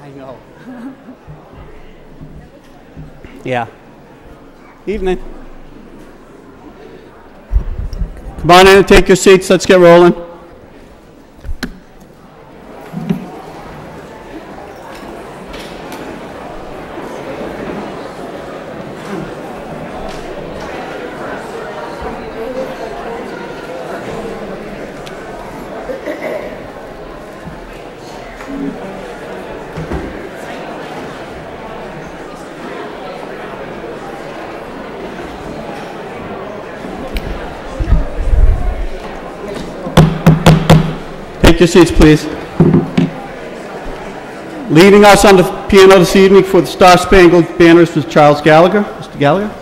I know. Yeah. Evening. Come on in and take your seats. Let's get rolling. Your seats, please. Leading us on the piano this evening for the Star Spangled Banners was Charles Gallagher. Mr. Gallagher.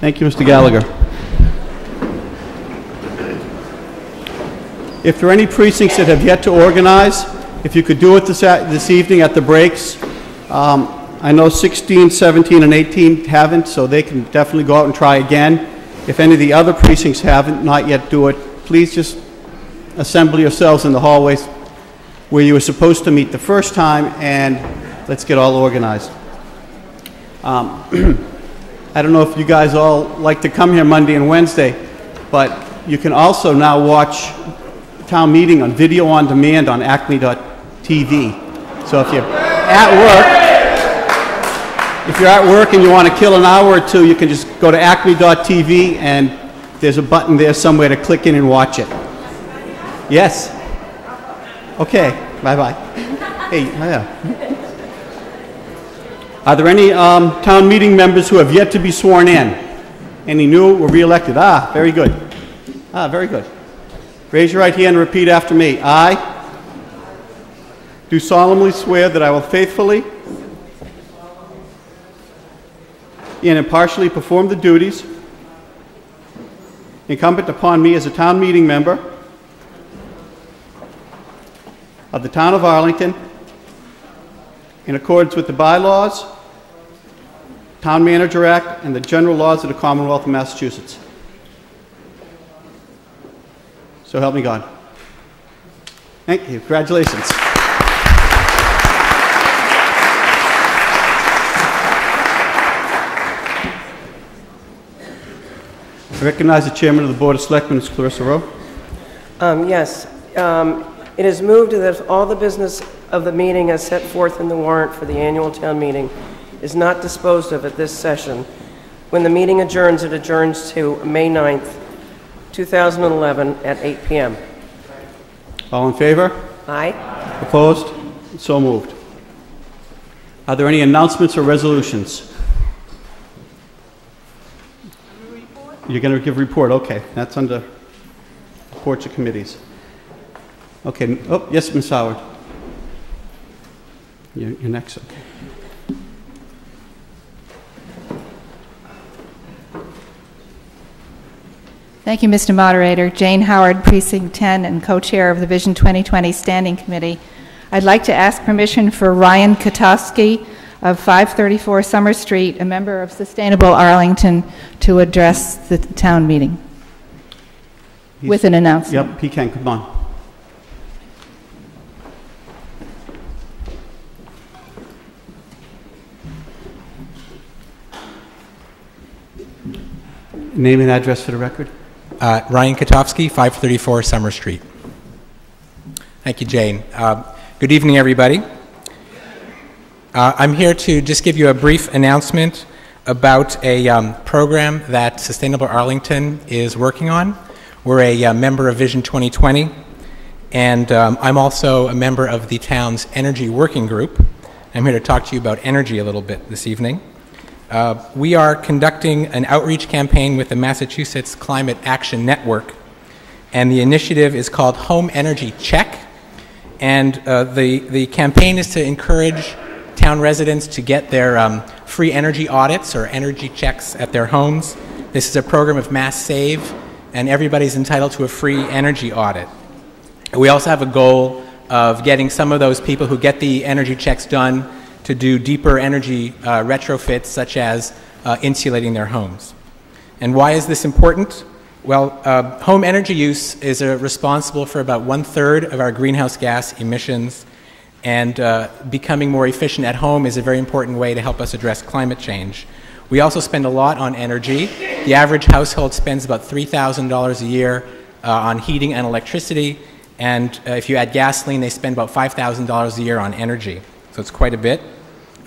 Thank you, Mr. Gallagher. If there are any precincts that have yet to organize, if you could do it this evening at the breaks, I know 16, 17, and 18 haven't, so they can definitely go out and try again. If any of the other precincts haven't, not yet do it, please just assemble yourselves in the hallways where you were supposed to meet the first time, and let's get all organized. I don't know if you guys all like to come here Monday and Wednesday, but you can also now watch town meeting on video on demand on acme.tv. So if you're at work, and you want to kill an hour or two, you can just go to acme.tv and there's a button there somewhere to click in and watch it. Yes. Okay. Bye-bye. Hey, yeah. Are there any town meeting members who have yet to be sworn in? Any new or re-elected? Ah, very good. Ah, very good. Raise your right hand and repeat after me. I do solemnly swear that I will faithfully and impartially perform the duties incumbent upon me as a town meeting member of the town of Arlington in accordance with the bylaws, Town Manager Act, and the general laws of the Commonwealth of Massachusetts. So help me God. Thank you. Congratulations. I recognize the Chairman of the Board of Selectmen, Ms. Clarissa Rowe. Yes. It is moved that all the business of the meeting as set forth in the warrant for the annual town meeting is not disposed of at this session. When the meeting adjourns, it adjourns to May 9th, 2011 at 8 p.m. All in favor? Aye. Opposed? So moved. Are there any announcements or resolutions? You're going to give a report. Okay. That's under reports of committees. Okay. Oh, yes, Ms. Howard. You're next. Okay. Thank you, Mr. Moderator. Jane Howard, Precinct 10 and co-chair of the Vision 2020 Standing Committee. I'd like to ask permission for Ryan Katofsky of 534 Summer Street, a member of Sustainable Arlington, to address the town meeting with an announcement. Yep, he can, come on. Name and address for the record. Ryan Katofsky, 534 Summer Street. Thank you, Jane. Good evening, everybody. I'm here to just give you a brief announcement about a program that Sustainable Arlington is working on. We're a member of Vision 2020, and I'm also a member of the town's energy working group. I'm here to talk to you about energy a little bit this evening. We are conducting an outreach campaign with the Massachusetts Climate Action Network, and the initiative is called Home Energy Check, and the campaign is to encourage town residents to get their free energy audits or energy checks at their homes. This is a program of Mass Save, and everybody's entitled to a free energy audit. We also have a goal of getting some of those people who get the energy checks done to do deeper energy retrofits, such as insulating their homes. And why is this important? Well, home energy use is responsible for about 1/3 of our greenhouse gas emissions, and becoming more efficient at home is a very important way to help us address climate change. We also spend a lot on energy. The average household spends about $3,000 a year on heating and electricity, and if you add gasoline, they spend about $5,000 a year on energy. So it's quite a bit.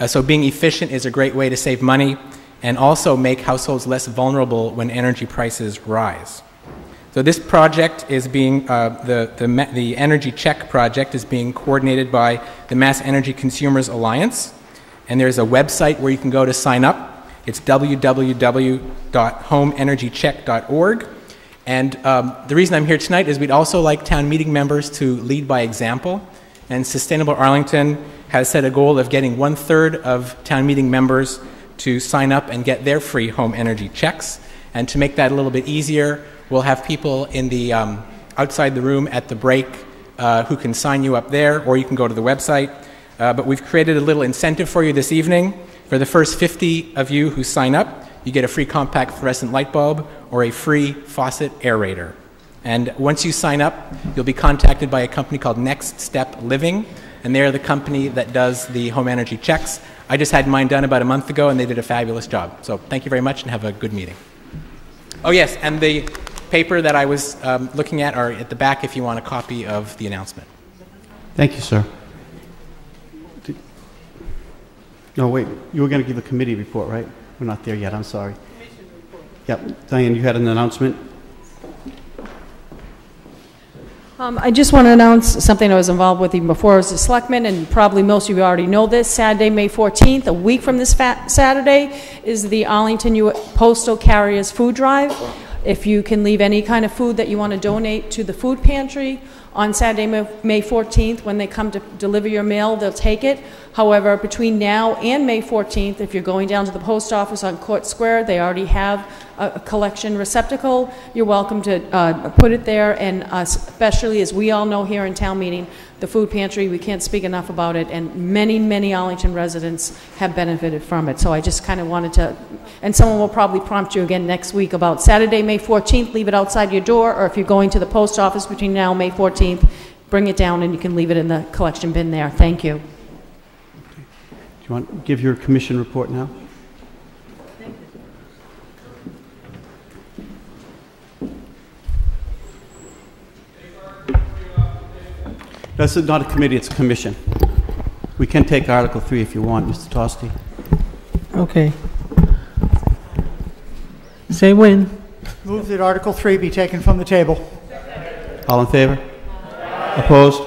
So being efficient is a great way to save money and also make households less vulnerable when energy prices rise. So this project is being, the Energy Check project is being coordinated by the Mass Energy Consumers Alliance, and there's a website where you can go to sign up. It's www.homeenergycheck.org. And the reason I'm here tonight is we'd also like town meeting members to lead by example. And Sustainable Arlington has set a goal of getting 1/3 of town meeting members to sign up and get their free home energy checks. And to make that a little bit easier, we'll have people in the, outside the room at the break who can sign you up there, or you can go to the website. But we've created a little incentive for you this evening. For the first 50 of you who sign up, you get a free compact fluorescent light bulb or a free faucet aerator. And once you sign up, you'll be contacted by a company called Next Step Living, and they're the company that does the home energy checks. I just had mine done about a month ago, and they did a fabulous job. So thank you very much, and have a good meeting. Oh yes, and the paper that I was looking at are at the back if you want a copy of the announcement. Thank you, sir. No, wait, you were going to give a committee report, right? We're not there yet, I'm sorry. Commission report. Yep, Diane, you had an announcement. I just want to announce something I was involved with even before I was a selectman, and probably most of you already know this. Saturday, May 14th, a week from this Saturday, is the Arlington Postal Carriers Food Drive. If you can leave any kind of food that you want to donate to the food pantry, on Saturday, May 14th, when they come to deliver your mail, they'll take it. However, between now and May 14th, if you're going down to the post office on Court Square, they already have a collection receptacle. You're welcome to put it there, and especially as we all know here in town meeting, the food pantry, we can't speak enough about it, and many, many Arlington residents have benefited from it. So I just kind of wanted to, and someone will probably prompt you again next week about Saturday, May 14th, leave it outside your door, or if you're going to the post office between now and May 14th, bring it down and you can leave it in the collection bin there. Thank you. Okay. Do you want to give your commission report now? Thank you. That's not a committee, it's a commission. We can take Article 3 if you want, Mr. Tosti. Okay. Say when. Move that Article 3 be taken from the table. All in favor? Aye. Opposed?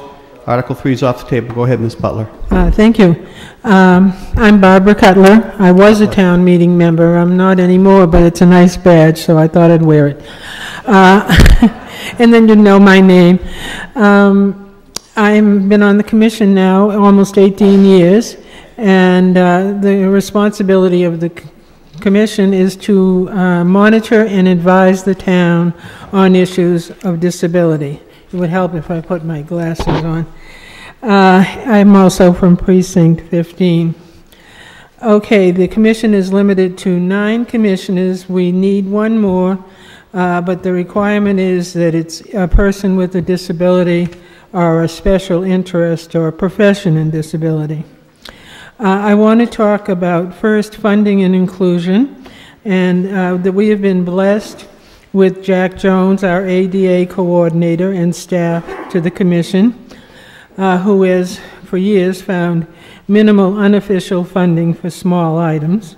Article 3 is off the table. Go ahead, Ms. Butler. Thank you. I'm Barbara Cutler. I was a town meeting member. I'm not anymore, but it's a nice badge, so I thought I'd wear it. And then you know my name. I've been on the commission now almost 18 years, and the responsibility of the commission is to monitor and advise the town on issues of disability. It would help if I put my glasses on. I'm also from Precinct 15. Okay, the commission is limited to 9 commissioners. We need one more, but the requirement is that it's a person with a disability or a special interest or a profession in disability. I want to talk about first funding and inclusion, and that we have been blessed with Jack Jones, our ADA coordinator, and staff to the commission, who has for years found minimal unofficial funding for small items,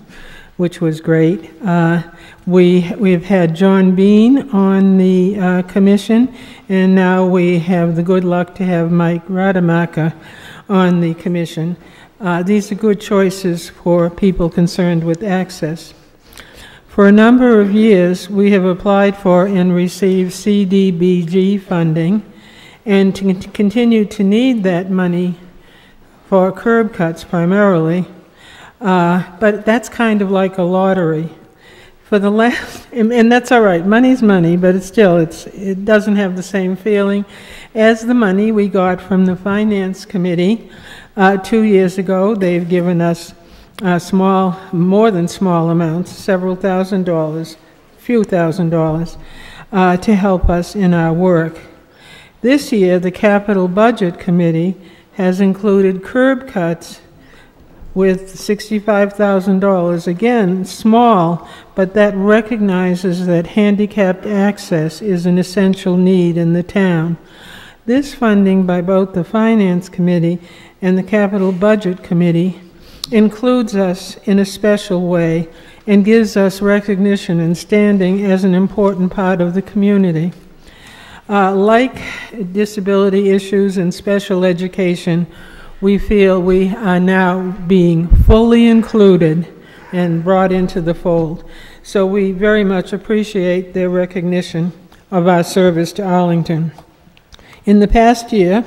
which was great. We've had John Bean on the commission, and now we have the good luck to have Mike Rademacher on the commission. These are good choices for people concerned with access. For a number of years, we have applied for and received CDBG funding, and continue to need that money for curb cuts primarily, but that's kind of like a lottery. For the last, and that's all right, money's money, but it's still, it doesn't have the same feeling as the money we got from the Finance Committee 2 years ago. they've given us small, more than small amounts, several thousand dollars, few thousand dollars, to help us in our work. This year, the Capital Budget Committee has included curb cuts with $65,000, again, small, but that recognizes that handicapped access is an essential need in the town. This funding by both the Finance Committee and the Capital Budget Committee includes us in a special way and gives us recognition and standing as an important part of the community. Like disability issues and special education, we feel we are now being fully included and brought into the fold. So we very much appreciate their recognition of our service to Arlington. In the past year,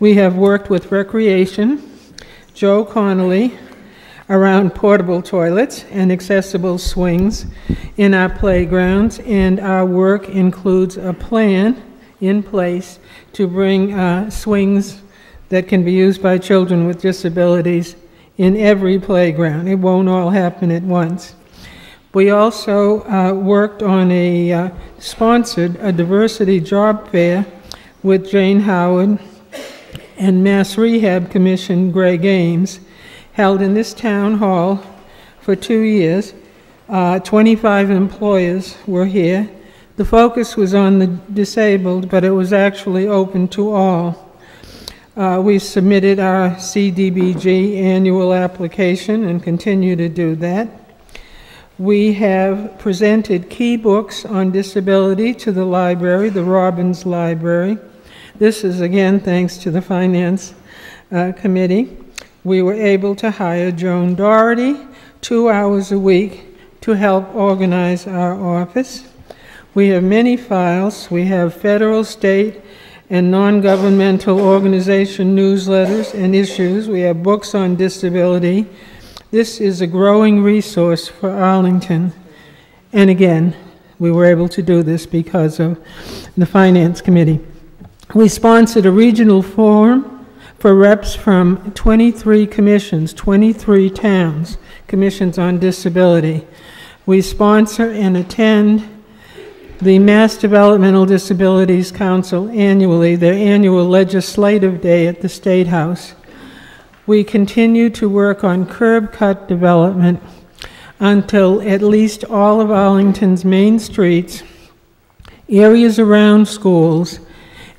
we have worked with Recreation, Joe Connolly, around portable toilets and accessible swings in our playgrounds, and our work includes a plan in place to bring swings that can be used by children with disabilities in every playground. It won't all happen at once. We also worked on a sponsored a diversity job fair with Jane Howard and Mass Rehab Commission Greg Ames, held in this town hall for 2 years. 25 employers were here. The focus was on the disabled, but it was actually open to all. We submitted our CDBG annual application and continue to do that. We have presented key books on disability to the library, the Robbins Library. This is again thanks to the Finance Committee. We were able to hire Joan Doherty 2 hours a week to help organize our office. We have many files. We have federal, state, and non-governmental organization newsletters and issues. We have books on disability. This is a growing resource for Arlington. And again, we were able to do this because of the Finance Committee. We sponsored a regional forum for reps from 23 commissions, 23 towns, commissions on disability. We sponsor and attend the Mass Developmental Disabilities Council annually, their annual legislative day at the State House. We continue to work on curb cut development until at least all of Arlington's main streets, areas around schools,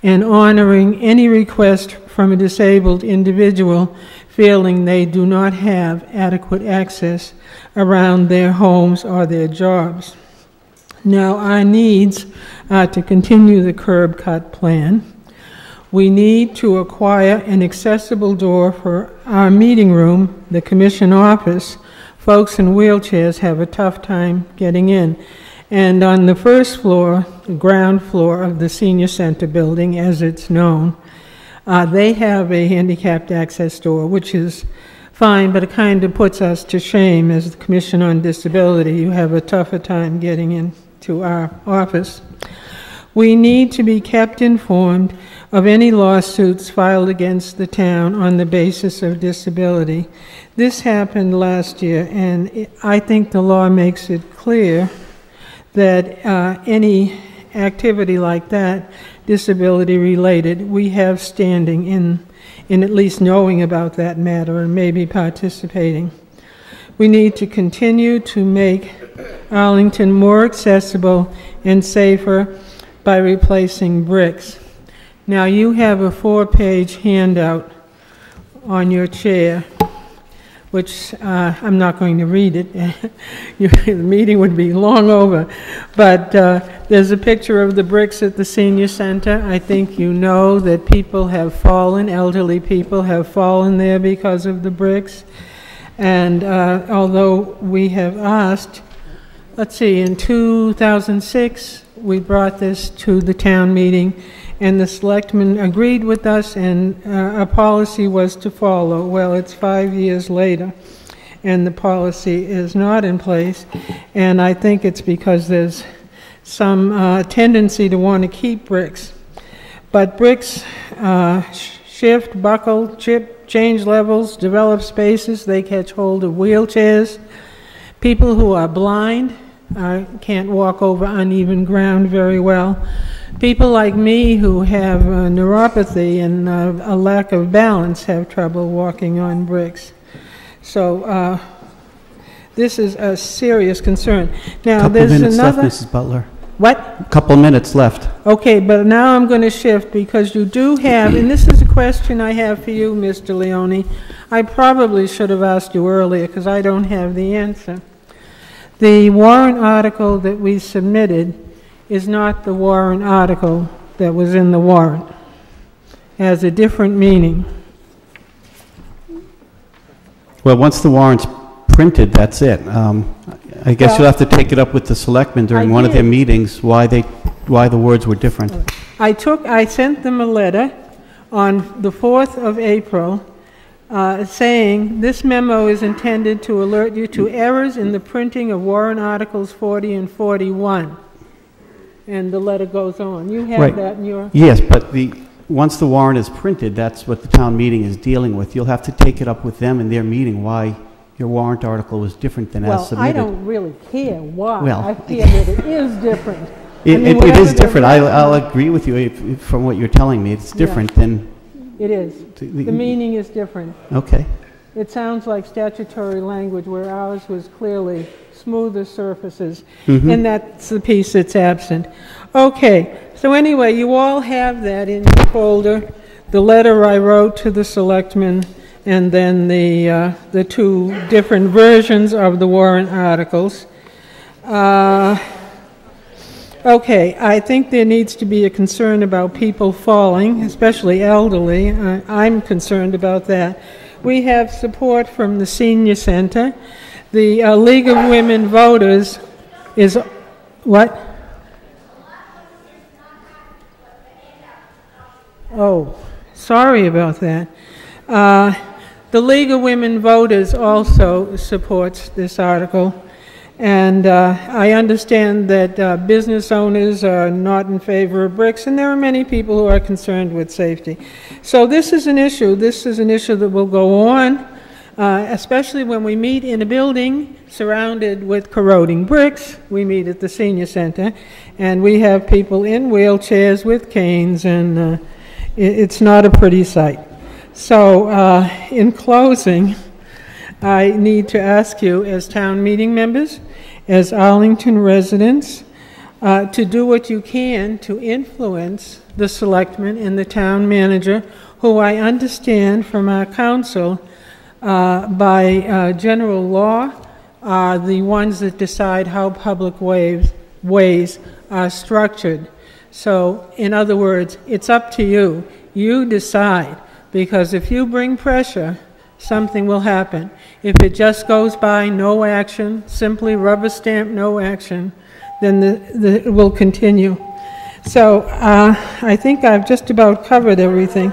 and honoring any request from a disabled individual feeling they do not have adequate access around their homes or their jobs. Now, our needs are to continue the curb cut plan. We need to acquire an accessible door for our meeting room, the commission office. Folks in wheelchairs have a tough time getting in. And on the first floor, the ground floor of the Senior Center building, as it's known, they have a handicapped access door, which is fine, but it kind of puts us to shame as the Commission on Disability. You have a tougher time getting into our office. We need to be kept informed of any lawsuits filed against the town on the basis of disability. This happened last year, and I think the law makes it clear that any activity like that, disability related, we have standing in at least knowing about that matter and maybe participating. We need to continue to make Arlington more accessible and safer by replacing bricks. Now you have a 4-page handout on your chair, which I'm not going to read it. The meeting would be long over. But there's a picture of the bricks at the Senior Center. I think you know that people have fallen, elderly people have fallen there because of the bricks. And although we have asked, let's see, in 2006, we brought this to the town meeting, and the selectmen agreed with us, and a policy was to follow. Well, it's 5 years later, and the policy is not in place, and I think it's because there's some tendency to want to keep bricks. But bricks shift, buckle, chip, change levels, develop spaces, they catch hold of wheelchairs. People who are blind, can't walk over uneven ground very well. People like me who have neuropathy and a lack of balance have trouble walking on bricks. So this is a serious concern. Now, there's another. Couple minutes left, Mrs. Butler. What? A couple minutes left. Okay, but now I'm going to shift because you do have, and this is a question I have for you, Mr. Leone. I probably should have asked you earlier because I don't have the answer. The warrant article that we submitted is not the warrant article that was in the warrant. It has a different meaning. Well, once the warrant's printed, that's it. I guess you'll have to take it up with the selectmen during one of their meetings why the words were different. I sent them a letter on the 4th of April saying, this memo is intended to alert you to errors in the printing of warrant articles 40 and 41. And the letter goes on. You have that in your... Yes, but once the warrant is printed, that's what the town meeting is dealing with. You'll have to take it up with them in their meeting why your warrant article was different than as submitted. Well, I don't really care why. Well, I care that it is different. It is different. I'll agree with you from what you're telling me. It's different than... It is. The meaning is different. Okay. It sounds like statutory language where ours was clearly smoother surfaces, and that's the piece that's absent. Okay, so anyway, you all have that in your folder, the letter I wrote to the selectmen, and then the two different versions of the warrant articles. Okay, I think there needs to be a concern about people falling, especially elderly. I'm concerned about that. We have support from the Senior Center. The League of Women Voters is, what? Oh, sorry about that. The League of Women Voters also supports this article. And I understand that business owners are not in favor of bricks, and there are many people who are concerned with safety. So this is an issue. This is an issue that will go on, especially when we meet in a building surrounded with corroding bricks. We meet at the Senior Center, and we have people in wheelchairs with canes, and it's not a pretty sight. So in closing, I need to ask you as town meeting members, as Arlington residents, to do what you can to influence the selectmen and the town manager, who I understand from our council by general law are the ones that decide how public ways are structured. So in other words, it's up to you. You decide, because if you bring pressure, something will happen. If it just goes by, no action, simply rubber stamp, no action, then it will continue. So I think I've just about covered everything.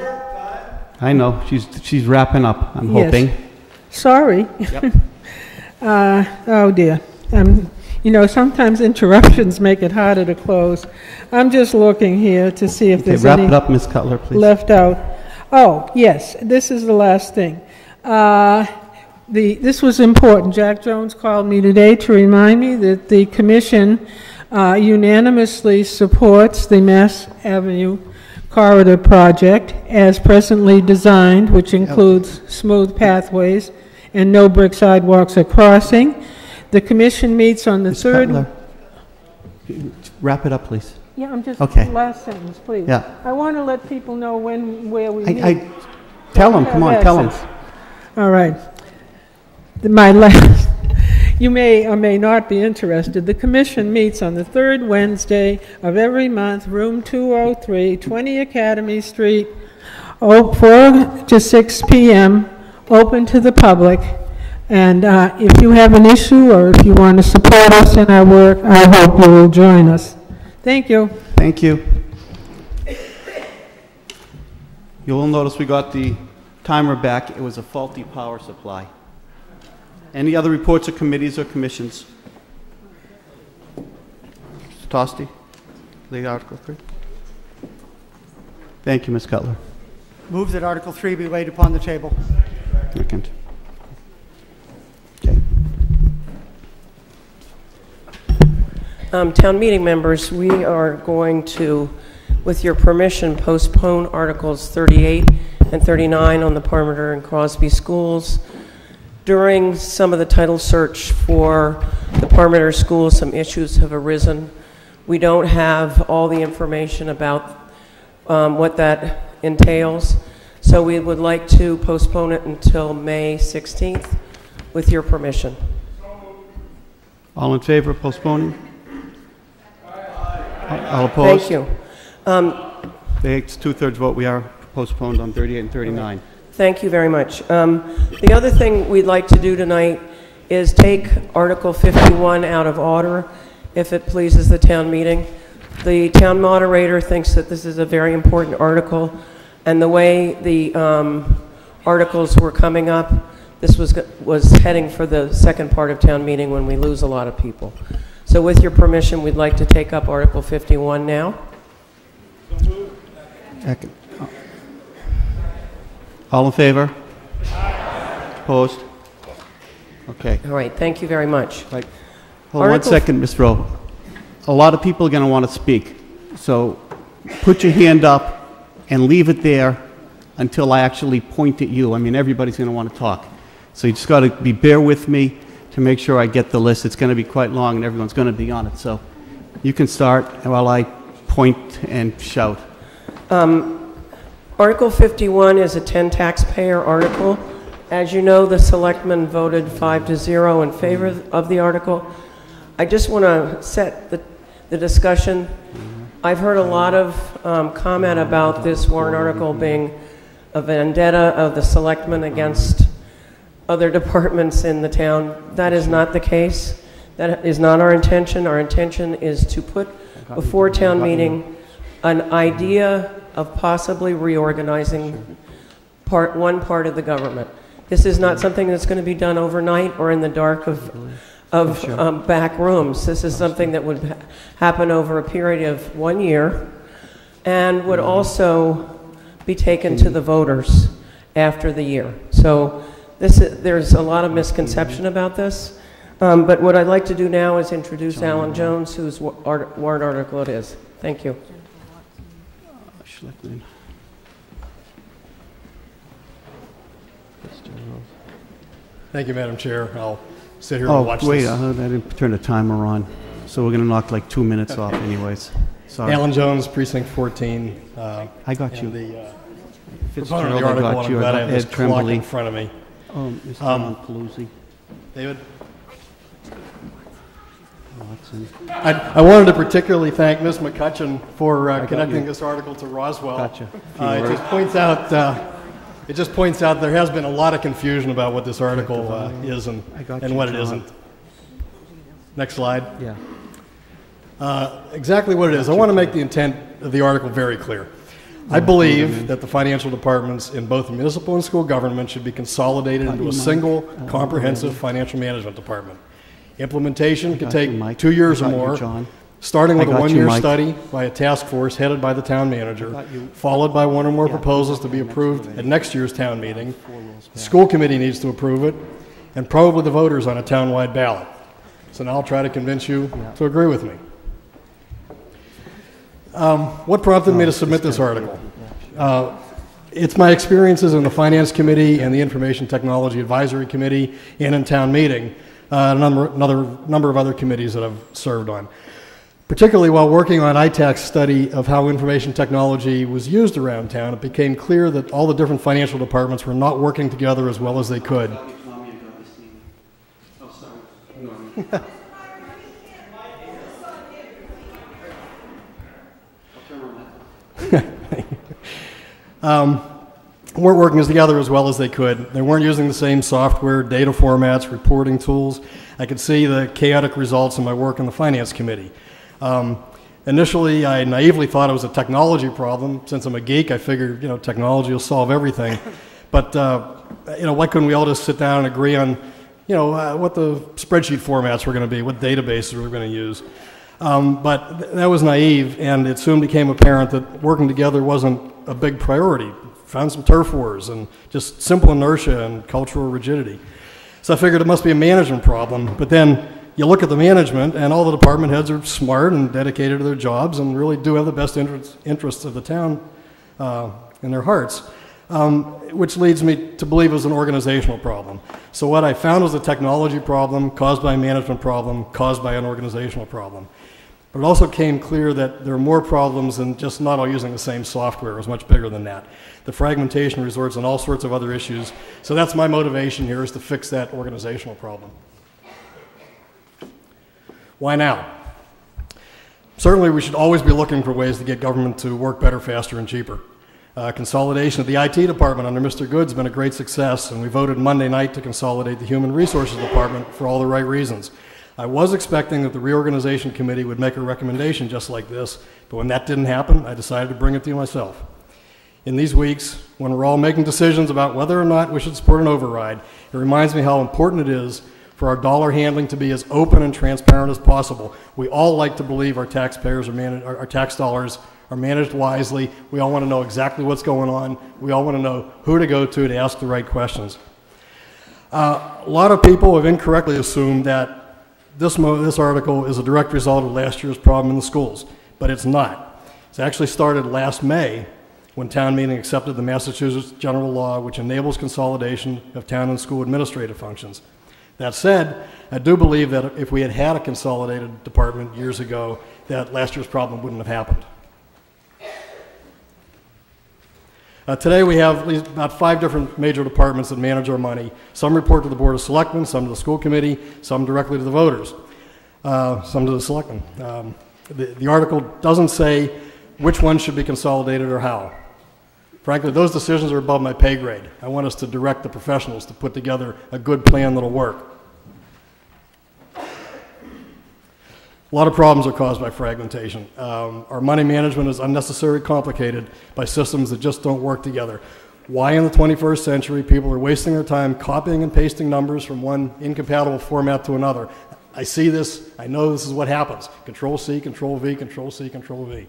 I know. She's wrapping up, I'm hoping. Sorry. Yep. Oh, dear. You know, sometimes interruptions make it harder to close. I'm just looking here to see if there's wrap it up, Ms. Cutler, please. Left out. Oh, yes. This is the last thing. this was important. Jack Jones called me today to remind me that the commission unanimously supports the Mass Avenue Corridor project as presently designed, which includes smooth pathways and no brick sidewalks or crossing. The commission meets on the Ms. 3rd. Cutler, wrap it up, please. Yeah, I'm just last sentence, please. Yeah. I want to let people know when, where we meet. Tell them, come on, tell them. All right. My last, you may or may not be interested. The commission meets on the 3rd Wednesday of every month, room 203, 20 Academy Street, 4 to 6 p.m., open to the public. And if you have an issue or if you want to support us in our work, I hope you will join us. Thank you. Thank you. You will notice we got the timer back. It was a faulty power supply. Any other reports of committees or commissions? Mr. Tosti, lead Article 3. Thank you, Ms. Cutler. Move that Article 3 be laid upon the table. Second. Okay. Town meeting members, we are going to, with your permission, postpone Articles 38 and 39 on the Perimeter and Crosby schools. During some of the title search for the Perimeter schools, some issues have arisen. We don't have all the information about what that entails, so we would like to postpone it until May 16th, with your permission. All in favor of postponing? All opposed? Thank you. It's 2/3 vote. We are postponed on 38 and 39. Thank you very much. The other thing we'd like to do tonight is take Article 51 out of order, if it pleases the town meeting. The town moderator thinks that this is a very important article, and the way the articles were coming up, this was heading for the second part of town meeting when we lose a lot of people. So with your permission, we'd like to take up Article 51 now. Second. All in favor? Aye. Opposed? Okay. All right. Thank you very much. Right. Hold on one second, Ms. Rowe. A lot of people are going to want to speak, so put your hand up and leave it there until I actually point at you. I mean, everybody's going to want to talk. So you just got to bear with me to make sure I get the list. It's going to be quite long, and everyone's going to be on it. So you can start while I point and shout. Article 51 is a 10 taxpayer article. As you know, the selectmen voted 5-0 in favor of the article. I just want to set the discussion. I've heard a lot of comment about this warrant article being a vendetta of the selectmen against other departments in the town. That is not the case. That is not our intention. Our intention is to put before town meeting an idea of possibly reorganizing one part of the government. This is not something that's going to be done overnight or in the dark of back rooms. This is something that would happen over a period of 1 year and would also be taken to the voters after the year. So there's a lot of misconception about this, but what I'd like to do now is introduce Alan Jones, whose warrant article it is. Thank you. Thank you, Madam Chair. I'll sit here and watch this. Oh, wait, I didn't turn the timer on. So we're going to knock like 2 minutes off anyways. Sorry. Alan Jones, Precinct 14. I got you. Fitzgerald, I got you. I have Ed Tremblay in front of me. Oh, Mr. Paluzzi. David? I wanted to particularly thank Ms. McCutcheon for connecting this article to Roswell. Gotcha. It just points out there has been a lot of confusion about what this article is and what it isn't. Next slide. Yeah. Exactly what it is. I want to make the intent of the article very clear. I believe that the financial departments in both municipal and school government should be consolidated into a single comprehensive financial management department. Implementation could take 2 years or more, starting with a one-year study by a task force headed by the town manager, followed by one or more proposals to be approved at next year's town meeting. The school committee needs to approve it, and probably the voters on a town-wide ballot. So now I'll try to convince you to agree with me. What prompted me to submit this article? It's my experiences in the Finance Committee and the Information Technology Advisory Committee and in town meeting, and another number of other committees that I've served on. Particularly while working on ITAC's study of how information technology was used around town, it became clear that all the different financial departments were not working together as well as they could. Weren't working together as well as they could. They weren't using the same software, data formats, reporting tools. I could see the chaotic results in my work in the Finance Committee. Initially, I naively thought it was a technology problem. Since I'm a geek, I figured, technology will solve everything. But, why couldn't we all just sit down and agree on, what the spreadsheet formats were going to be, what databases we're going to use? But that was naive, and it soon became apparent that working together wasn't a big priority. Found some turf wars and just simple inertia and cultural rigidity. So I figured it must be a management problem, but then you look at the management, and all the department heads are smart and dedicated to their jobs and really do have the best interests of the town in their hearts, which leads me to believe it was an organizational problem. So what I found was a technology problem caused by a management problem caused by an organizational problem. But it also came clear that there are more problems than just not all using the same software. It was much bigger than that. The fragmentation resorts on all sorts of other issues. So that's my motivation here, is to fix that organizational problem. Why now? Certainly, we should always be looking for ways to get government to work better, faster, and cheaper. Consolidation of the IT department under Mr. Good has been a great success, and we voted Monday night to consolidate the Human Resources Department for all the right reasons. I was expecting that the Reorganization Committee would make a recommendation just like this, but when that didn't happen, I decided to bring it to you myself. In these weeks, when we're all making decisions about whether or not we should support an override, it reminds me how important it is for our dollar handling to be as open and transparent as possible. We all like to believe our taxpayers are our tax dollars are managed wisely. We all want to know exactly what's going on. We all want to know who to go to ask the right questions. A lot of people have incorrectly assumed that this article is a direct result of last year's problem in the schools, but it's not. It actually started last May when town meeting accepted the Massachusetts general law, which enables consolidation of town and school administrative functions. That said, I do believe that if we had had a consolidated department years ago, that last year's problem wouldn't have happened. Today we have about 5 different major departments that manage our money. Some report to the Board of Selectmen, some to the School Committee, some directly to the voters, some to the selectmen. The article doesn't say which one should be consolidated or how. Frankly, those decisions are above my pay grade. I want us to direct the professionals to put together a good plan that'll work. A lot of problems are caused by fragmentation. Our money management is unnecessarily complicated by systems that just don't work together. Why in the 21st century people are wasting their time copying and pasting numbers from one incompatible format to another? I see this, I know this is what happens. Control-C, Control-V, Control-C, Control-V.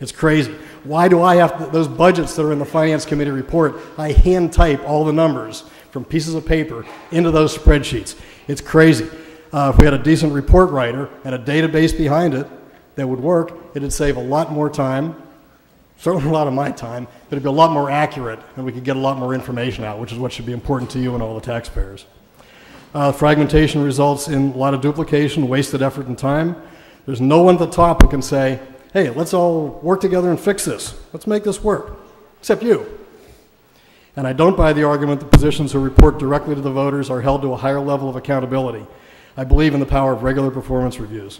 It's crazy. Why do I have those budgets that are in the Finance Committee report? I hand type all the numbers from pieces of paper into those spreadsheets. It's crazy. If we had a decent report writer and a database behind it that would work, it'd save a lot more time, certainly a lot of my time, but it'd be a lot more accurate and we could get a lot more information out, which is what should be important to you and all the taxpayers. Fragmentation results in a lot of duplication, wasted effort and time. There's no one at the top who can say, hey, let's all work together and fix this. Let's make this work, except you. And I don't buy the argument that positions who report directly to the voters are held to a higher level of accountability. I believe in the power of regular performance reviews.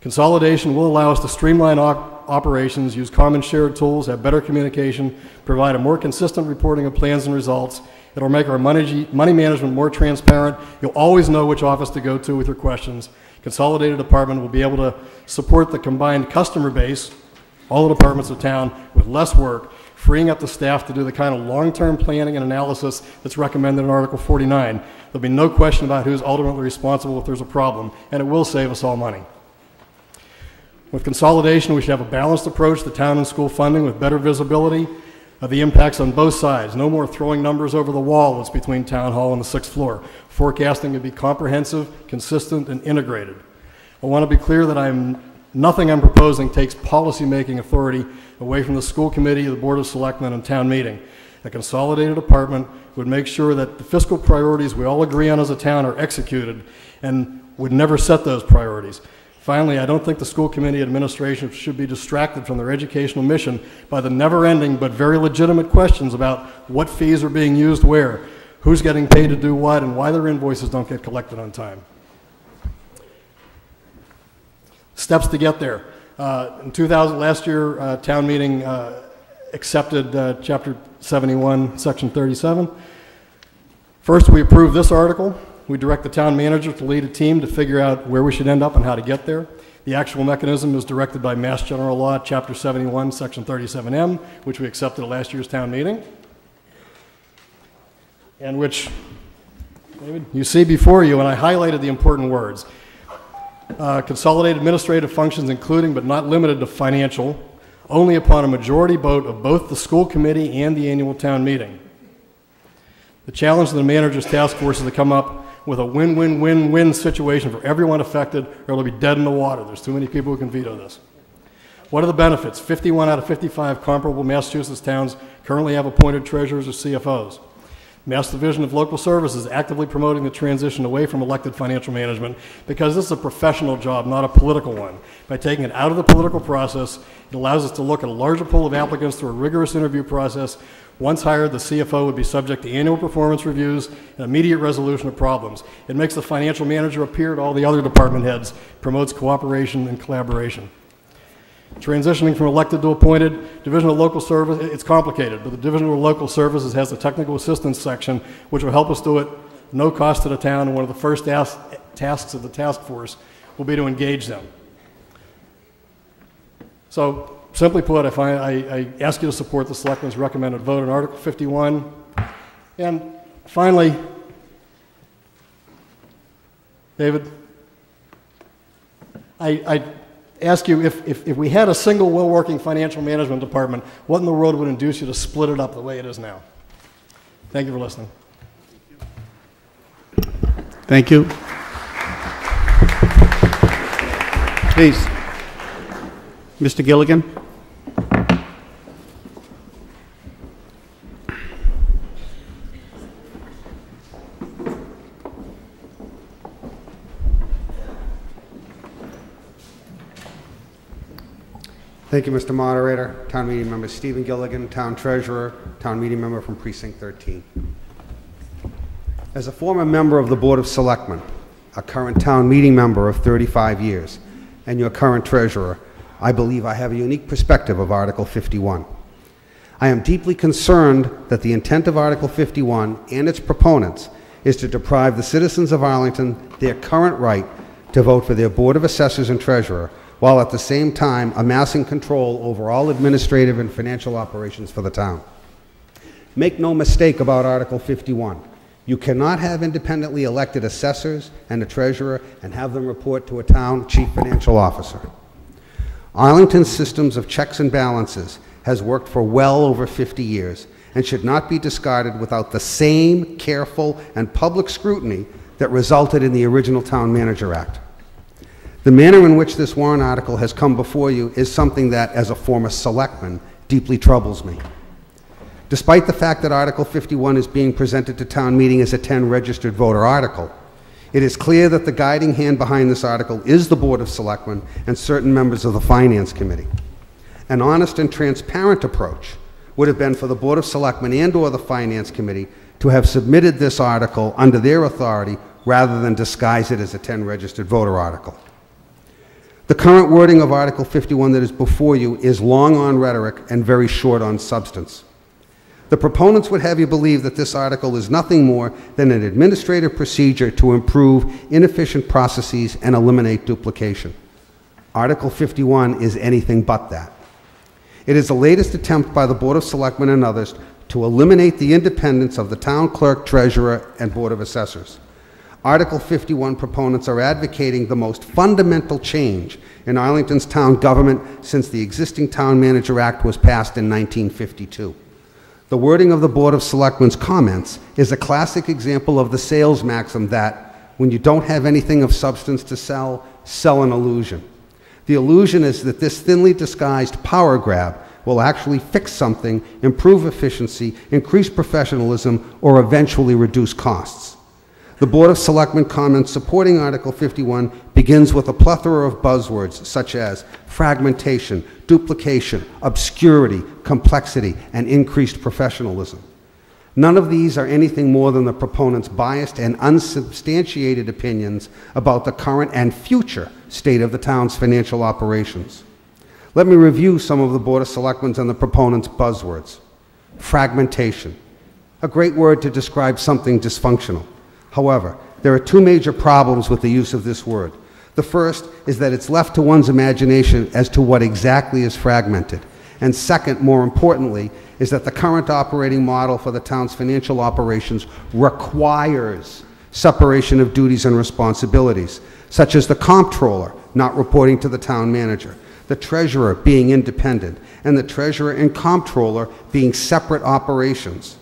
Consolidation will allow us to streamline operations, use common shared tools, have better communication, provide a more consistent reporting of plans and results. It'll make our money management more transparent. You'll always know which office to go to with your questions. Consolidated department will be able to support the combined customer base, all the departments of town, with less work, freeing up the staff to do the kind of long-term planning and analysis that's recommended in Article 49. There'll be no question about who's ultimately responsible if there's a problem, and it will save us all money. With consolidation, we should have a balanced approach to town and school funding with better visibility. of the impacts on both sides. No more throwing numbers over the wall that's between Town Hall and the 6th floor. Forecasting to be comprehensive, consistent, and integrated. I want to be clear that nothing I'm proposing takes policymaking authority away from the School Committee, the Board of Selectmen, and Town Meeting. A consolidated department would make sure that the fiscal priorities we all agree on as a town are executed and would never set those priorities. Finally, I don't think the School Committee administration should be distracted from their educational mission by the never-ending but very legitimate questions about what fees are being used where, who's getting paid to do what, and why their invoices don't get collected on time. Steps to get there. Last year, Town Meeting accepted Chapter 71, Section 37. First, we approved this article. We direct the town manager to lead a team to figure out where we should end up and how to get there. The actual mechanism is directed by Mass General Law, Chapter 71, Section 37M, which we accepted at last year's town meeting, and which, David, you see before you, and I highlighted the important words. Consolidate administrative functions, including but not limited to financial, only upon a majority vote of both the school committee and the annual town meeting. The challenge of the manager's task force is to come up with a win-win-win-win situation for everyone affected, or it'll be dead in the water. There's too many people who can veto this. What are the benefits? 51 out of 55 comparable Massachusetts towns currently have appointed treasurers or CFOs. Mass Division of Local Services actively promoting the transition away from elected financial management, because this is a professional job, not a political one. By taking it out of the political process, it allows us to look at a larger pool of applicants through a rigorous interview process. Once hired, the CFO would be subject to annual performance reviews and immediate resolution of problems. It makes the financial manager appear to all the other department heads, promotes cooperation and collaboration. Transitioning from elected to appointed, Division of Local Services, it's complicated, but the Division of Local Services has a technical assistance section, which will help us do it, no cost to the town, and one of the first tasks of the task force will be to engage them. So, simply put, if I ask you to support the Selectmen's recommended vote on Article 51. And finally, David, I ask you, if we had a single well-working financial management department, what in the world would induce you to split it up the way it is now? Thank you for listening. Thank you. Please, Mr. Gilligan. Thank you, Mr. Moderator. Town Meeting Member Stephen Gilligan, Town Treasurer, Town Meeting Member from Precinct 13. As a former member of the Board of Selectmen, a current Town Meeting member of 35 years, and your current Treasurer, I believe I have a unique perspective of Article 51. I am deeply concerned that the intent of Article 51 and its proponents is to deprive the citizens of Arlington their current right to vote for their Board of Assessors and Treasurer, while at the same time amassing control over all administrative and financial operations for the town. Make no mistake about Article 51. You cannot have independently elected assessors and a treasurer and have them report to a town chief financial officer. Arlington's systems of checks and balances has worked for well over 50 years and should not be discarded without the same careful and public scrutiny that resulted in the original Town Manager Act. The manner in which this warrant article has come before you is something that, as a former selectman, deeply troubles me. Despite the fact that Article 51 is being presented to town meeting as a 10 registered voter article, it is clear that the guiding hand behind this article is the Board of Selectmen and certain members of the Finance Committee. An honest and transparent approach would have been for the Board of Selectmen and/or the Finance Committee to have submitted this article under their authority rather than disguise it as a 10 registered voter article. The current wording of Article 51 that is before you is long on rhetoric and very short on substance. The proponents would have you believe that this article is nothing more than an administrative procedure to improve inefficient processes and eliminate duplication. Article 51 is anything but that. It is the latest attempt by the Board of Selectmen and others to eliminate the independence of the town clerk, treasurer, and Board of Assessors. Article 51 proponents are advocating the most fundamental change in Arlington's town government since the existing Town Manager Act was passed in 1952. The wording of the Board of Selectmen's comments is a classic example of the sales maxim that, when you don't have anything of substance to sell, sell an illusion. The illusion is that this thinly disguised power grab will actually fix something, improve efficiency, increase professionalism, or eventually reduce costs. The Board of Selectmen comments supporting Article 51 begins with a plethora of buzzwords such as fragmentation, duplication, obscurity, complexity, and increased professionalism. None of these are anything more than the proponents' biased and unsubstantiated opinions about the current and future state of the town's financial operations. Let me review some of the Board of Selectmen's and the proponents' buzzwords. Fragmentation, a great word to describe something dysfunctional. However, there are two major problems with the use of this word. The first is that it's left to one's imagination as to what exactly is fragmented. And second, more importantly, is that the current operating model for the town's financial operations requires separation of duties and responsibilities, such as the comptroller not reporting to the town manager, the treasurer being independent, and the treasurer and comptroller being separate operations.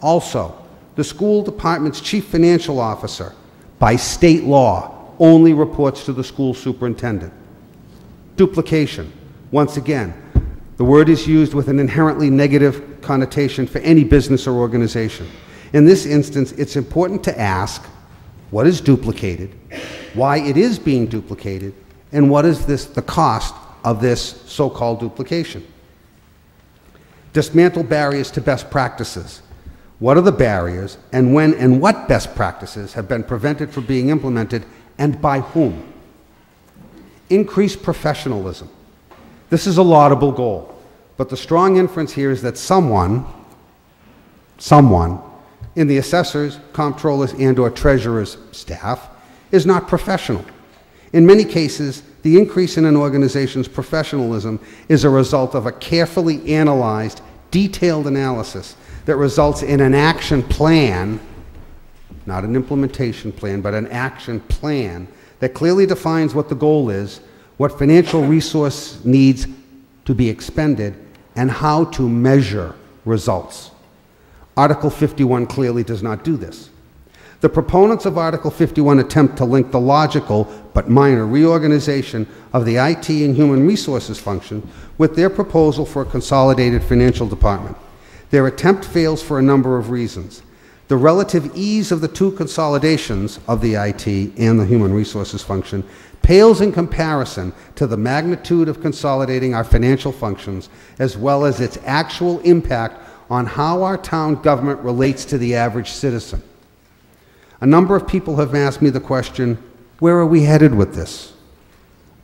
Also, the school department's chief financial officer, by state law, only reports to the school superintendent. Duplication. Once again, the word is used with an inherently negative connotation for any business or organization. In this instance, it's important to ask what is duplicated, why it is being duplicated, and what is the cost of this so-called duplication. Dismantle barriers to best practices. What are the barriers, and when and what best practices have been prevented from being implemented, and by whom? Increase professionalism. This is a laudable goal, but the strong inference here is that someone in the assessors, comptrollers, and or treasurer's staff is not professional. In many cases, the increase in an organization's professionalism is a result of a carefully analyzed, detailed analysis that results in an action plan, not an implementation plan, but an action plan that clearly defines what the goal is, what financial resource needs to be expended, and how to measure results. Article 51 clearly does not do this. The proponents of Article 51 attempt to link the logical but minor reorganization of the IT and human resources function with their proposal for a consolidated financial department. Their attempt fails for a number of reasons. The relative ease of the two consolidations of the IT and the human resources function pales in comparison to the magnitude of consolidating our financial functions, as well as its actual impact on how our town government relates to the average citizen. A number of people have asked me the question, where are we headed with this?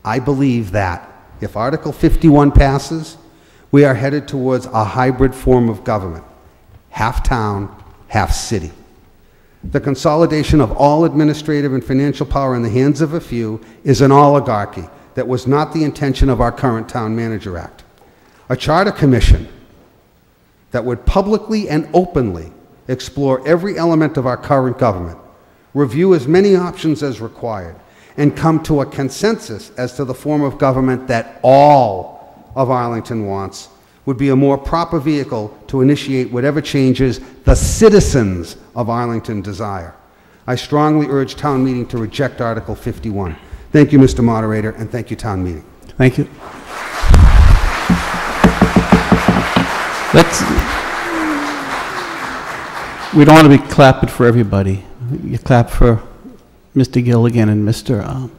I believe that if Article 51 passes, we are headed towards a hybrid form of government, half town, half city. The consolidation of all administrative and financial power in the hands of a few is an oligarchy that was not the intention of our current Town Manager Act. A charter commission that would publicly and openly explore every element of our current government, review as many options as required, and come to a consensus as to the form of government that all of Arlington wants would be a more proper vehicle to initiate whatever changes the citizens of Arlington desire. I strongly urge Town Meeting to reject Article 51. Thank you, Mr. Moderator, and thank you, Town Meeting. Thank you. We don't want to be clapping for everybody. You clap for Mr. Gilligan and Mr.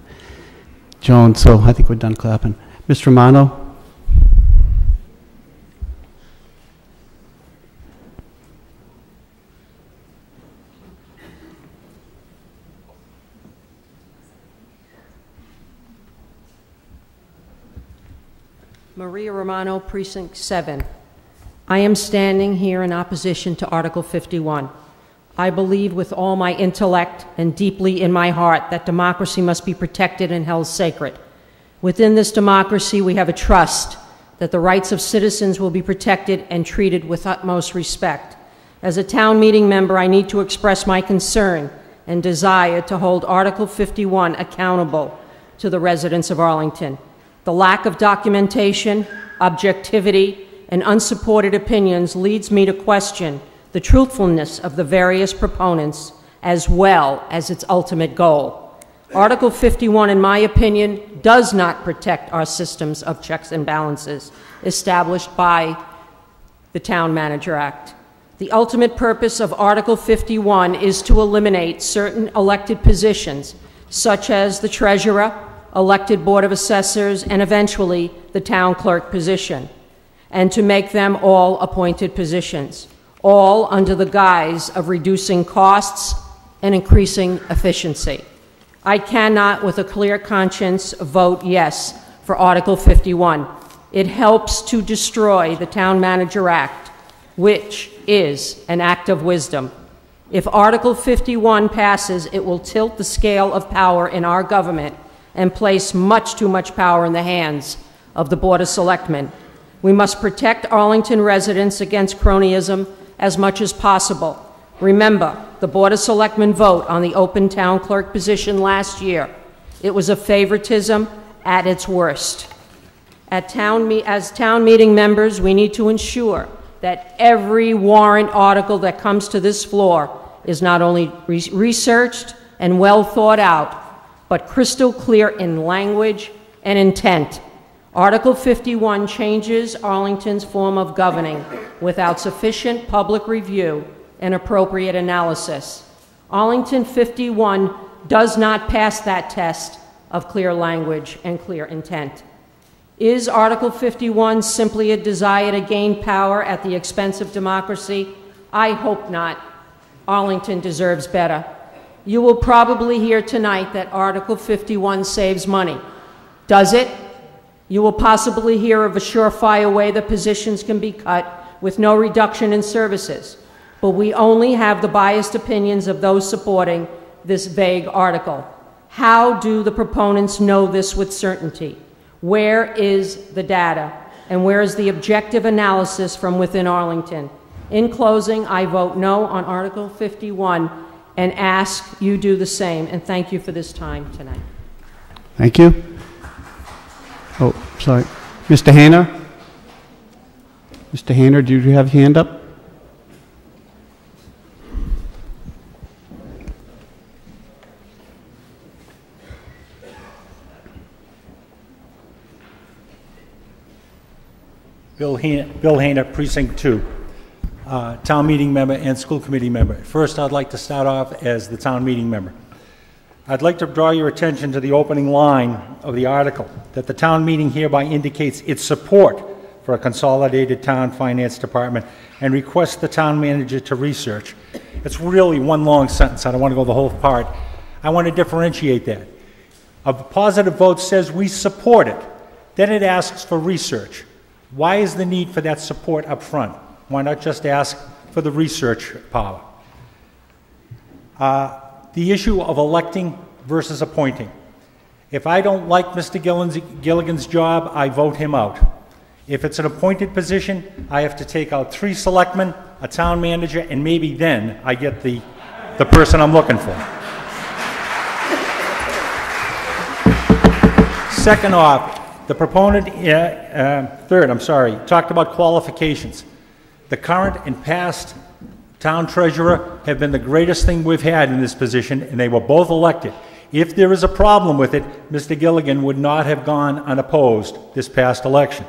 Jones, so I think we're done clapping. Mr. Romano? Maria Romano, Precinct 7. I am standing here in opposition to Article 51. I believe with all my intellect and deeply in my heart that democracy must be protected and held sacred. Within this democracy, we have a trust that the rights of citizens will be protected and treated with utmost respect. As a town meeting member, I need to express my concern and desire to hold Article 51 accountable to the residents of Arlington. The lack of documentation, objectivity, and unsupported opinions leads me to question the truthfulness of the various proponents as well as its ultimate goal. Article 51, in my opinion, does not protect our systems of checks and balances established by the Town Manager Act. The ultimate purpose of Article 51 is to eliminate certain elected positions, such as the treasurer, elected Board of Assessors, and eventually the town clerk position, and to make them all appointed positions, all under the guise of reducing costs and increasing efficiency. I cannot, with a clear conscience, vote yes for Article 51. It helps to destroy the Town Manager Act, which is an act of wisdom. If Article 51 passes, it will tilt the scale of power in our government and place much too much power in the hands of the Board of Selectmen. We must protect Arlington residents against cronyism as much as possible. Remember, the Board of Selectmen vote on the open town clerk position last year. It was a favoritism at its worst. As town meeting members, we need to ensure that every warrant article that comes to this floor is not only researched and well thought out, but crystal clear in language and intent. Article 51 changes Arlington's form of governing without sufficient public review and appropriate analysis. Arlington 51 does not pass that test of clear language and clear intent. Is Article 51 simply a desire to gain power at the expense of democracy? I hope not. Arlington deserves better. You will probably hear tonight that Article 51 saves money. Does it? You will possibly hear of a surefire way that positions can be cut with no reduction in services. But we only have the biased opinions of those supporting this vague article. How do the proponents know this with certainty? Where is the data, and where is the objective analysis from within Arlington? In closing, I vote no on Article 51 and ask you do the same, and thank you for this time tonight. Thank you. Oh, sorry. Mr. Hanna? Mr. Hanna, do you have your hand up? Bill Hanna, Precinct 2, Town Meeting Member and School Committee Member. First, I'd like to start off as the Town Meeting Member. I'd like to draw your attention to the opening line of the article, that the Town Meeting hereby indicates its support for a consolidated Town Finance Department and requests the Town Manager to research. It's really one long sentence. I don't want to go the whole part. I want to differentiate that. A positive vote says we support it. Then it asks for research. Why is the need for that support up front? Why not just ask for the research power? The issue of electing versus appointing. If I don't like Mr. Gilligan's job, I vote him out. If it's an appointed position, I have to take out 3 selectmen, a town manager, and maybe then I get the person I'm looking for. Second off, the proponent, third, talked about qualifications. The current and past town treasurer have been the greatest thing we've had in this position, and they were both elected. If there is a problem with it, Mr. Gilligan would not have gone unopposed this past election.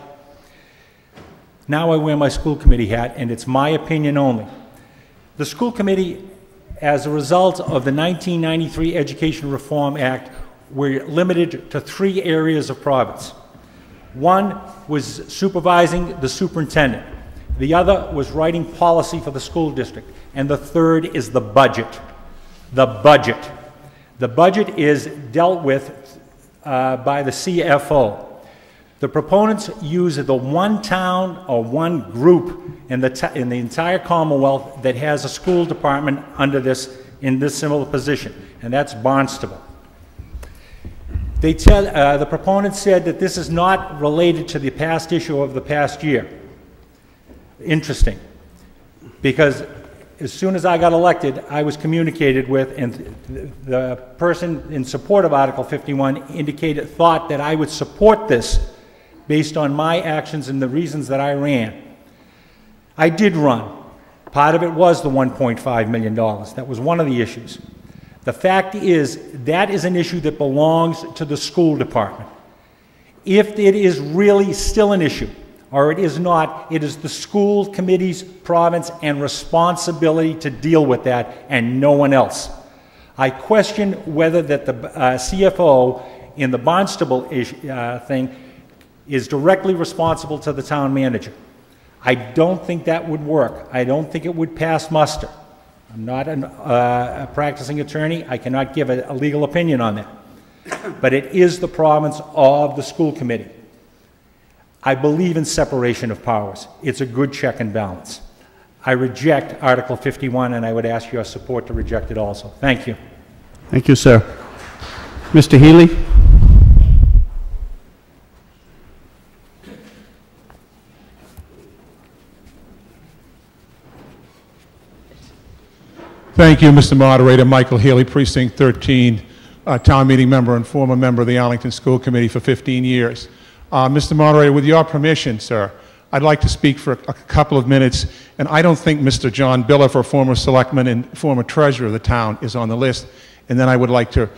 Now I wear my school committee hat, and it's my opinion only. The school committee, as a result of the 1993 Education Reform Act, were limited to 3 areas of province. One was supervising the superintendent. The other was writing policy for the school district. And the third is the budget. The budget. The budget is dealt with by the CFO. The proponents use the one town or one group in the entire Commonwealth that has a school department under this, in this similar position, and that's Barnstable. They tell, the proponents said that this is not related to the past issue of the past year. Interesting, because as soon as I got elected, I was communicated with, and the person in support of Article 51 indicated, thought that I would support this based on my actions and the reasons that I ran. I did run. Part of it was the $1.5 million. That was one of the issues. The fact is, that is an issue that belongs to the school department. If it is really still an issue, or it is not, it is the school committee's province and responsibility to deal with that, and no one else. I question whether that the CFO in the Barnstable thing is directly responsible to the town manager. I don't think that would work. I don't think it would pass muster. I'm not a practicing attorney. I cannot give a legal opinion on that. But it is the province of the school committee. I believe in separation of powers. It's a good check and balance. I reject Article 51, and I would ask your support to reject it also. Thank you. Thank you, sir. Mr. Healy. Thank you, Mr. Moderator. Michael Healy, Precinct 13, town meeting member and former member of the Arlington School Committee for 15 years. Mr. Moderator, with your permission, sir, I'd like to speak for a couple of minutes, and I don't think Mr. John Bilifer, former selectman and former treasurer of the town, is on the list, and then I would like to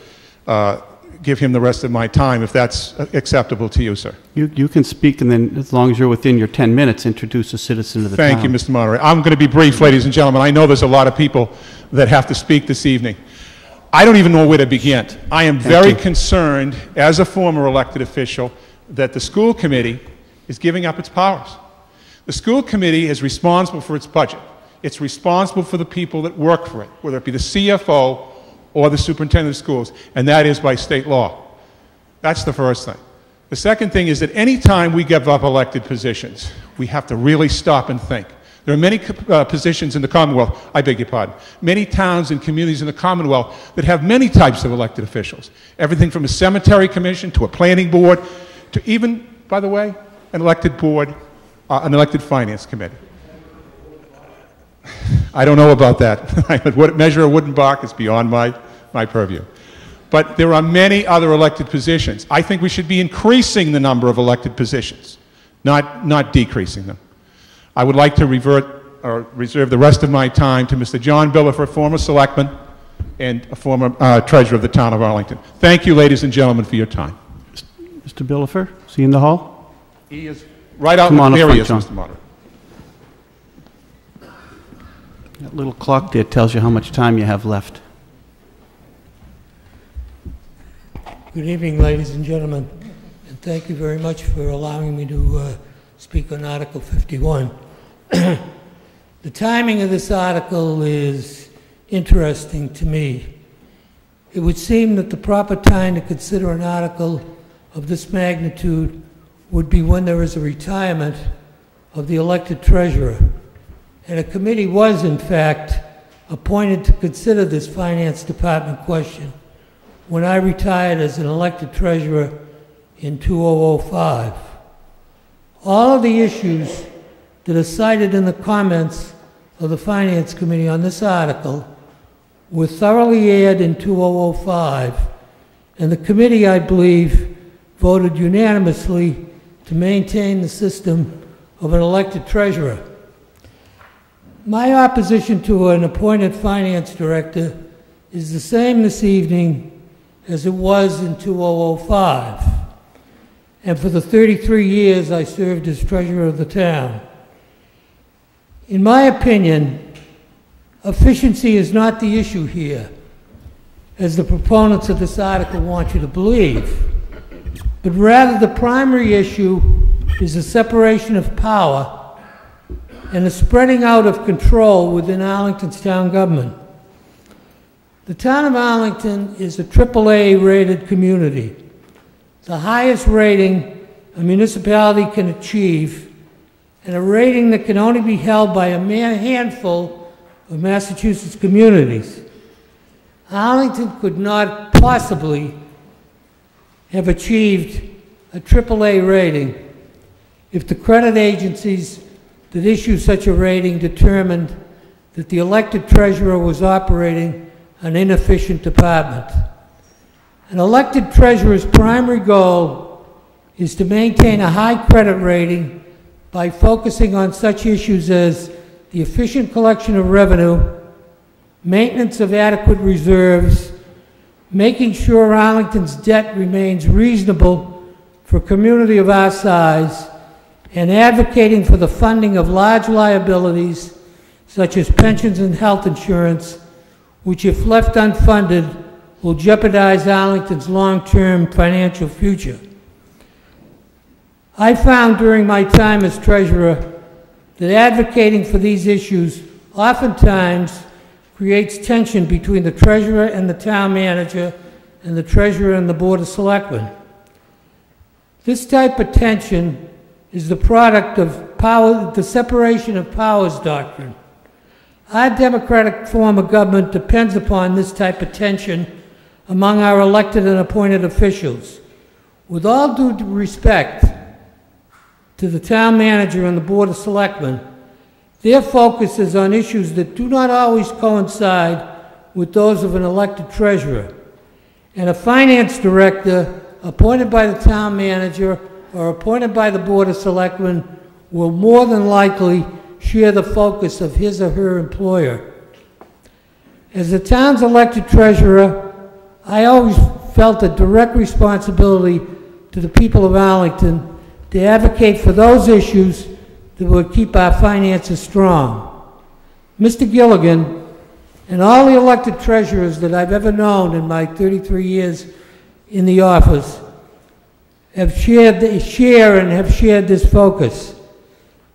give him the rest of my time, if that's acceptable to you, sir. You can speak, and then as long as you're within your 10 minutes, introduce a citizen to the town. Thank you, Mr. Moderator. I'm going to be brief, ladies and gentlemen. I know there's a lot of people that have to speak this evening. I don't even know where to begin. I am very concerned, as a former elected official, that the school committee is giving up its powers. The school committee is responsible for its budget. It's responsible for the people that work for it, whether it be the CFO or the superintendent of schools, and that is by state law. That's the first thing. The second thing is that any time we give up elected positions, we have to really stop and think. There are many positions in the Commonwealth, I beg your pardon, many towns and communities in the Commonwealth that have many types of elected officials. Everything from a cemetery commission to a planning board to even, by the way, an elected board, an elected finance committee. I don't know about that. What measure a wooden bark is beyond my purview. But there are many other elected positions. I think we should be increasing the number of elected positions, not decreasing them. I would like to reserve the rest of my time to Mr. John Bilifer, former selectman and a former treasurer of the town of Arlington. Thank you, ladies and gentlemen, for your time. Mr. Bilifer, is he in the hall? He is right out in the area, Mr. Moderator. That little clock there tells you how much time you have left. Good evening, ladies and gentlemen, and thank you very much for allowing me to speak on Article 51. The timing of this article is interesting to me. It would seem that the proper time to consider an article of this magnitude would be when there is a retirement of the elected treasurer. And a committee was, in fact, appointed to consider this finance department question when I retired as an elected treasurer in 2005. All of the issues that are cited in the comments of the Finance Committee on this article were thoroughly aired in 2005, and the committee, I believe, voted unanimously to maintain the system of an elected treasurer. My opposition to an appointed finance director is the same this evening as it was in 2005, and for the 33 years I served as treasurer of the town. In my opinion, efficiency is not the issue here, as the proponents of this article want you to believe, but rather the primary issue is the separation of power and the spreading out of control within Arlington's town government. The town of Arlington is a AAA-rated community, the highest rating a municipality can achieve, and a rating that can only be held by a mere handful of Massachusetts communities. Arlington could not possibly have achieved a AAA rating if the credit agencies that issued such a rating determined that the elected treasurer was operating an inefficient department. An elected treasurer's primary goal is to maintain a high credit rating by focusing on such issues as the efficient collection of revenue, maintenance of adequate reserves, making sure Arlington's debt remains reasonable for a community of our size, and advocating for the funding of large liabilities such as pensions and health insurance, which if left unfunded will jeopardize Arlington's long-term financial future. I found during my time as treasurer that advocating for these issues oftentimes creates tension between the treasurer and the town manager and the treasurer and the Board of Selectmen. This type of tension is the product of power, the separation of powers doctrine. Our democratic form of government depends upon this type of tension among our elected and appointed officials. With all due respect to the town manager and the Board of Selectmen, their focus is on issues that do not always coincide with those of an elected treasurer. And a finance director appointed by the town manager or appointed by the Board of Selectmen will more than likely share the focus of his or her employer. As the town's elected treasurer, I always felt a direct responsibility to the people of Arlington to advocate for those issues that would keep our finances strong. Mr. Gilligan and all the elected treasurers that I've ever known in my 33 years in the office have shared this focus.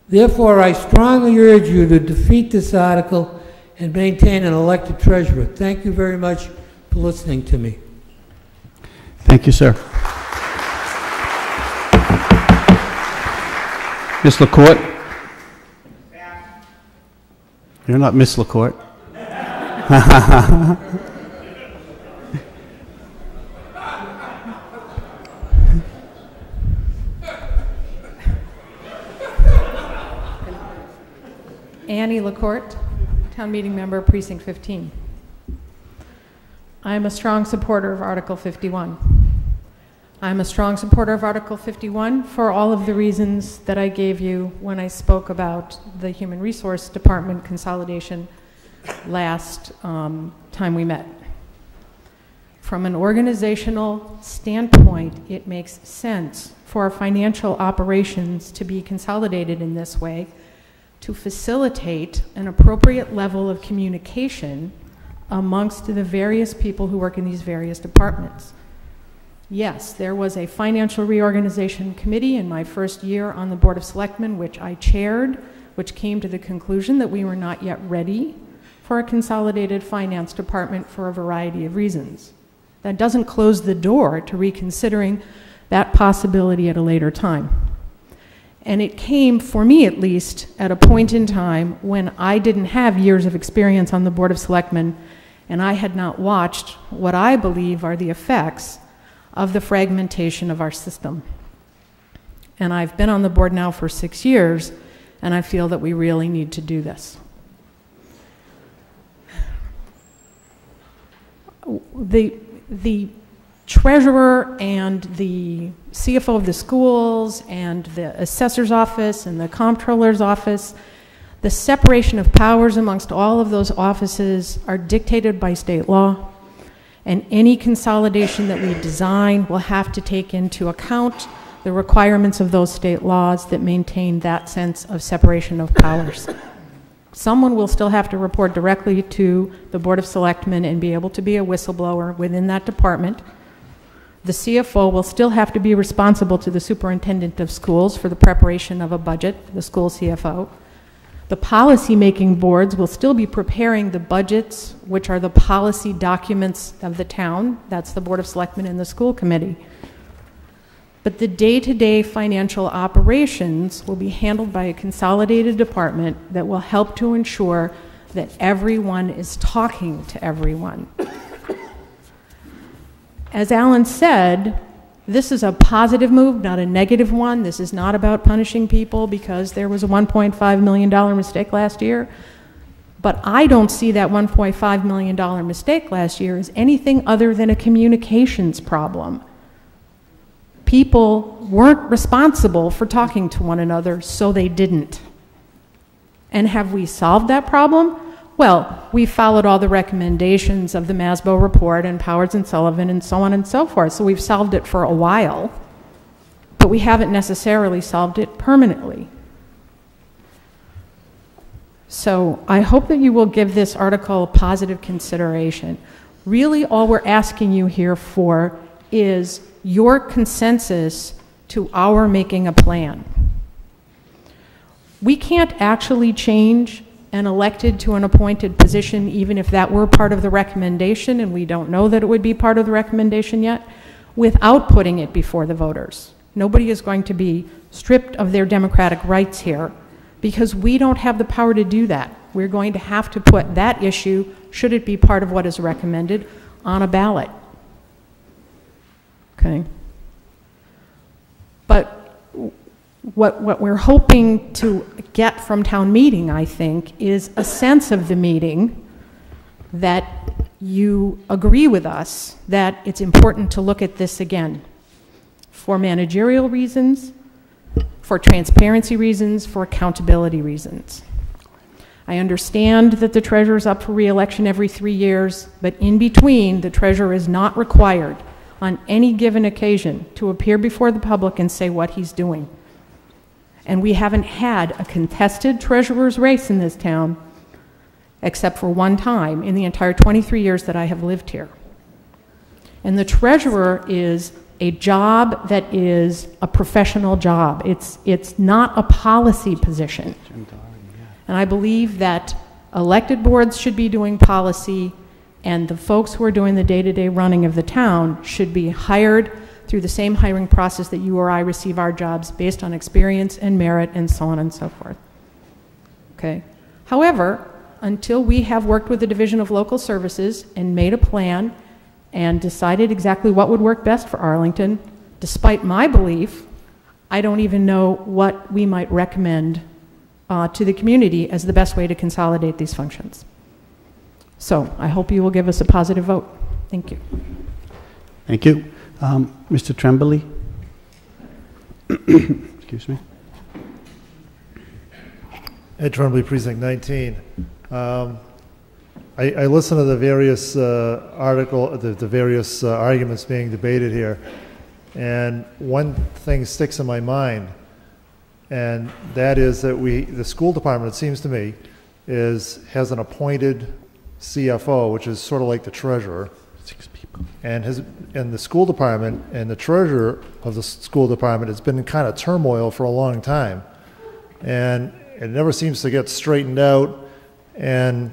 Therefore, I strongly urge you to defeat this article and maintain an elected treasurer. Thank you very much for listening to me. Thank you, sir. Ms. LaCourte? You're not Ms. LaCourte. Annie LaCourte, Town Meeting Member, Precinct 15. I am a strong supporter of Article 51. I am a strong supporter of Article 51 for all of the reasons that I gave you when I spoke about the Human Resource Department consolidation last time we met. From an organizational standpoint, it makes sense for our financial operations to be consolidated in this way to facilitate an appropriate level of communication amongst the various people who work in these various departments. Yes, there was a financial reorganization committee in my first year on the Board of Selectmen, which I chaired, which came to the conclusion that we were not yet ready for a consolidated finance department for a variety of reasons. That doesn't close the door to reconsidering that possibility at a later time. And it came, for me at least, at a point in time when I didn't have years of experience on the Board of Selectmen, and I had not watched what I believe are the effects of the fragmentation of our system. And I've been on the board now for 6 years, and I feel that we really need to do this. The treasurer and the CFO of the schools and the assessor's office and the comptroller's office, the separation of powers amongst all of those offices are dictated by state law, and any consolidation that we design will have to take into account the requirements of those state laws that maintain that sense of separation of powers. Someone will still have to report directly to the Board of Selectmen and be able to be a whistleblower within that department. The CFO will still have to be responsible to the superintendent of schools for the preparation of a budget, the school CFO. The policy-making boards will still be preparing the budgets, which are the policy documents of the town. That's the Board of Selectmen and the School Committee. But the day-to-day financial operations will be handled by a consolidated department that will help to ensure that everyone is talking to everyone. As Alan said, this is a positive move, not a negative one. This is not about punishing people because there was a $1.5 million mistake last year. But I don't see that $1.5 million mistake last year as anything other than a communications problem. people weren't responsible for talking to one another, so they didn't. And have we solved that problem? Well, we followed all the recommendations of the Masbo report and Powers and Sullivan and so on and so forth, so we've solved it for a while, but we haven't necessarily solved it permanently. So I hope that you will give this article positive consideration. Really, all we're asking you here for is your consensus to our making a plan. We can't actually change an elected to an appointed position, even if that were part of the recommendation, and we don't know that it would be part of the recommendation yet, without putting it before the voters. Nobody is going to be stripped of their democratic rights here, because we don't have the power to do that. We're going to have to put that issue, should it be part of what is recommended, on a ballot. Okay. But what we're hoping to get from town meeting, I think, is a sense of the meeting that you agree with us that it's important to look at this again for managerial reasons, for transparency reasons, for accountability reasons. I understand that the treasurer's up for re-election every 3 years, but in between, the treasurer is not required on any given occasion to appear before the public and say what he's doing. And we haven't had a contested treasurer's race in this town, except for one time in the entire 23 years that I have lived here. And the treasurer is a job that is a professional job. It's not a policy position. And I believe that elected boards should be doing policy, and the folks who are doing the day-to-day running of the town should be hired through the same hiring process that you or I receive our jobs, based on experience and merit and so on and so forth. Okay. However, until we have worked with the Division of Local Services and made a plan and decided exactly what would work best for Arlington, despite my belief, I don't even know what we might recommend to the community as the best way to consolidate these functions. So I hope you will give us a positive vote. Thank you. Thank you. Mr. Tremblay. Excuse me. Ed Tremblay, Precinct 19. I listened to the various arguments being debated here, and one thing sticks in my mind, and that is that the school department, it seems to me, has an appointed CFO, which is sort of like the treasurer. Six people. And the school department and the treasurer of the school department has been in kind of turmoil for a long time, and it never seems to get straightened out, and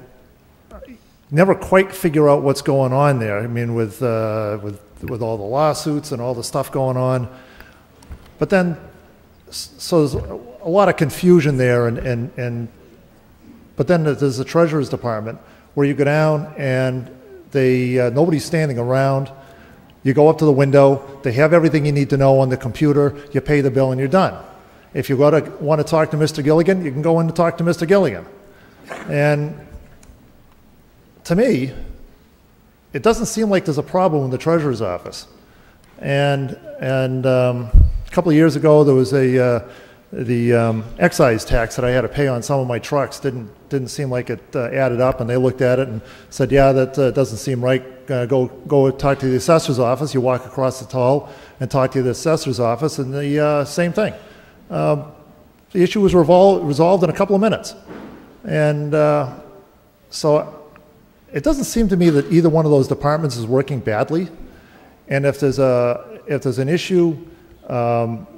never quite figure out what's going on there. I mean, with all the lawsuits and all the stuff going on. But then, so there's a lot of confusion there, but then there's the treasurer's department, where you go down and nobody's standing around. You go up to the window, they have everything you need to know on the computer, you pay the bill and you're done. If you want to talk to Mr. Gilligan, you can go in and talk to Mr. Gilligan. And to me, it doesn't seem like there's a problem in the treasurer's office. And a couple of years ago, there was the excise tax that I had to pay on some of my trucks. Didn't seem like it added up, and they looked at it and said, yeah, that doesn't seem right. Go talk to the assessor's office. You walk across the hall and talk to the assessor's office, and the same thing. The issue was resolved in a couple of minutes. And so it doesn't seem to me that either one of those departments is working badly, and if there's an issue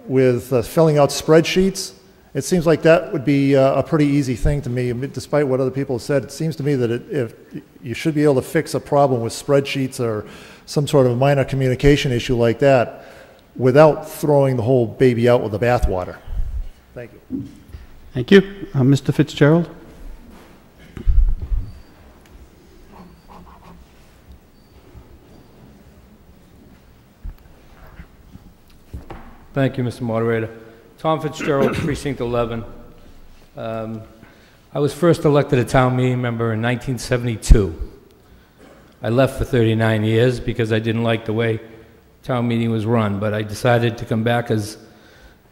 with filling out spreadsheets, it seems like that would be a pretty easy thing to me. Despite what other people have said, it seems to me that if you should be able to fix a problem with spreadsheets or some sort of minor communication issue like that, without throwing the whole baby out with the bathwater. Thank you. Thank you, Mr. Fitzgerald. Thank you, Mr. Moderator. Tom Fitzgerald, Precinct 11. I was first elected a town meeting member in 1972. I left for 39 years because I didn't like the way town meeting was run, but I decided to come back as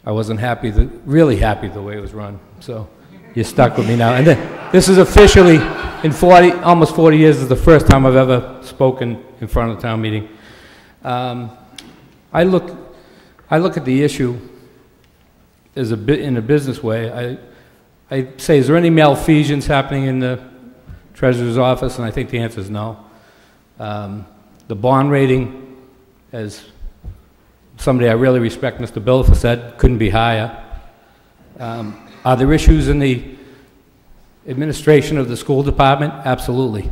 I wasn't happy, really happy the way it was run. So you're stuck with me now. And then, this is officially, in almost 40 years, is the first time I've ever spoken in front of the town meeting. I look at the issue as in a business way. I say, is there any malfeasance happening in the treasurer's office? And I think the answer is no. The bond rating, as somebody I really respect, Mr. Bilifer, said, couldn't be higher. Are there issues in the administration of the school department? Absolutely.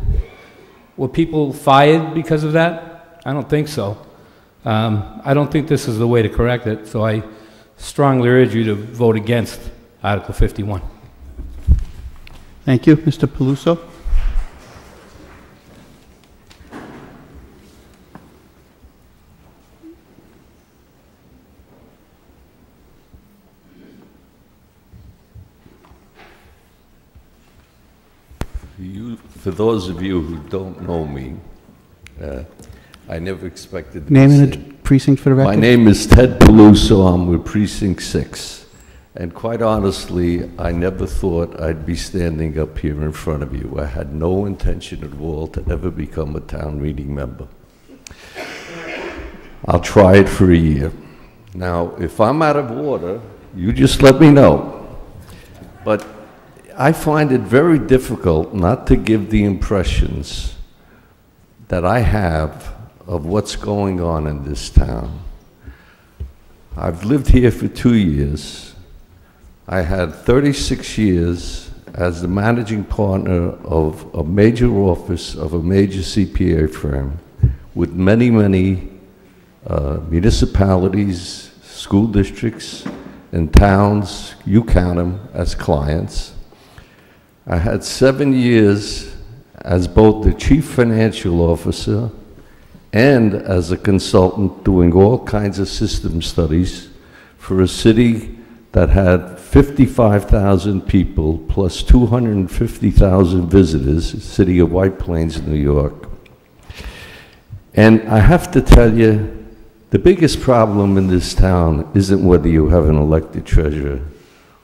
Were people fired because of that? I don't think so. I don't think this is the way to correct it, so I strongly urge you to vote against Article 51. Thank you. Mr. Peluso. For those of you who don't know me, I never expected to name and a precinct for the record. My name is Ted Peluso. I'm with Precinct 6. And quite honestly, I never thought I'd be standing up here in front of you. I had no intention at all to ever become a town meeting member. I'll try it for a year. Now, if I'm out of order, you just let me know. But I find it very difficult not to give the impressions that I have of what's going on in this town. I've lived here for 2 years. I had 36 years as the managing partner of a major office of a major CPA firm with many, many municipalities, school districts, and towns, you count them, as clients. I had 7 years as both the chief financial officer and as a consultant doing all kinds of system studies for a city that had 55,000 people plus 250,000 visitors, the city of White Plains, New York. And I have to tell you, the biggest problem in this town isn't whether you have an elected treasurer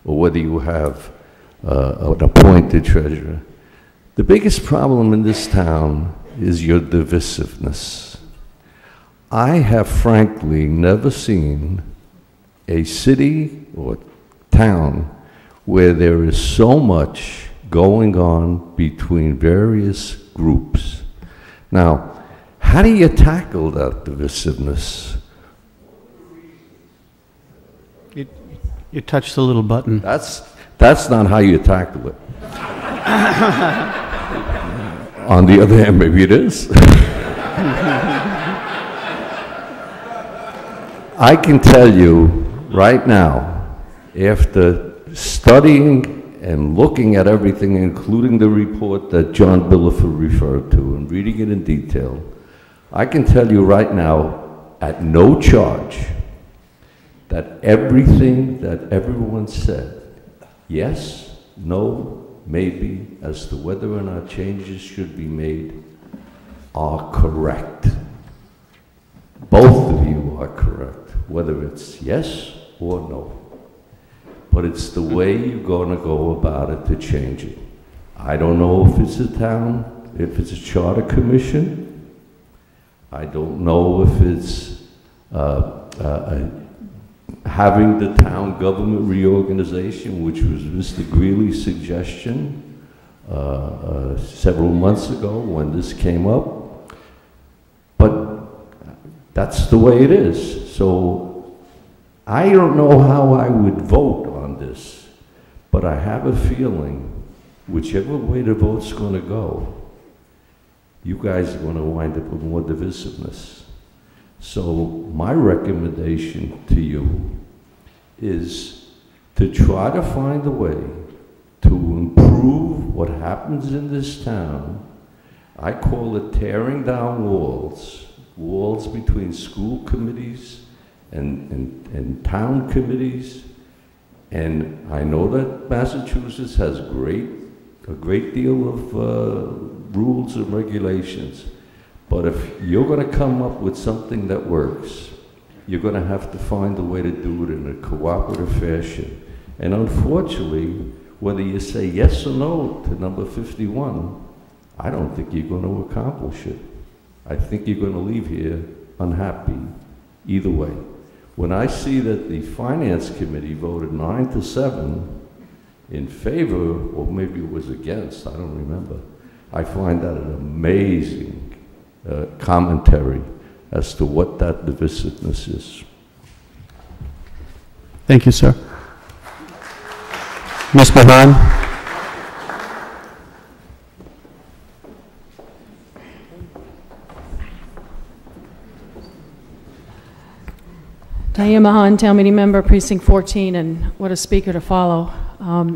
or whether you have an appointed treasurer. The biggest problem in this town is your divisiveness. I have frankly never seen a city or town where there is so much going on between various groups. Now, how do you tackle that divisiveness? You touch the little button. That's not how you tackle it. On the other hand, maybe it is. I can tell you right now, after studying and looking at everything, including the report that John Bilifer referred to and reading it in detail, I can tell you right now, at no charge, that everything that everyone said, yes, no, maybe, as to whether or not changes should be made, are correct. Both of you are correct, whether it's yes or no. But it's the way you're going to go about it to change it. I don't know if it's a town, if it's a charter commission. I don't know if it's having the town government reorganization, which was Mr. Greeley's suggestion several months ago when this came up. But that's the way it is. So I don't know how I would vote on this, but I have a feeling whichever way the vote's going to go, you guys are going to wind up with more divisiveness. So my recommendation to you is to try to find a way to improve what happens in this town. I call it tearing down walls, walls between school committees and town committees. And I know that Massachusetts has a great deal of rules and regulations. But if you're going to come up with something that works, you're going to have to find a way to do it in a cooperative fashion. And unfortunately, whether you say yes or no to number 51, I don't think you're going to accomplish it. I think you're going to leave here unhappy either way. When I see that the Finance Committee voted 9-7 in favor, or maybe it was against, I don't remember, I find that an amazing commentary as to what that divisiveness is. Thank you, sir. Ms. Mahan. Diane Mahan, Town Meeting Member, Precinct 14, and what a speaker to follow.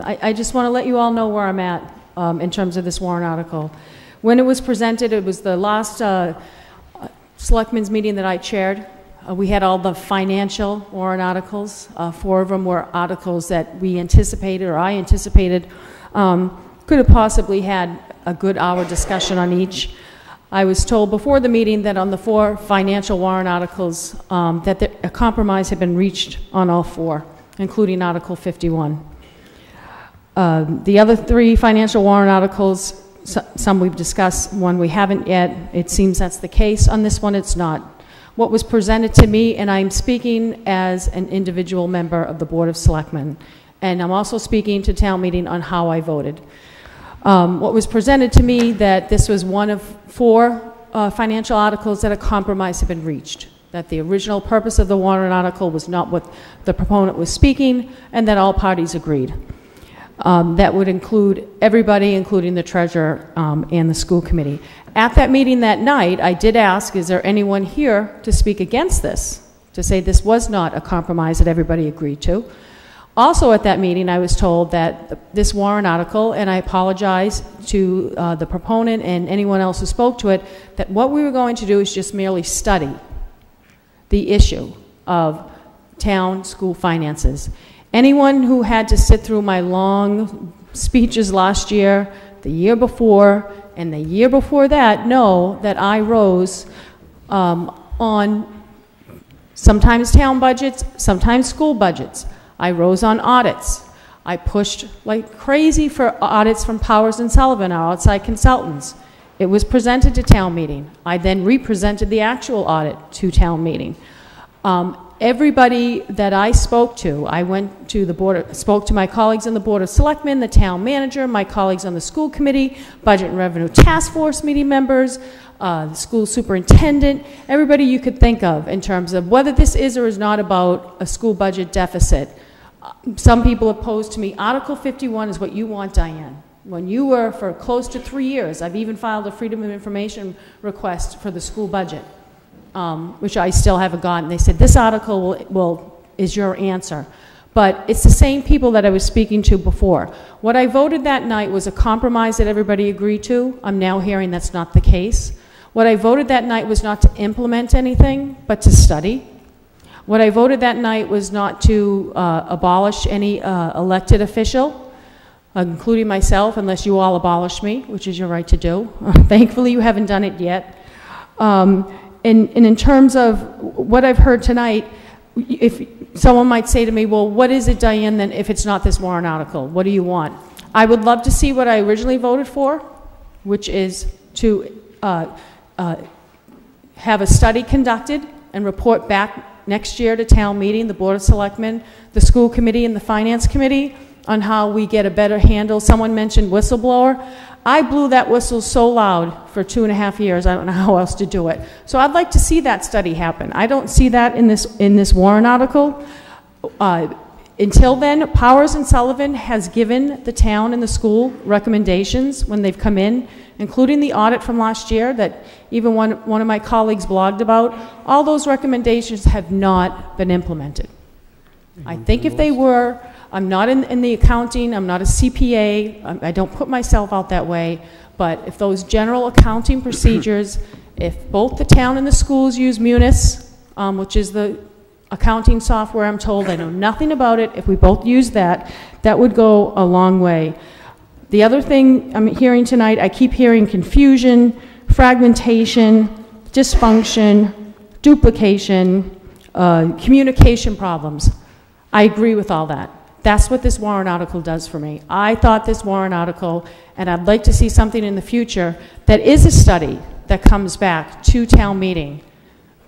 I just want to let you all know where I'm at in terms of this warrant article. When it was presented, it was the last selectmen's meeting that I chaired. We had all the financial warrant articles. 4 of them were articles that we anticipated, or I anticipated, could have possibly had a good hour discussion on each. I was told before the meeting that on the 4 financial warrant articles, that a compromise had been reached on all 4, including Article 51. The other 3 financial warrant articles, some we've discussed, one we haven't yet. It seems that's the case. On this one, it's not. What was presented to me, and I'm speaking as an individual member of the Board of Selectmen, and I'm also speaking to town meeting on how I voted. What was presented to me, that this was one of 4 financial articles that a compromise had been reached, that the original purpose of the warrant article was not what the proponent was speaking, and that all parties agreed. That would include everybody, including the treasurer and the school committee. At that meeting that night, I did ask, is there anyone here to speak against this, to say this was not a compromise that everybody agreed to? Also at that meeting, I was told that this warrant article, and I apologize to the proponent and anyone else who spoke to it, that what we were going to do is just merely study the issue of town school finances. Anyone who had to sit through my long speeches last year, the year before, and the year before that know that I rose on sometimes town budgets, sometimes school budgets. I rose on audits. I pushed like crazy for audits from Powers and Sullivan, our outside consultants. It was presented to town meeting. I then represented the actual audit to town meeting. Everybody that I spoke to, I went to the board, spoke to my colleagues on the Board of Selectmen, the town manager, my colleagues on the school committee, budget and revenue task force meeting members, the school superintendent, everybody you could think of in terms of whether this is or is not about a school budget deficit. Some people opposed to me, Article 51 is what you want, Diane. When you were for close to 3 years, I've even filed a Freedom of Information request for the school budget. Which I still haven't gotten. They said, this article is your answer. But it's the same people that I was speaking to before. What I voted that night was a compromise that everybody agreed to. I'm now hearing that's not the case. What I voted that night was not to implement anything, but to study. What I voted that night was not to abolish any elected official, including myself, unless you all abolish me, which is your right to do. Thankfully, you haven't done it yet. And in terms of what I've heard tonight, if someone might say to me, well, what is it, Diane, then, if it's not this warrant article? What do you want? I would love to see what I originally voted for, which is to have a study conducted and report back next year to town meeting, the Board of Selectmen, the school committee, and the finance committee on how we get a better handle. Someone mentioned whistleblower. I blew that whistle so loud for 2.5 years, I don't know how else to do it. So I'd like to see that study happen. I don't see that in this warrant article. Until then, Powers and Sullivan has given the town and the school recommendations when they've come in, including the audit from last year that even one of my colleagues blogged about. All those recommendations have not been implemented. I think if they were, I'm not in the accounting, I'm not a CPA, I don't put myself out that way, but if those general accounting procedures, if both the town and the schools use Munis, which is the accounting software I'm told, I know nothing about it, if we both use that, that would go a long way. The other thing I'm hearing tonight, I keep hearing confusion, fragmentation, dysfunction, duplication, communication problems. I agree with all that. That's what this warrant article does for me. I thought this warrant article, and I'd like to see something in the future that is a study that comes back to town meeting,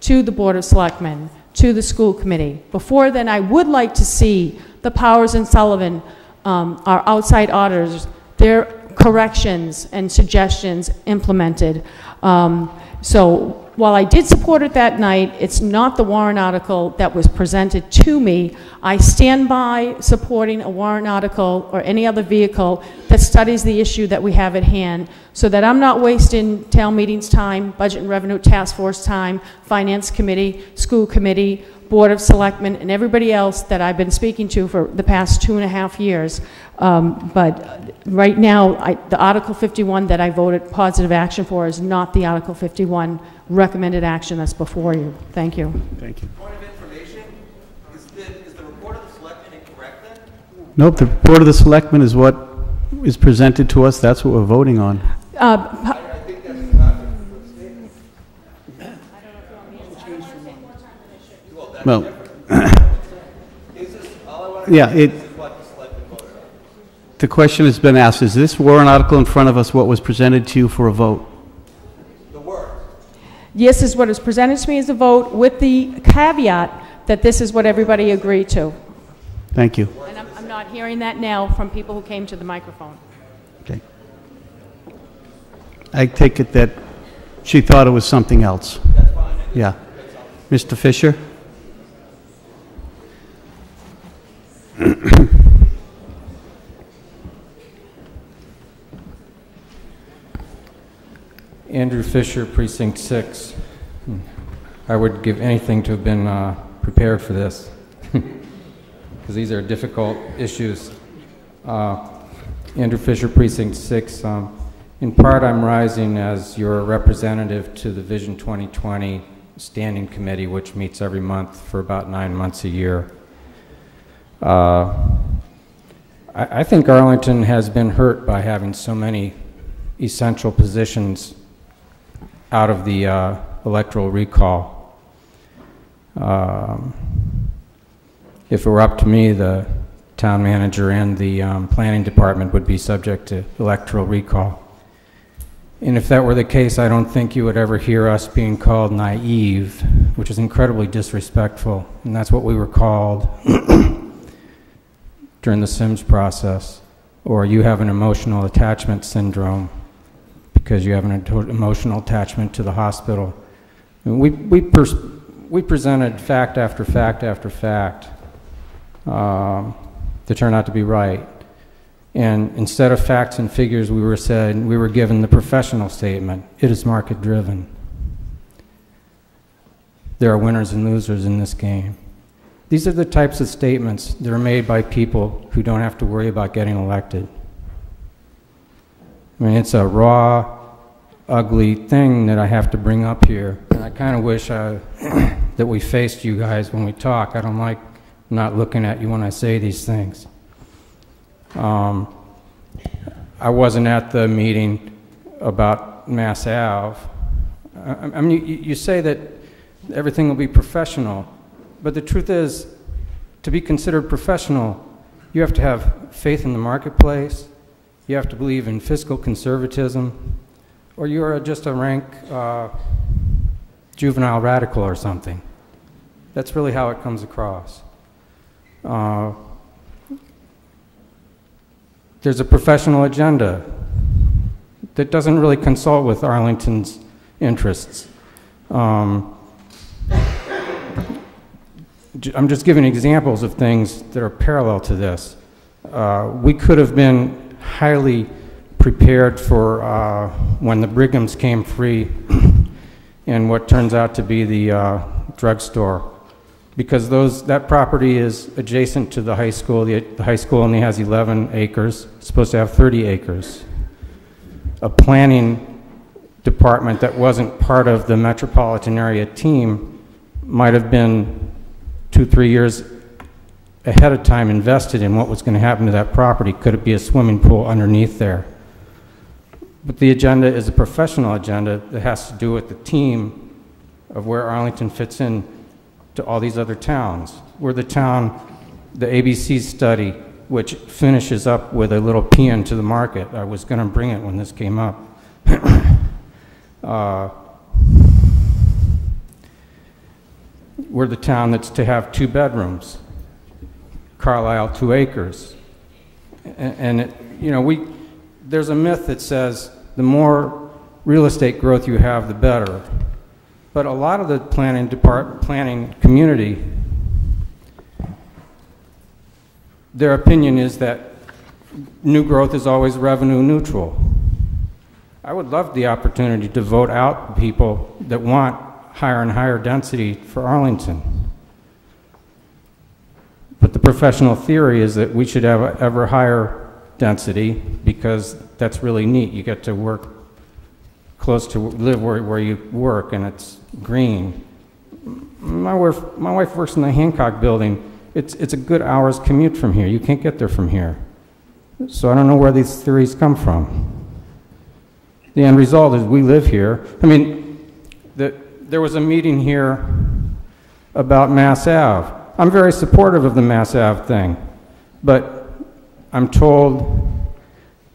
to the Board of Selectmen, to the school committee. Before then, I would like to see the Powers and Sullivan, our outside auditors, their corrections and suggestions implemented. So while I did support it that night, it's not the warrant article that was presented to me. I stand by supporting a warrant article or any other vehicle that studies the issue that we have at hand, so that I'm not wasting town meetings time, budget and revenue task force time, finance committee, school committee, board of selectmen, and everybody else that I've been speaking to for the past 2.5 years. But right now, the Article 51 that I voted positive action for is not the Article 51 recommended action that's before you. Thank you. Thank you. Point of information, is the report of the selectmen incorrect then? Nope, the report of the selectmen is what is presented to us. That's what we're voting on. I think that's not the statement. I don't know if you want me to take more time than I should. Well, that's different. The question has been asked, is this warrant article in front of us what was presented to you for a vote? The word. Yes, is what is presented to me as a vote, with the caveat that this is what everybody agreed to. Thank you. And I'm not hearing that now from people who came to the microphone. Okay. I take it that she thought it was something else. That's fine. Yeah. Mr. Fisher? Andrew Fisher, Precinct 6. I would give anything to have been prepared for this, because these are difficult issues. Andrew Fisher, Precinct 6. In part, I'm rising as your representative to the Vision 2020 Standing Committee, which meets every month for about 9 months a year. I think Arlington has been hurt by having so many essential positions out of the electoral recall. If it were up to me, the town manager and the planning department would be subject to electoral recall. And if that were the case, I don't think you would ever hear us being called naive, which is incredibly disrespectful. And that's what we were called during the Sims process. Or you have an emotional attachment syndrome, because you have an emotional attachment to the hospital. And we presented fact after fact after fact that turned out to be right. And instead of facts and figures, we were given the professional statement: it is market driven. There are winners and losers in this game. These are the types of statements that are made by people who don't have to worry about getting elected. I mean, it's a raw, ugly thing that I have to bring up here. And I kind of wish that we faced you guys when we talk. I don't like not looking at you when I say these things. I wasn't at the meeting about Mass Ave. I mean, you say that everything will be professional, but the truth is, to be considered professional, you have to have faith in the marketplace. You have to believe in fiscal conservatism, or you're just a rank juvenile radical or something. That's really how it comes across. There's a professional agenda that doesn't really consult with Arlington's interests. I'm just giving examples of things that are parallel to this. We could have been highly prepared for when the Brighams came free and what turns out to be the drugstore, because that property is adjacent to the high school. The high school only has 11 acres. It's supposed to have 30 acres. A planning department that wasn't part of the metropolitan area team might have been 2-3 years ahead of time invested in what was going to happen to that property. Could it be a swimming pool underneath there? But the agenda is a professional agenda that has to do with the team of where Arlington fits in to all these other towns. We're the town, the ABC study, which finishes up with a little paean to the market. I was gonna bring it when this came up. We're the town that's to have 2 bedrooms. Carlisle, 2 acres. And it, you know, there's a myth that says the more real estate growth you have, the better. But a lot of the planning community, their opinion is that new growth is always revenue neutral. I would love the opportunity to vote out people that want higher and higher density for Arlington. But the professional theory is that we should have ever higher density because that's really neat. You get to work close to live where you work, and it's green. My wife works in the Hancock building. It's a good hour's commute from here. You can't get there from here. So I don't know where these theories come from. The end result is we live here. I mean, there was a meeting here about Mass Ave. I'm very supportive of the Mass Ave thing, but I'm told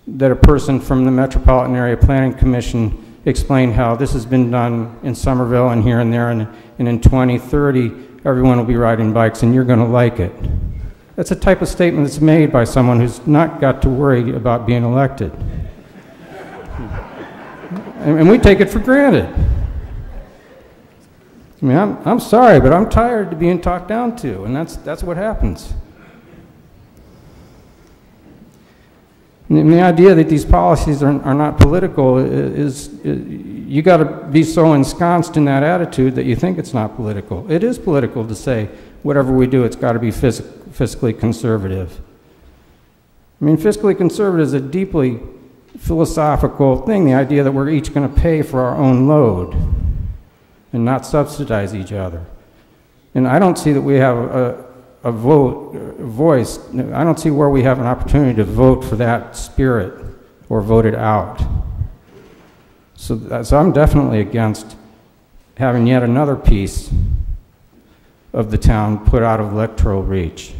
that a person from the Metropolitan Area Planning Commission explained how this has been done in Somerville and here and there, and in 2030, everyone will be riding bikes and you're gonna like it. That's a type of statement that's made by someone who's not got to worry about being elected. And we take it for granted. I mean, I'm sorry, but I'm tired of being talked down to, and that's what happens. And the idea that these policies are not political is you got to be so ensconced in that attitude that you think it's not political. It is political to say whatever we do, it's got to be fiscally conservative. I mean, fiscally conservative is a deeply philosophical thing, the idea that we're each going to pay for our own load and not subsidize each other. And I don't see that we have a voice, I don't see where we have an opportunity to vote for that spirit or vote it out. So I'm definitely against having yet another piece of the town put out of electoral reach.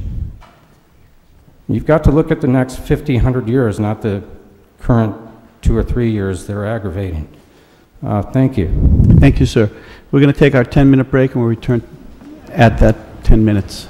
You've got to look at the next 50, 100 years, not the current 2 or 3 years they're aggravating. Thank you. Thank you, sir. We're going to take our 10-minute break and we'll return at that 10 minutes.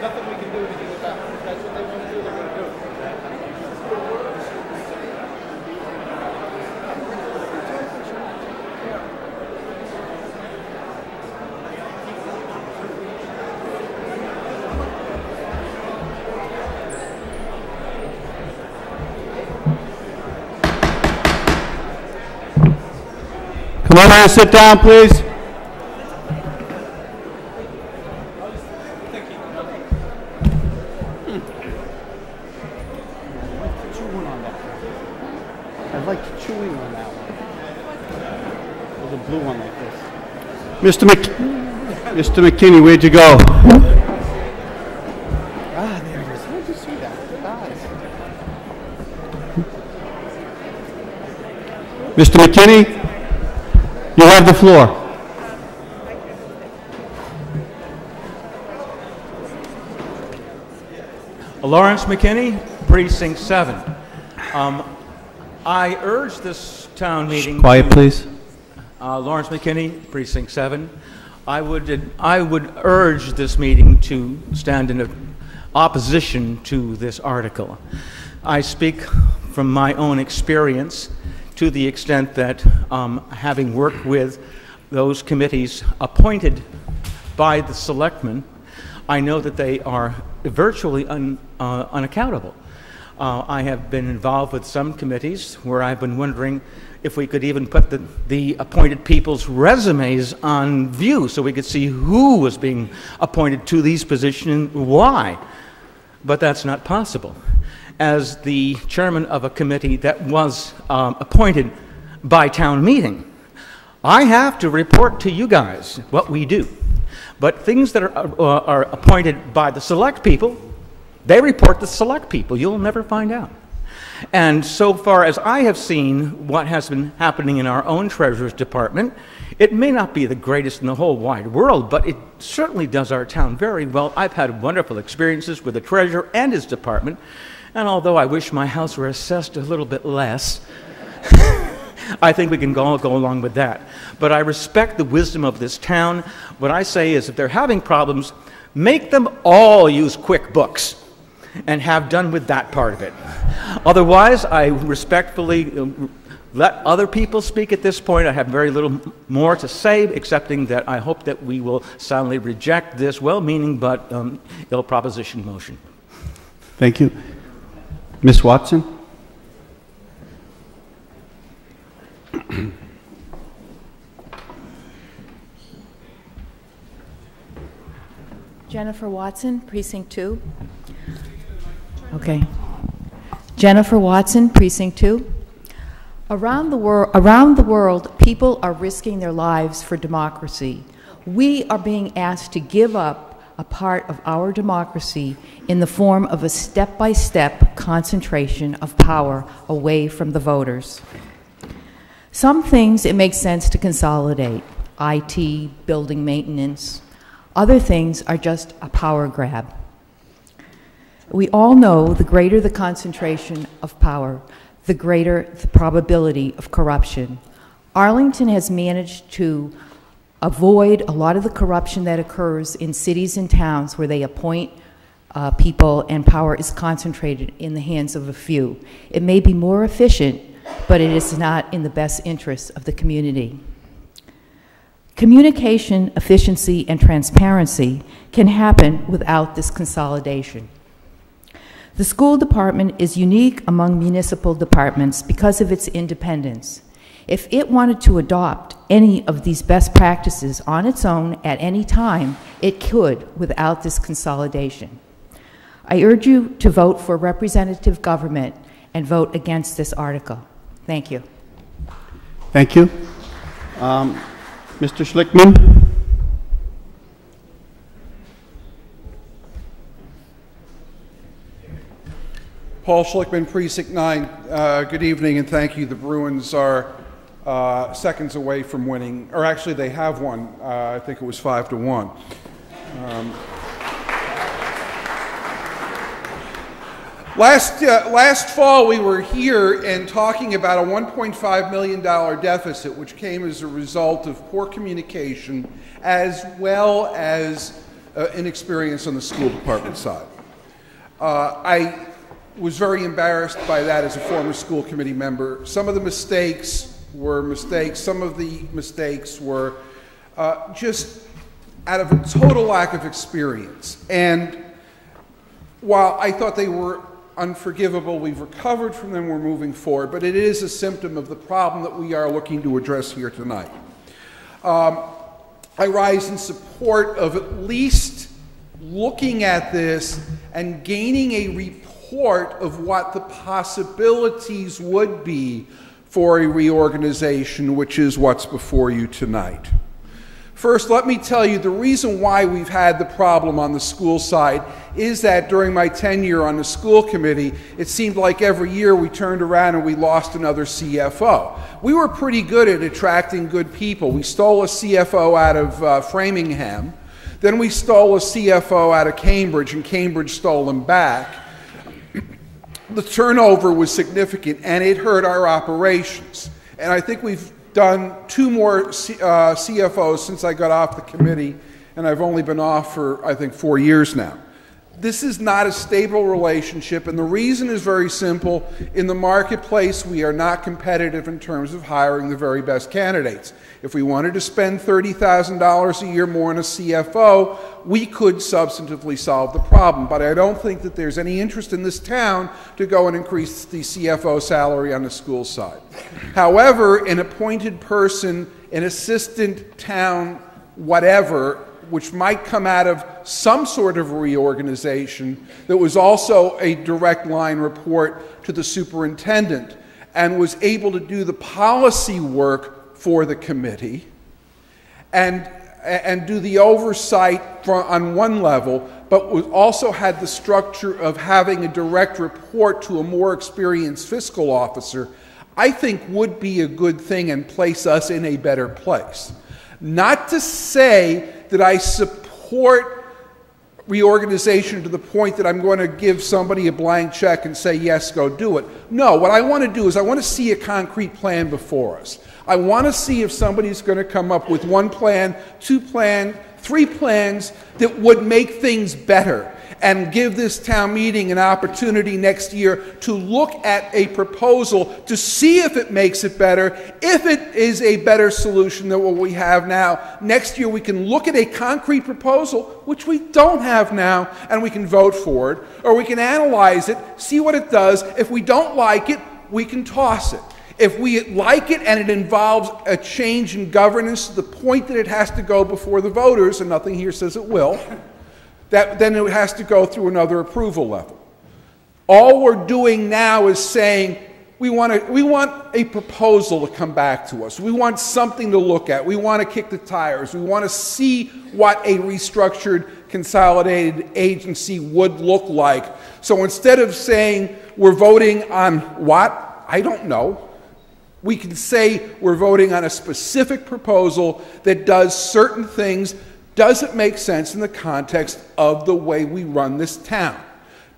nothing we can do to do about it. If that's what they want to do, they're going to do it. Come on in, sit down, please. I'd like to chew in on that one. There's a blue one like this. Mr. McKinney, where'd you go? Ah, there he is. How did you see that? Good eyes. Mr. McKinney? You have the floor. Lawrence McKinney, Precinct 7. I urge this town meeting. Quiet, please. Lawrence McKinney, Precinct 7. I would urge this meeting to stand in opposition to this article. I speak from my own experience, to the extent that having worked with those committees appointed by the selectmen, I know that they are virtually unaccountable. I have been involved with some committees where I've been wondering if we could even put the appointed people's resumes on view so we could see who was being appointed to these positions and why. But that's not possible. As the chairman of a committee that was appointed by town meeting, I have to report to you guys what we do. But things that are appointed by the select people, they report to select people. You'll never find out. And so far as I have seen what has been happening in our own treasurer's department, it may not be the greatest in the whole wide world, but it certainly does our town very well. I've had wonderful experiences with the treasurer and his department. And although I wish my house were assessed a little bit less, I think we can all go along with that. But I respect the wisdom of this town. What I say is if they're having problems, make them all use QuickBooks and have done with that part of it. Otherwise, I respectfully let other people speak at this point. I have very little more to say, excepting that I hope that we will soundly reject this well-meaning but ill-propositioned motion. Thank you. Ms. Watson? Jennifer Watson, Precinct 2. Okay. Jennifer Watson, Precinct 2. Around the world, people are risking their lives for democracy. We are being asked to give up a part of our democracy in the form of a step-by-step concentration of power away from the voters. Some things it makes sense to consolidate, IT, building maintenance. Other things are just a power grab. We all know the greater the concentration of power, the greater the probability of corruption. Arlington has managed to avoid a lot of the corruption that occurs in cities and towns where they appoint people and power is concentrated in the hands of a few. It may be more efficient, but it is not in the best interest of the community. Communication, efficiency, and transparency can happen without this consolidation. The school department is unique among municipal departments because of its independence. If it wanted to adopt any of these best practices on its own at any time, it could without this consolidation. I urge you to vote for representative government and vote against this article. Thank you. Thank you. Mr. Schlichtman? Paul Schlichtman, Precinct 9. Good evening and thank you. The Bruins are seconds away from winning, or actually they have won. I think it was 5-1. Last fall we were here and talking about a $1.5 million deficit, which came as a result of poor communication as well as inexperience on the school department side. I was very embarrassed by that as a former school committee member. Some of the mistakes were mistakes. Some of the mistakes were just out of a total lack of experience. And while I thought they were unforgivable, we've recovered from them, we're moving forward, but it is a symptom of the problem that we are looking to address here tonight. I rise in support of at least looking at this and gaining a report of what the possibilities would be for a reorganization, which is what's before you tonight. First, let me tell you the reason why we've had the problem on the school side is that during my tenure on the school committee, it seemed like every year we turned around and we lost another CFO. We were pretty good at attracting good people. We stole a CFO out of Framingham, then we stole a CFO out of Cambridge, and Cambridge stole him back. The turnover was significant, and it hurt our operations. And I think we've done two more CFOs since I got off the committee, and I've only been off for, I think, 4 years now. This is not a stable relationship, and the reason is very simple. In the marketplace, we are not competitive in terms of hiring the very best candidates. If we wanted to spend $30,000 a year more on a CFO, we could substantively solve the problem, but I don't think that there's any interest in this town to go and increase the CFO salary on the school side. However, an appointed person, an assistant town whatever, which might come out of some sort of reorganization that was also a direct line report to the superintendent and was able to do the policy work for the committee and do the oversight on one level, but also had the structure of having a direct report to a more experienced fiscal officer, I think would be a good thing and place us in a better place. Not to say that I support reorganization to the point that I'm going to give somebody a blank check and say, yes, go do it. No, what I want to do is I want to see a concrete plan before us. I want to see if somebody's going to come up with one plan, two plans, three plans that would make things better and give this town meeting an opportunity next year to look at a proposal to see if it makes it better. If it is a better solution than what we have now, next year we can look at a concrete proposal, which we don't have now, and we can vote for it, or we can analyze it, see what it does. If we don't like it, we can toss it. If we like it and it involves a change in governance to the point that it has to go before the voters, and nothing here says it will, then it has to go through another approval level. All we're doing now is saying we want a proposal to come back to us. We want something to look at. We want to kick the tires. We want to see what a restructured, consolidated agency would look like. So instead of saying we're voting on what, I don't know, we can say we're voting on a specific proposal that does certain things. Does it make sense in the context of the way we run this town?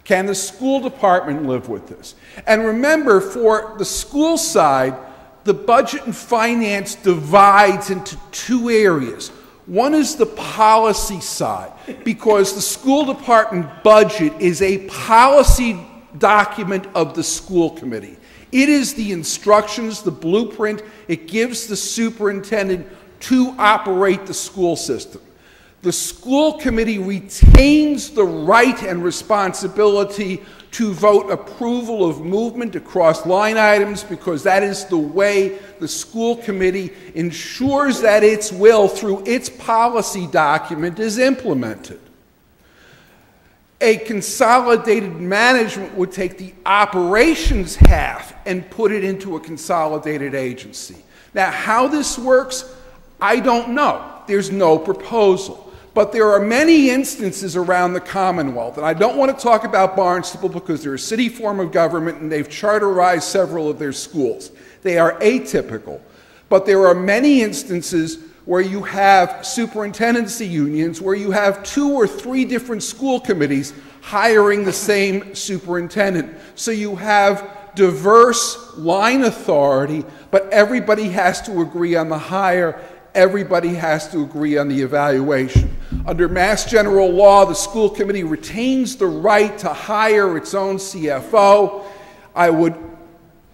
Can the school department live with this? And remember, for the school side, the budget and finance divides into two areas. One is the policy side, because the school department budget is a policy document of the school committee. It is the instructions, the blueprint. It gives the superintendent to operate the school system. The school committee retains the right and responsibility to vote approval of movement across line items, because that is the way the school committee ensures that its will through its policy document is implemented. A consolidated management would take the operations half and put it into a consolidated agency. Now, how this works, I don't know. There's no proposal. But there are many instances around the Commonwealth, and I don't want to talk about Barnstable because they're a city form of government and they've charterized several of their schools. They are atypical. But there are many instances where you have superintendency unions, where you have two or three different school committees hiring the same superintendent. So you have diverse line authority, but everybody has to agree on the hire. Everybody has to agree on the evaluation. Under Mass General Law, the School Committee retains the right to hire its own CFO. I would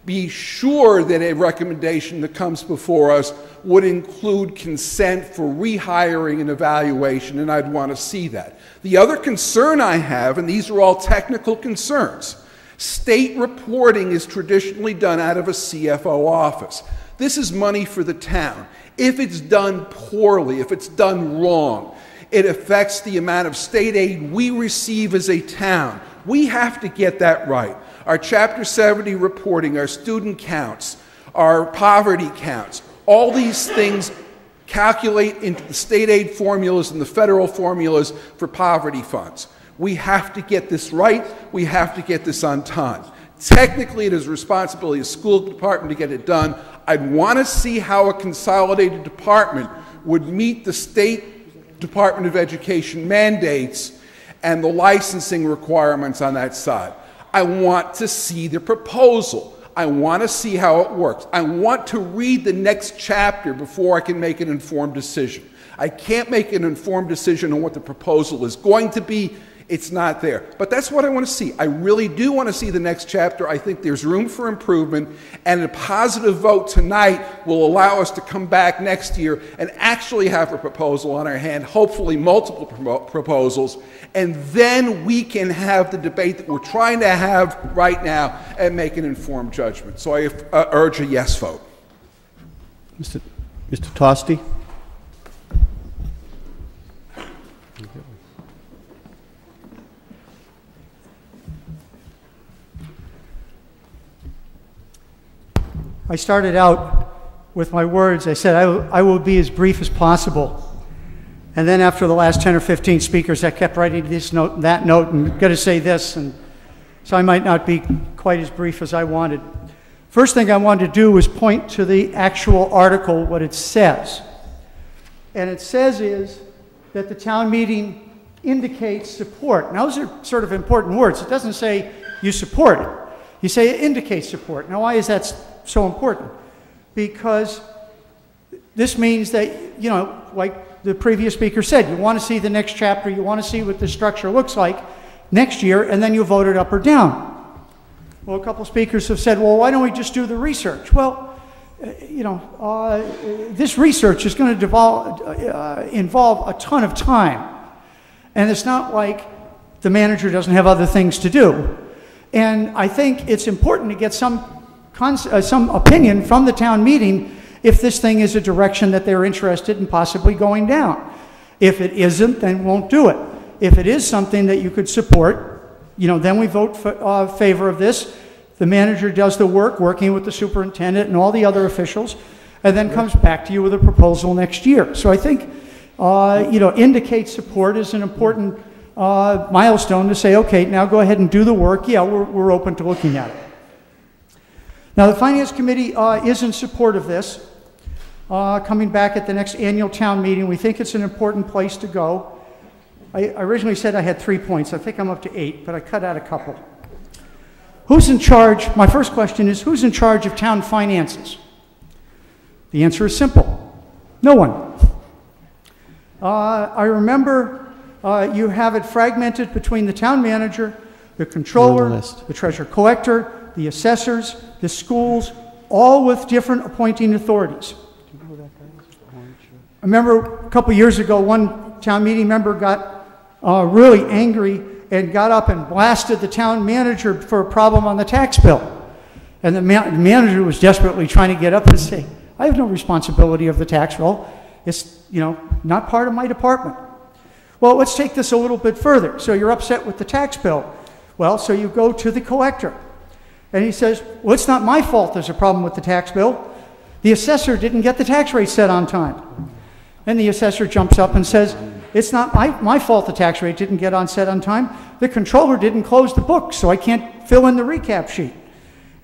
be sure that a recommendation that comes before us would include consent for rehiring and evaluation, and I'd want to see that. The other concern I have, and these are all technical concerns, state reporting is traditionally done out of a CFO office. This is money for the town. If it's done poorly, if it's done wrong, it affects the amount of state aid we receive as a town. We have to get that right. Our Chapter 70 reporting, our student counts, our poverty counts, all these things calculate into the state aid formulas and the federal formulas for poverty funds. We have to get this right. We have to get this on time. Technically, it is the responsibility of the school department to get it done. I'd want to see how a consolidated department would meet the State Department of Education mandates and the licensing requirements on that side. I want to see the proposal. I want to see how it works. I want to read the next chapter before I can make an informed decision. I can't make an informed decision on what the proposal is going to be. It's not there. But that's what I want to see. I really do want to see the next chapter. I think there's room for improvement, and a positive vote tonight will allow us to come back next year and actually have a proposal on our hand, hopefully multiple proposals, and then we can have the debate that we're trying to have right now and make an informed judgment. So I urge a yes vote. Mr. Tosti? I started out with my words. I said, I will be as brief as possible. And then after the last 10 or 15 speakers, I kept writing this note and that note and got to say this. And so I might not be quite as brief as I wanted. First thing I wanted to do was point to the actual article, what it says. And it says is that the town meeting indicates support. Now, those are sort of important words. It doesn't say you support it. You say it indicates support. Now, why is that so important? Because this means that, you know, like the previous speaker said, you want to see the next chapter, you want to see what the structure looks like next year, and then you vote it up or down. Well, a couple speakers have said, well, why don't we just do the research? Well, you know, this research is going to involve a ton of time. And it's not like the manager doesn't have other things to do. And I think it's important to get some opinion from the town meeting if this thing is a direction that they're interested in possibly going down. If it isn't, then won't do it. If it is something that you could support, you know, then we vote in favor of this. The manager does the work, working with the superintendent and all the other officials, and then comes back to you with a proposal next year. So I think, you know, indicate support is an important milestone to say, okay, now go ahead and do the work. Yeah, we're open to looking at it. Now, the Finance Committee is in support of this. Coming back at the next annual town meeting, we think it's an important place to go. I originally said I had 3 points. I think I'm up to 8, but I cut out a couple. Who's in charge? My first question is, who's in charge of town finances? The answer is simple. No one. I remember you have it fragmented between the town manager, the controller, the treasurer collector, the assessors, the schools, all with different appointing authorities. I remember a couple years ago, one town meeting member got really angry and got up and blasted the town manager for a problem on the tax bill. And the manager was desperately trying to get up and say, I have no responsibility of the tax roll. It's, you know, not part of my department. Well, let's take this a little bit further. So you're upset with the tax bill. Well, so you go to the collector. And he says, well, it's not my fault there's a problem with the tax bill. The assessor didn't get the tax rate set on time. And the assessor jumps up and says, it's not my fault the tax rate didn't get set on time. The controller didn't close the book, so I can't fill in the recap sheet.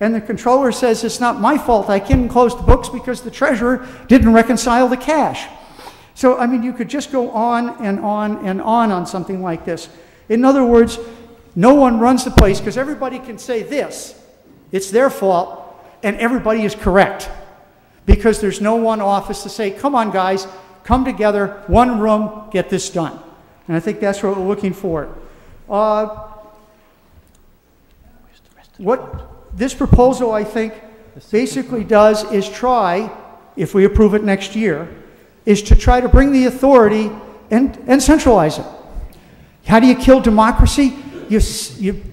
And the controller says, it's not my fault I couldn't close the books because the treasurer didn't reconcile the cash. So, I mean, you could just go on and on and on something like this. In other words, no one runs the place because everybody can say this. It's their fault, and everybody is correct because there's no one office to say, come on, guys, come together, one room, get this done. And I think that's what we're looking for. What this proposal, I think, basically does is try, if we approve it next year, is to try to bring the authority and centralize it. How do you kill democracy? You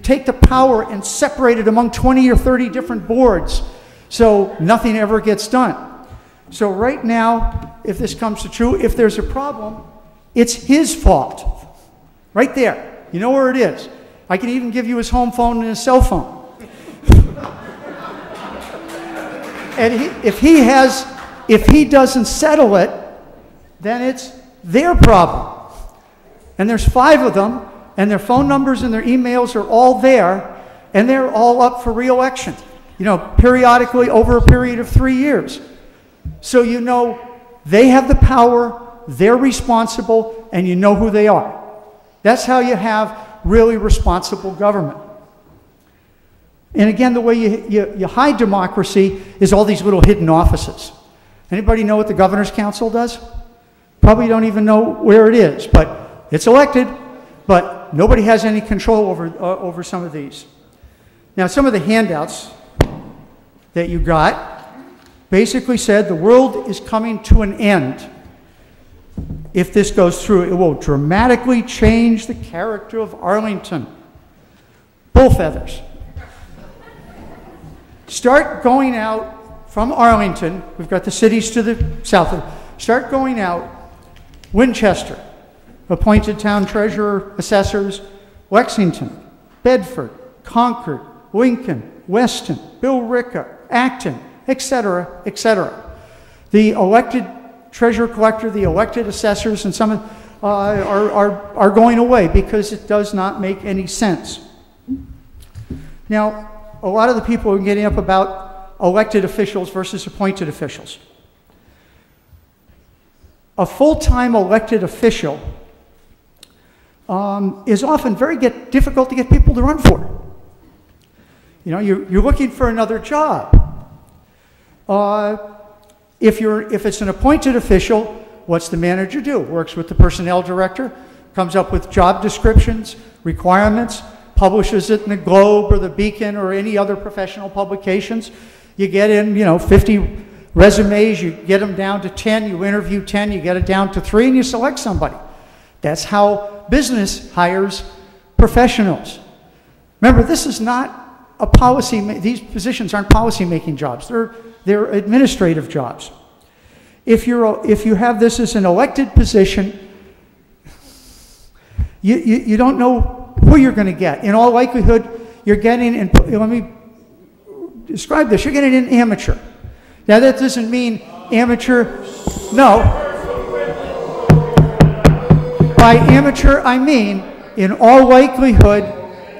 take the power and separate it among 20 or 30 different boards, so nothing ever gets done. So right now, if this comes to true, if there's a problem, it's his fault. Right there. You know where it is. I can even give you his home phone and his cell phone. And if he doesn't settle it, then it's their problem. And there's 5 of them, and their phone numbers and their emails are all there, and they're all up for re-election, you know, periodically over a period of 3 years. So you know they have the power, they're responsible, and you know who they are. That's how you have really responsible government. And again, the way you hide democracy is all these little hidden offices. Anybody know what the Governor's Council does? Probably don't even know where it is, but it's elected, but nobody has any control over some of these. Now, some of the handouts that you got basically said the world is coming to an end. If this goes through, it will dramatically change the character of Arlington. Bull feathers. Start going out from Arlington. We've got the cities to the south of. Start going out. Winchester, appointed town treasurer, assessors. Lexington, Bedford, Concord, Lincoln, Weston, Billerica, Acton, etc., etc. The elected treasurer collector, the elected assessors, and some are going away because it does not make any sense. Now, a lot of the people are getting up about elected officials versus appointed officials. A full-time elected official is often very difficult to get people to run for. You know, you're looking for another job. If it's an appointed official, what's the manager do? Works with the personnel director, comes up with job descriptions, requirements, publishes it in the Globe or the Beacon or any other professional publications. You get in, you know, 50 resumes, you get them down to 10, you interview 10, you get it down to 3, and you select somebody. That's how business hires professionals. Remember, this is not a policy, these positions aren't policy-making jobs, they're administrative jobs. If you have this as an elected position, you don't know who you're going to get. In all likelihood, you're getting, and let me describe this, you're getting an amateur. Now that doesn't mean amateur, no. By amateur, I mean, in all likelihood,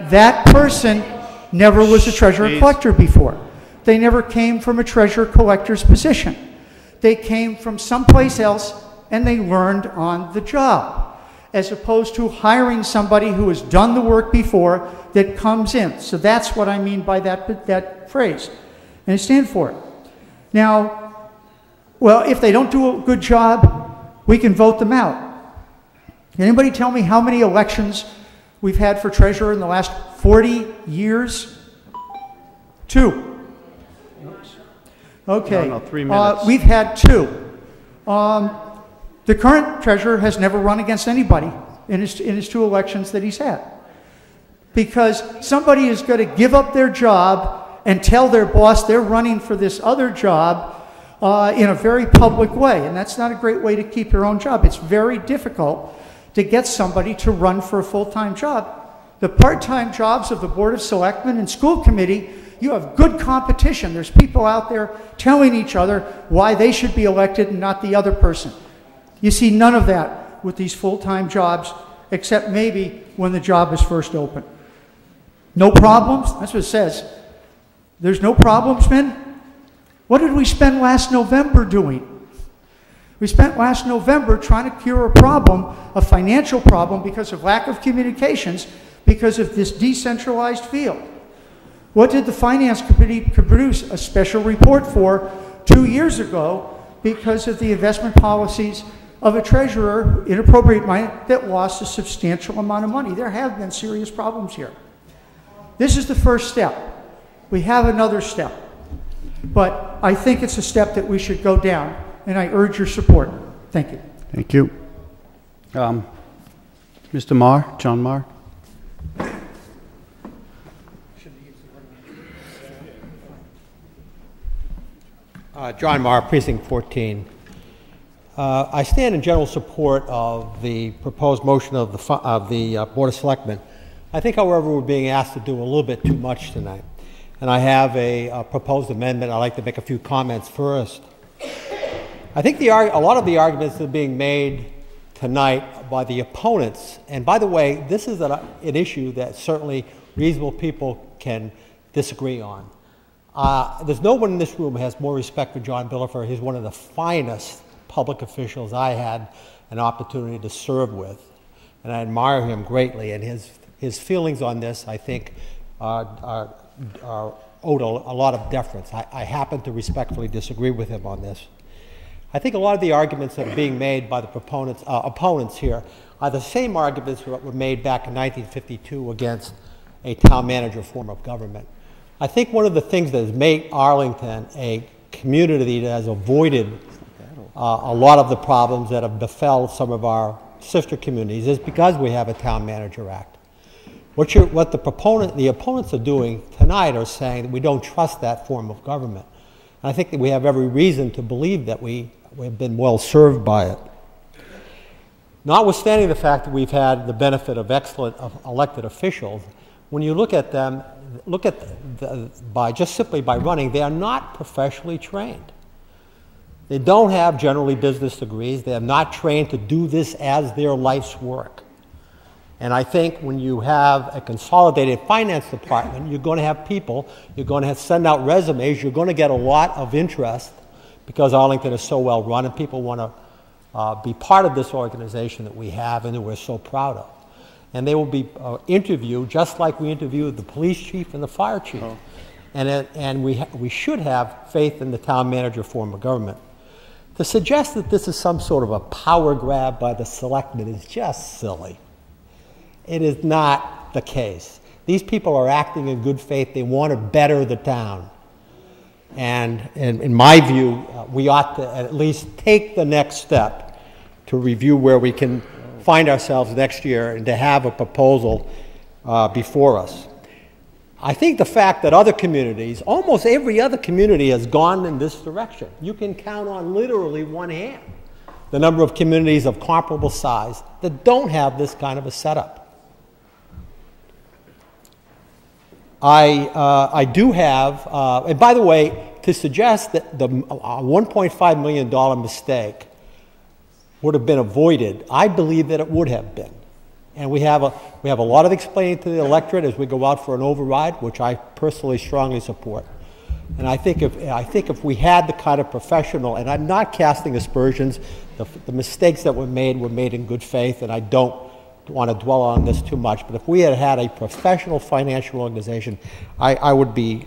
that person never was a treasurer collector before. They never came from a treasurer collector's position. They came from someplace else and they learned on the job, as opposed to hiring somebody who has done the work before that comes in. So that's what I mean by that phrase, and I stand for it. Now, well, if they don't do a good job, we can vote them out. Can anybody tell me how many elections we've had for treasurer in the last 40 years? 2. Oops. Okay, no, 3 minutes. We've had 2. The current treasurer has never run against anybody in his 2 elections that he's had, because somebody is going to give up their job and tell their boss they're running for this other job in a very public way, and that's not a great way to keep your own job. It's very difficult to get somebody to run for a full-time job. The part-time jobs of the Board of Selectmen and School Committee, you have good competition. There's people out there telling each other why they should be elected and not the other person. You see none of that with these full-time jobs, except maybe when the job is first open. No problems? That's what it says. There's no problems, men? What did we spend last November doing? We spent last November trying to cure a problem, a financial problem, because of lack of communications, because of this decentralized field. What did the Finance Committee produce a special report for 2 years ago because of the investment policies of a treasurer, inappropriate money, that lost a substantial amount of money. There have been serious problems here. This is the first step. We have another step. But I think it's a step that we should go down, and I urge your support. Thank you. Thank you. Mr. Marr, John Marr. John Marr, Precinct 14. I stand in general support of the proposed motion of the Board of Selectmen. I think, however, we're being asked to do a little bit too much tonight. And I have a proposed amendment. I'd like to make a few comments first. I think a lot of the arguments that are being made tonight by the opponents, and by the way, this is an issue that certainly reasonable people can disagree on. There's no one in this room who has more respect for John Bilifer. He's one of the finest public officials I had an opportunity to serve with, and I admire him greatly. And his feelings on this, I think, are owed a lot of deference. I happen to respectfully disagree with him on this. I think a lot of the arguments that are being made by the opponents here are the same arguments that were made back in 1952 against a town manager form of government. I think one of the things that has made Arlington a community that has avoided a lot of the problems that have befell some of our sister communities is because we have a Town Manager Act. What the opponents are doing tonight are saying that we don't trust that form of government. And I think that we have every reason to believe that we have been well served by it. Notwithstanding the fact that we've had the benefit of excellent elected officials, when you look at them, by running, they are not professionally trained. They don't have generally business degrees. They are not trained to do this as their life's work. And I think when you have a consolidated finance department, you're going to have people, you're going to have to send out resumes, you're going to get a lot of interest because Arlington is so well run and people want to be part of this organization that we have and that we're so proud of. And they will be interviewed just like we interviewed the police chief and the fire chief. Oh. And we should have faith in the town manager form of government. To suggest that this is some sort of a power grab by the selectmen is just silly. It is not the case. These people are acting in good faith. They want to better the town. And in my view, we ought to at least take the next step to review where we can find ourselves next year and to have a proposal before us. I think the fact that other communities, almost every other community has gone in this direction. You can count on literally one hand the number of communities of comparable size that don't have this kind of a setup. I do have, and by the way, to suggest that the $1.5 million mistake would have been avoided, I believe that it would have been. And we have a lot of explaining to the electorate as we go out for an override, which I personally strongly support. And I think if we had the kind of professional, and I'm not casting aspersions, the mistakes that were made in good faith, and I don't want to dwell on this too much, but if we had had a professional financial organization, I would be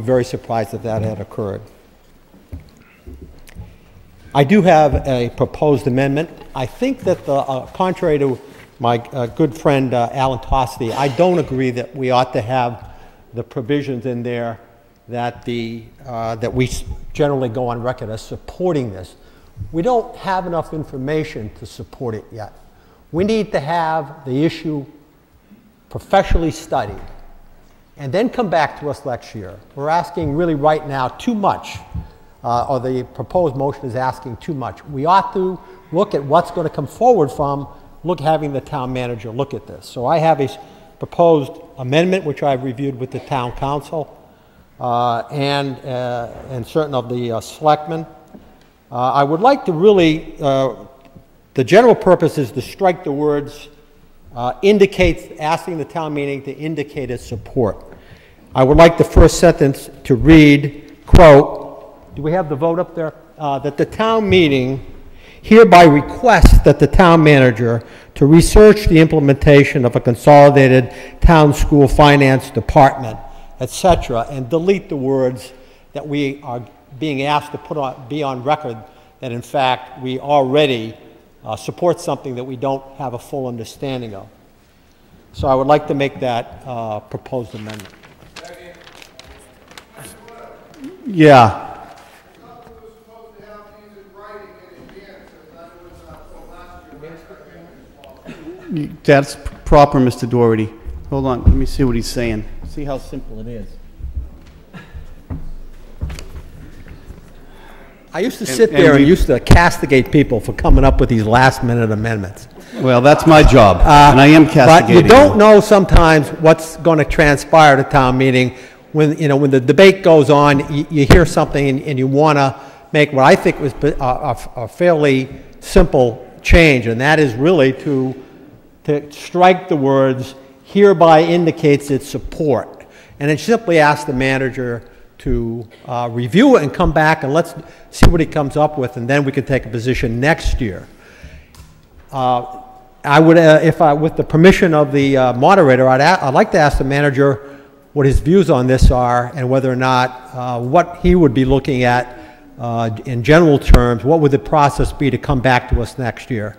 very surprised if that had occurred. I do have a proposed amendment. I think that contrary to my good friend Alan Katofsky, I don't agree that we ought to have the provisions in there that that we generally go on record as supporting this. We don't have enough information to support it yet. We need to have the issue professionally studied and then come back to us next year. We're asking really right now too much. Or the proposed motion is asking too much. We ought to look at what's going to come forward from having the town manager look at this. So I have a proposed amendment which I've reviewed with the town council and certain of the selectmen. I would like to really, the general purpose is to strike the words asking the town meeting to indicate its support. I would like the first sentence to read, quote, do we have the vote up there? That the town meeting hereby requests that the town manager to research the implementation of a consolidated town school finance department, etc., and delete the words that we are being asked to be on record that in fact we already support something that we don't have a full understanding of. So I would like to make that proposed amendment. Yeah. That's proper, Mr. Doherty. Hold on, let me see what he's saying. See how simple it is. I used to sit there and used to castigate people for coming up with these last-minute amendments. Well, that's my job, and I am castigating. But you don't know sometimes what's going to transpire at a town meeting. When, you know, when the debate goes on, you hear something and you want to make what I think was a fairly simple change, and that is really to strike the words "hereby indicates its support," and then simply ask the manager to review it and come back and let's see what he comes up with, and then we can take a position next year. I would, with the permission of the moderator, I'd like to ask the manager what his views on this are and whether or not what he would be looking at in general terms. What would the process be to come back to us next year?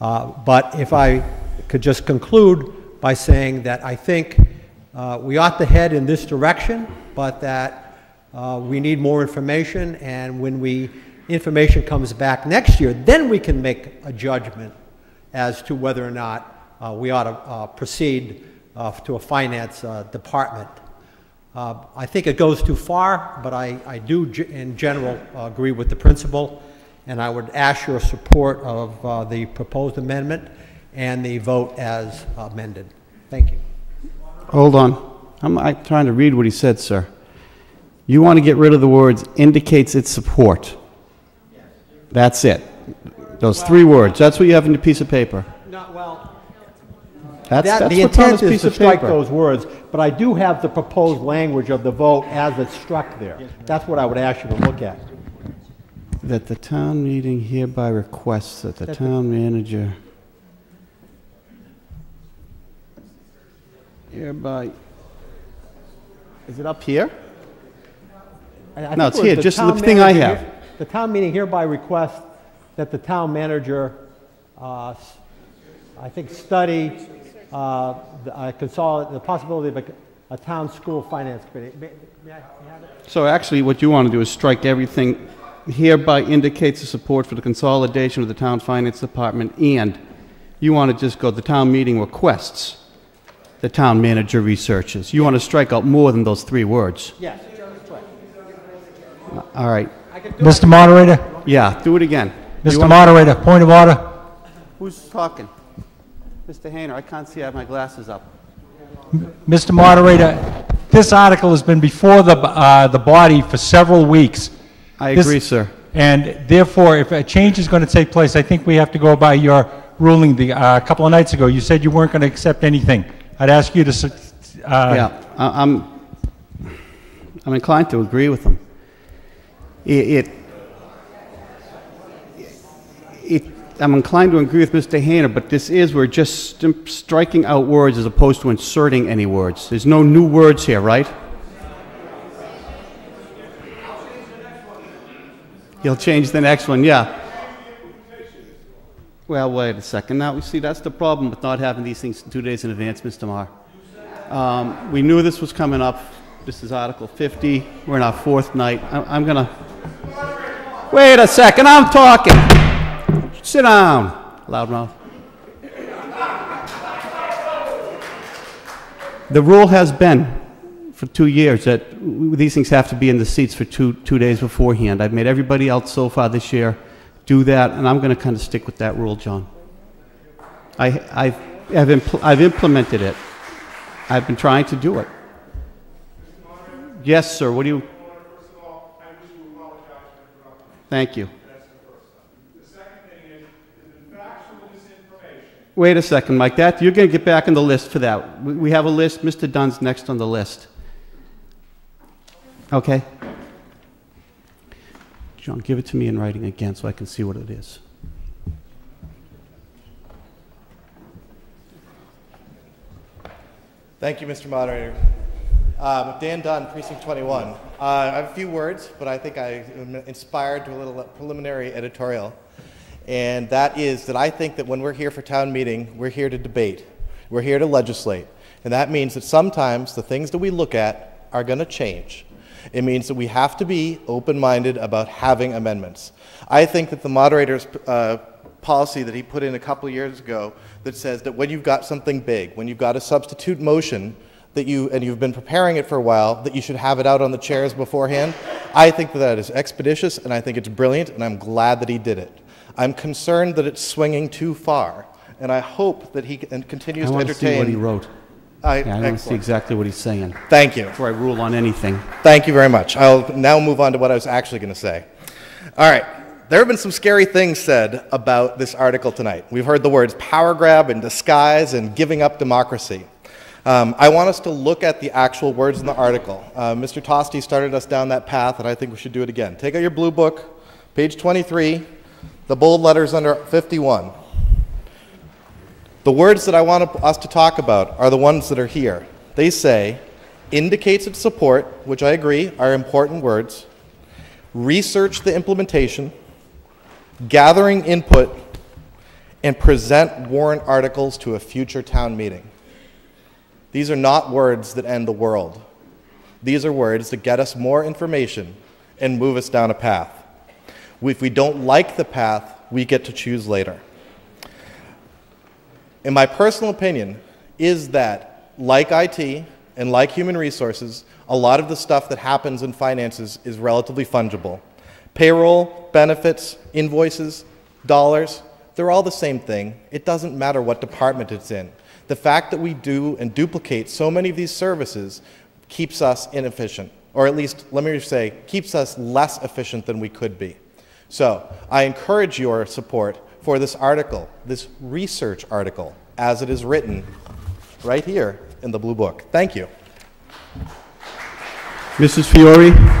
But if I could just conclude by saying that I think we ought to head in this direction, but that we need more information, and when information comes back next year, then we can make a judgment as to whether or not we ought to proceed to a finance department. I think it goes too far, but I do in general agree with the principle. And I would ask your support of the proposed amendment and the vote as amended. Thank you. Hold on. I'm trying to read what he said, sir. You want to get rid of the words "indicates its support." Yes. That's it. Those three words. That's what you have in the piece of paper. Not well. That's the intent is to strike those words, but I do have the proposed language of the vote as it's struck there. Yes, that's what I would ask you to look at. That the town meeting hereby requests that the town manager hereby... Is it up here? No, it's here, just the thing I have. The town meeting hereby requests that the town manager, I think, study the possibility of a town school finance committee. May I have it? So actually what you want to do is strike everything "hereby indicates the support for the consolidation of the town finance department," and you want to just go "the town meeting requests the town manager researches." You want to strike out more than those three words. Yes. All right. Mr. Moderator? Yeah, do it again. Mr. Moderator, point of order. Who's talking? Mr. Hainer, I can't see. I have my glasses up. Mr. Moderator, this article has been before the body for several weeks. I agree, sir. And therefore, if a change is going to take place, I think we have to go by your ruling a couple of nights ago. You said you weren't going to accept anything. I'd ask you to... yeah, I'm inclined to agree with them. I'm inclined to agree with Mr. Hainer, but this is, we're just striking out words as opposed to inserting any words. There's no new words here, right? You'll change the next one, yeah. Well, wait a second. Now, see, that's the problem with not having these things 2 days in advance, Mr. Marr. We knew this was coming up. This is Article 50. We're in our fourth night. I'm going to... Wait a second. I'm talking. Sit down. Loudmouth. The rule has been for 2 years that these things have to be in the seats for two days beforehand. I've made everybody else so far this year do that, and I'm going to kind of stick with that rule, John. I've implemented it. I've been trying to do it. Yes, sir. What do you... Thank you. Wait a second, Mike. That you're going to get back on the list for that. We have a list. Mr. Dunn's next on the list. Okay. John, give it to me in writing again so I can see what it is. Thank you, Mr. Moderator. Dan Dunn, Precinct 21. I have a few words, but I think I am inspired to a little preliminary editorial. and that is that I think that when we're here for town meeting, we're here to debate, we're here to legislate, and that means that sometimes the things that we look at are going to change. It means that we have to be open-minded about having amendments. I think that the moderator's policy that he put in a couple years ago that says that when you've got something big, when you've got a substitute motion that you've been preparing it for a while, that you should have it out on the chairs beforehand, I think that that is expeditious, and I think it's brilliant, and I'm glad that he did it. I'm concerned that it's swinging too far, and I hope that he continues to entertain. I want to see what he wrote. I want to see exactly what he's saying. Thank you. Before I rule on anything. Thank you very much. I'll now move on to what I was actually going to say. All right. There have been some scary things said about this article tonight. We've heard the words power grab and disguise and giving up democracy. I want us to look at the actual words in the article. Mr. Tosti started us down that path, and I think we should do it again. Take out your blue book, page 23, the bold letters under 51. The words that I want us to talk about are the ones that are here. They say, indicates its support, which I agree are important words, research the implementation, gathering input, and present warrant articles to a future town meeting. These are not words that end the world. These are words that get us more information and move us down a path. If we don't like the path, we get to choose later. In my personal opinion, is that like IT and like human resources, a lot of the stuff that happens in finances is relatively fungible. Payroll, benefits, invoices, dollars, they're all the same thing. It doesn't matter what department it's in. The fact that we do and duplicate so many of these services keeps us inefficient, or at least, let me say, keeps us less efficient than we could be. So I encourage your support for this article, this research article, as it is written right here in the blue book. Thank you. Mrs. Fiore.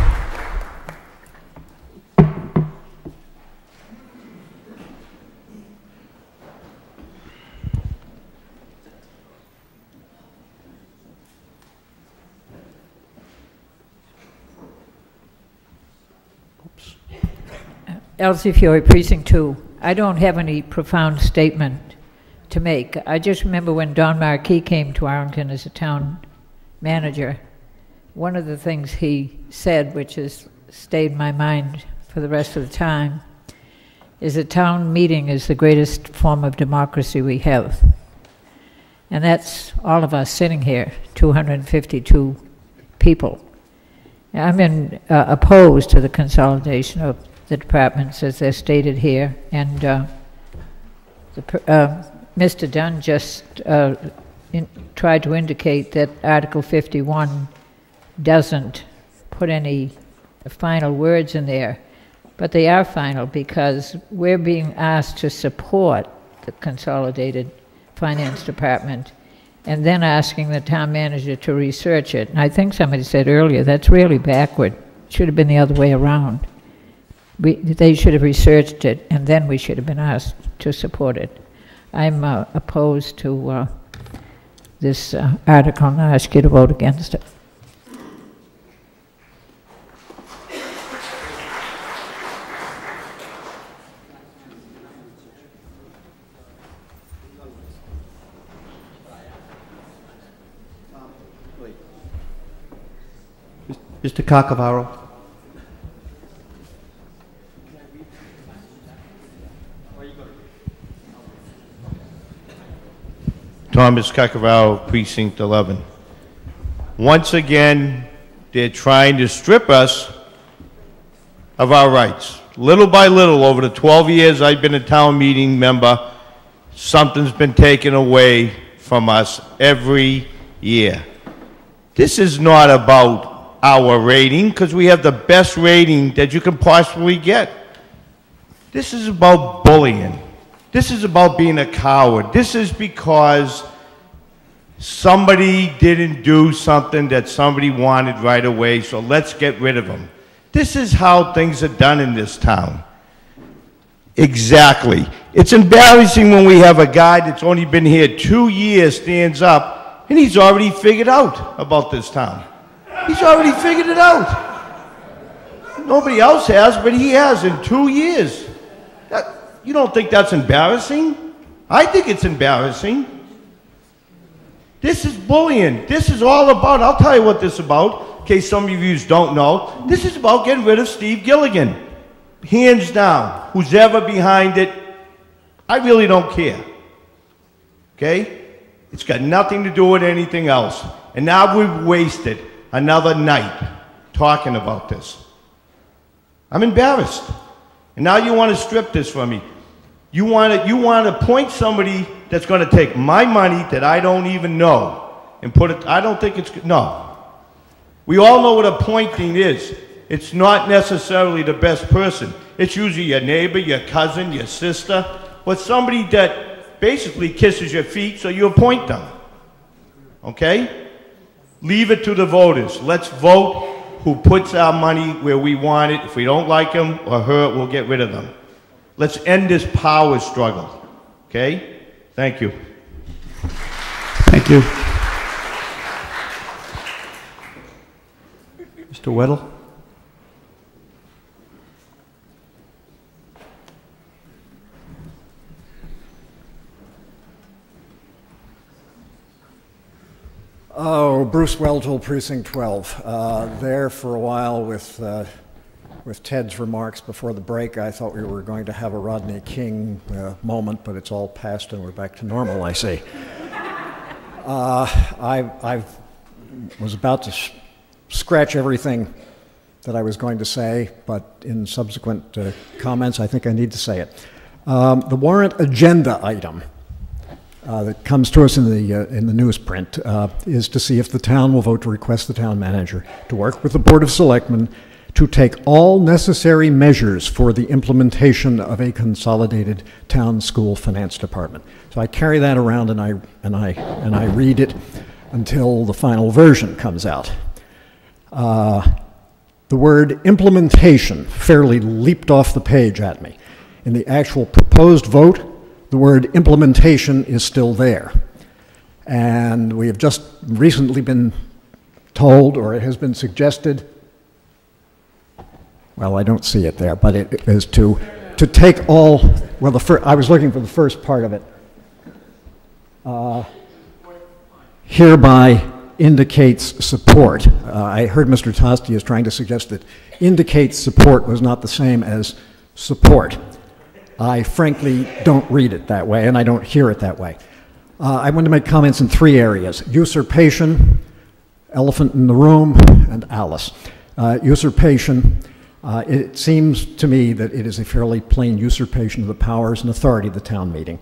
Elsie Fiore, Precinct 2. I don't have any profound statement to make. I just remember when Don Marquis came to Arlington as a town manager, one of the things he said, which has stayed in my mind for the rest of the time, is a town meeting is the greatest form of democracy we have. And that's all of us sitting here, 252 people. I'm opposed to the consolidation of the departments as they're stated here, and Mr. Dunn just tried to indicate that Article 51 doesn't put any final words in there, but they are final because we're being asked to support the consolidated finance department and then asking the town manager to research it. And I think somebody said earlier, that's really backward. It should have been the other way around. They should have researched it, and then we should have been asked to support it. I'm opposed to this article, and I ask you to vote against it. Mr. Cacavaro. Thomas Cacavaro, Precinct 11. Once again, they're trying to strip us of our rights. Little by little, over the 12 years I've been a town meeting member, something's been taken away from us every year. This is not about our rating, because we have the best rating that you can possibly get. This is about bullying. This is about being a coward. This is because somebody didn't do something that somebody wanted right away, so let's get rid of them. This is how things are done in this town. Exactly. It's embarrassing when we have a guy that's only been here 2 years stands up, and he's already figured out about this town. He's already figured it out. Nobody else has, but he has in 2 years. You don't think that's embarrassing? I think it's embarrassing. This is bullying. This is all about, I'll tell you what this is about, in case some of you don't know. This is about getting rid of Steve Gilligan. Hands down. Who's ever behind it, I really don't care. Okay? It's got nothing to do with anything else. And now we've wasted another night talking about this. I'm embarrassed. And now you want to strip this from me. You want to appoint somebody that's going to take my money that I don't even know and put it, I don't think it's, no. We all know what appointing is. It's not necessarily the best person. It's usually your neighbor, your cousin, your sister, but somebody that basically kisses your feet, so you appoint them. Okay? Leave it to the voters. Let's vote who puts our money where we want it. If we don't like him or her, we'll get rid of them. Let's end this power struggle. Okay? Thank you. Thank you. Mr. Weddle. Oh, Bruce Weltl, Precinct 12. There for a while with Ted's remarks before the break, I thought we were going to have a Rodney King moment, but it's all past and we're back to normal, I see. I was about to scratch everything that I was going to say, but in subsequent comments, I think I need to say it. The warrant agenda item that comes to us in the newsprint is to see if the town will vote to request the town manager to work with the Board of Selectmen to take all necessary measures for the implementation of a consolidated town school finance department. So I carry that around and I read it until the final version comes out. The word implementation fairly leaped off the page at me. In the actual proposed vote, the word implementation is still there. And we have just recently been told, or it has been suggested, well, I don't see it there, but it is to take all, well, I was looking for the first part of it. Hereby indicates support. I heard Mr. Tosti is trying to suggest that indicates support was not the same as support. I frankly don't read it that way, and I don't hear it that way. I want to make comments in three areas: usurpation, elephant in the room, and Alice. Usurpation. It seems to me that it is a fairly plain usurpation of the powers and authority of the town meeting.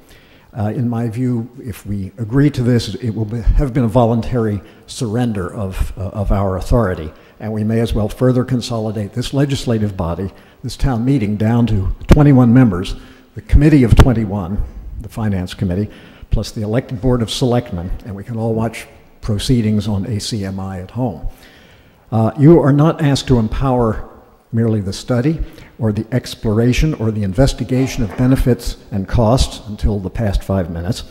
In my view, if we agree to this, it will have been a voluntary surrender of our authority, and we may as well further consolidate this legislative body, this town meeting, down to 21 members, the committee of 21, the Finance Committee, plus the elected Board of Selectmen, and we can all watch proceedings on ACMI at home. You are not asked to empower merely the study or the exploration or the investigation of benefits and costs until the past 5 minutes.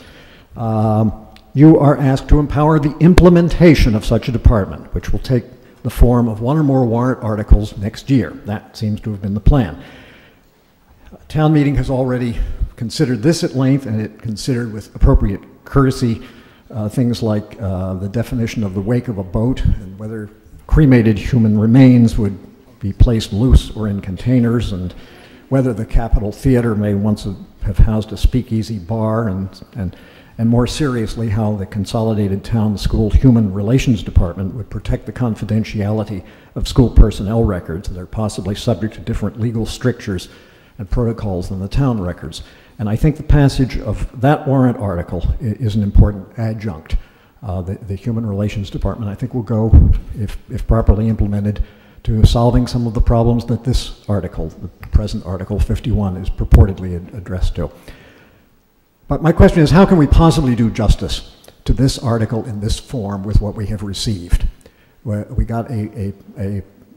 You are asked to empower the implementation of such a department, which will take the form of one or more warrant articles next year. That seems to have been the plan. Town meeting has already considered this at length, and it considered with appropriate courtesy things like the definition of the wake of a boat and whether cremated human remains would be placed loose or in containers, and whether the Capitol Theater may once have housed a speakeasy bar, and more seriously, how the Consolidated Town School Human Relations Department would protect the confidentiality of school personnel records that are possibly subject to different legal strictures and protocols than the town records. And I think the passage of that warrant article is an important adjunct. The Human Relations Department, I think, will go, if properly implemented, to solving some of the problems that this article, the present Article 51, is purportedly addressed to. But my question is, how can we possibly do justice to this article in this form with what we have received? We got a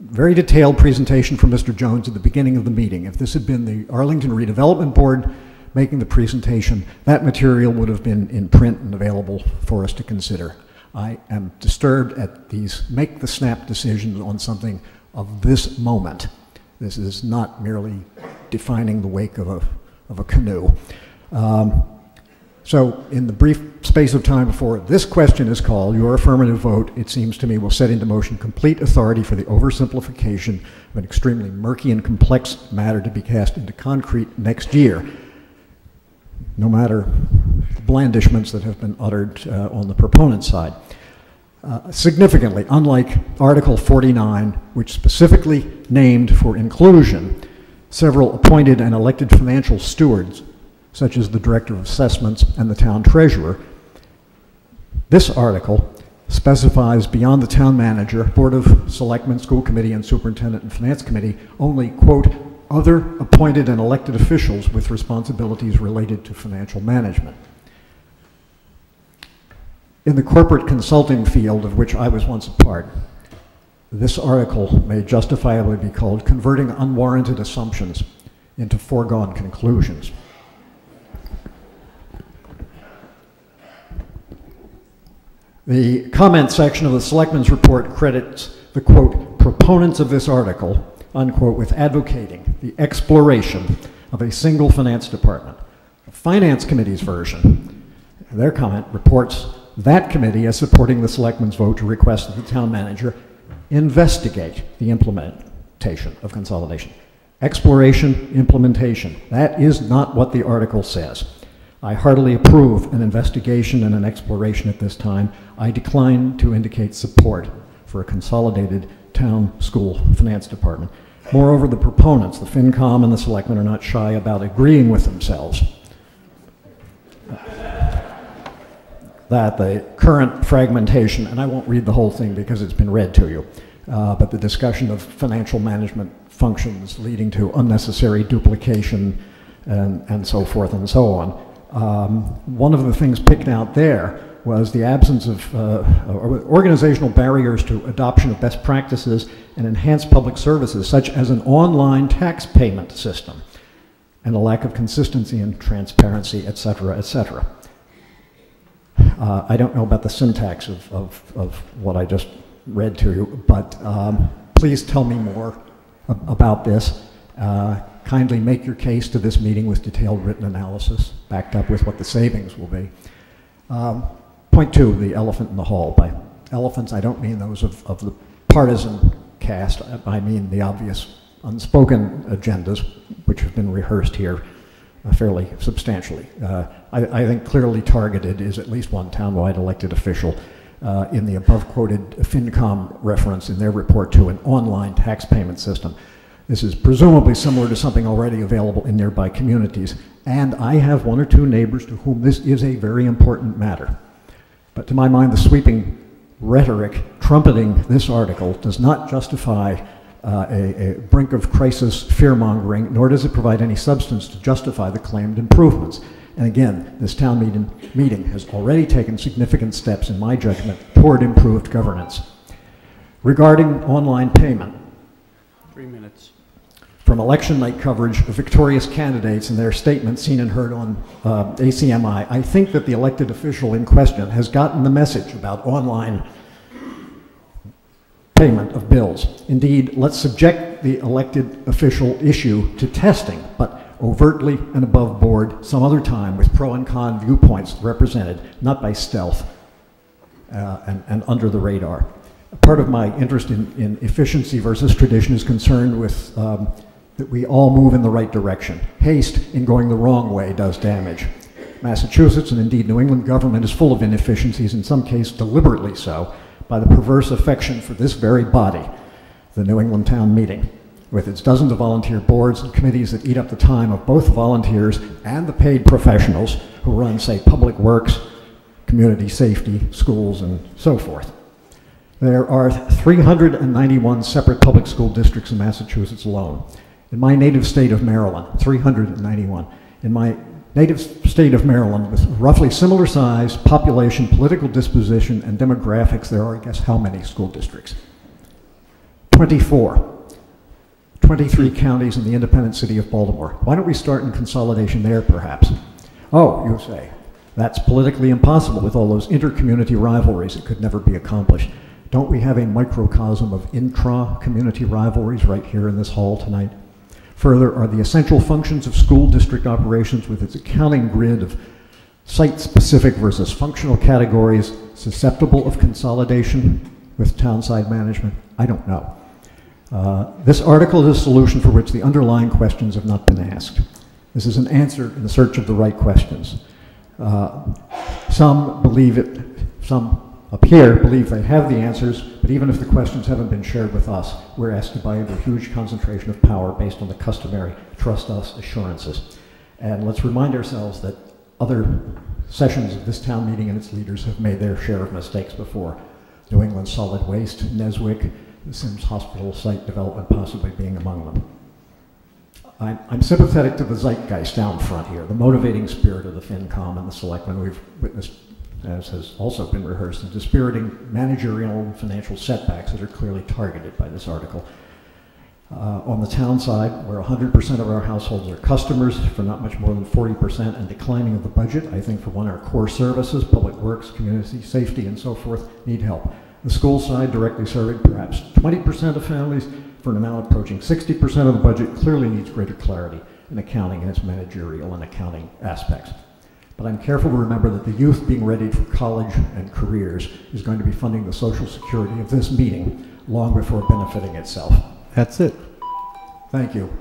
very detailed presentation from Mr. Jones at the beginning of the meeting. If this had been the Arlington Redevelopment Board making the presentation, that material would have been in print and available for us to consider. I am disturbed at these make-the-snap decisions on something of this moment. This is not merely defining the wake of a, of a canoe. So in the brief space of time before this question is called, your affirmative vote, it seems to me, will set into motion complete authority for the oversimplification of an extremely murky and complex matter to be cast into concrete next year, no matter the blandishments that have been uttered on the proponent's side. Significantly, unlike Article 49, which specifically named for inclusion several appointed and elected financial stewards, such as the Director of Assessments and the Town Treasurer, this article specifies beyond the Town Manager, Board of Selectmen, School Committee, and Superintendent and Finance Committee only, quote, other appointed and elected officials with responsibilities related to financial management. In the corporate consulting field, of which I was once a part, this article may justifiably be called Converting Unwarranted Assumptions into Foregone Conclusions. The comment section of the Selectmen's Report credits the, quote, proponents of this article, unquote, with advocating the exploration of a single finance department. The Finance Committee's version, their comment reports that committee as supporting the Selectmen's vote to request that the Town Manager investigate the implementation of consolidation. Exploration, implementation. That is not what the article says. I heartily approve an investigation and an exploration at this time. I decline to indicate support for a consolidated town school finance department. Moreover, the proponents, the FinCom and the Selectmen, are not shy about agreeing with themselves that the current fragmentation, and I won't read the whole thing because it's been read to you, but the discussion of financial management functions leading to unnecessary duplication and so forth and so on. One of the things picked out there was the absence of organizational barriers to adoption of best practices and enhanced public services, such as an online tax payment system, and a lack of consistency and transparency, et cetera, et cetera. I don't know about the syntax of what I just read to you, but please tell me more about this. Kindly make your case to this meeting with detailed written analysis, backed up with what the savings will be. Point 2, the elephant in the hall. By elephants, I don't mean those of the partisan cast. I mean the obvious unspoken agendas, which have been rehearsed here fairly substantially. I think clearly targeted is at least one townwide elected official in the above-quoted FinCom reference in their report to an online tax payment system. This is presumably similar to something already available in nearby communities, and I have one or two neighbors to whom this is a very important matter. But to my mind, the sweeping rhetoric trumpeting this article does not justify a brink of crisis fear-mongering, nor does it provide any substance to justify the claimed improvements. And again, this town meeting has already taken significant steps, in my judgment, toward improved governance. Regarding online payment, 3 minutes. From election night coverage of victorious candidates and their statements seen and heard on ACMI, I think that the elected official in question has gotten the message about online payment of bills. Indeed, let's subject the elected official issue to testing, but overtly and above board some other time with pro and con viewpoints represented, not by stealth and under the radar. Part of my interest in efficiency versus tradition is concerned with that we all move in the right direction. Haste in going the wrong way does damage. Massachusetts and indeed New England government is full of inefficiencies, in some cases deliberately so, by the perverse affection for this very body, the New England Town Meeting, with its dozens of volunteer boards and committees that eat up the time of both volunteers and the paid professionals who run, say, public works, community safety, schools, and so forth. There are 391 separate public school districts in Massachusetts alone. In my native state of Maryland, 391. In my native state of Maryland, with roughly similar size, population, political disposition, and demographics, there are, I guess, how many school districts? 24. 23 counties in the independent city of Baltimore. Why don't we start in consolidation there, perhaps? Oh, you say, that's politically impossible with all those inter-community rivalries. It could never be accomplished. Don't we have a microcosm of intra-community rivalries right here in this hall tonight? Further are the essential functions of school district operations with its accounting grid of site-specific versus functional categories susceptible of consolidation with townside management? I don't know. This article is a solution for which the underlying questions have not been asked. This is an answer in search of the right questions. Some believe it, some up here believe they have the answers, but even if the questions haven't been shared with us, we're asked to buy into a huge concentration of power based on the customary trust us assurances. And let's remind ourselves that other sessions of this town meeting and its leaders have made their share of mistakes before. New England Solid Waste, Neswick, the Sims Hospital site development possibly being among them. I'm sympathetic to the zeitgeist down front here, the motivating spirit of the FinCom and the selectmen. We've witnessed, as has also been rehearsed, the dispiriting managerial and financial setbacks that are clearly targeted by this article. On the town side, where 100% of our households are customers for not much more than 40% and declining of the budget, I think for one, our core services, public works, community safety, and so forth, need help. The school side directly serving perhaps 20% of families for an amount approaching 60% of the budget clearly needs greater clarity in accounting and its managerial and accounting aspects. But I'm careful to remember that the youth being ready for college and careers is going to be funding the social security of this meeting long before benefiting itself. That's it. Thank you.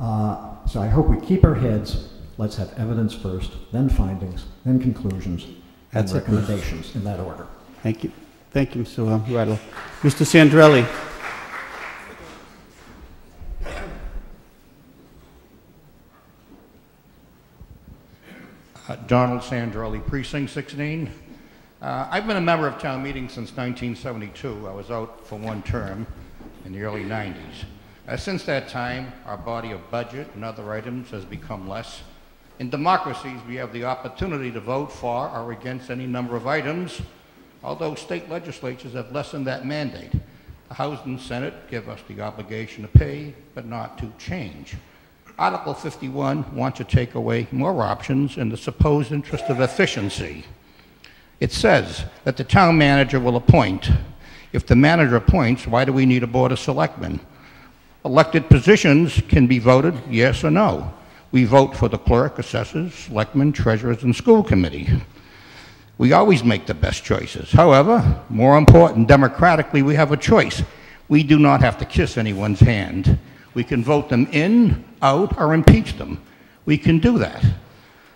So I hope we keep our heads. Let's have evidence first, then findings, then conclusions, and recommendations in that order. Thank you. Thank you, Mr. Riddle. Mr. Sandrelli. Donald Sandrelli, Precinct 16. I've been a member of town meeting since 1972. I was out for one term in the early 90s. Since that time, our body of budget and other items has become less. In democracies, we have the opportunity to vote for or against any number of items, although state legislatures have lessened that mandate. The House and Senate give us the obligation to pay, but not to change. Article 51 wants to take away more options in the supposed interest of efficiency. It says that the town manager will appoint. If the manager appoints, why do we need a board of selectmen? Elected positions can be voted yes or no. We vote for the clerk, assessors, selectmen, treasurers, and school committee. We always make the best choices. However, more important, democratically, we have a choice. We do not have to kiss anyone's hand. We can vote them in, out, or impeach them. We can do that.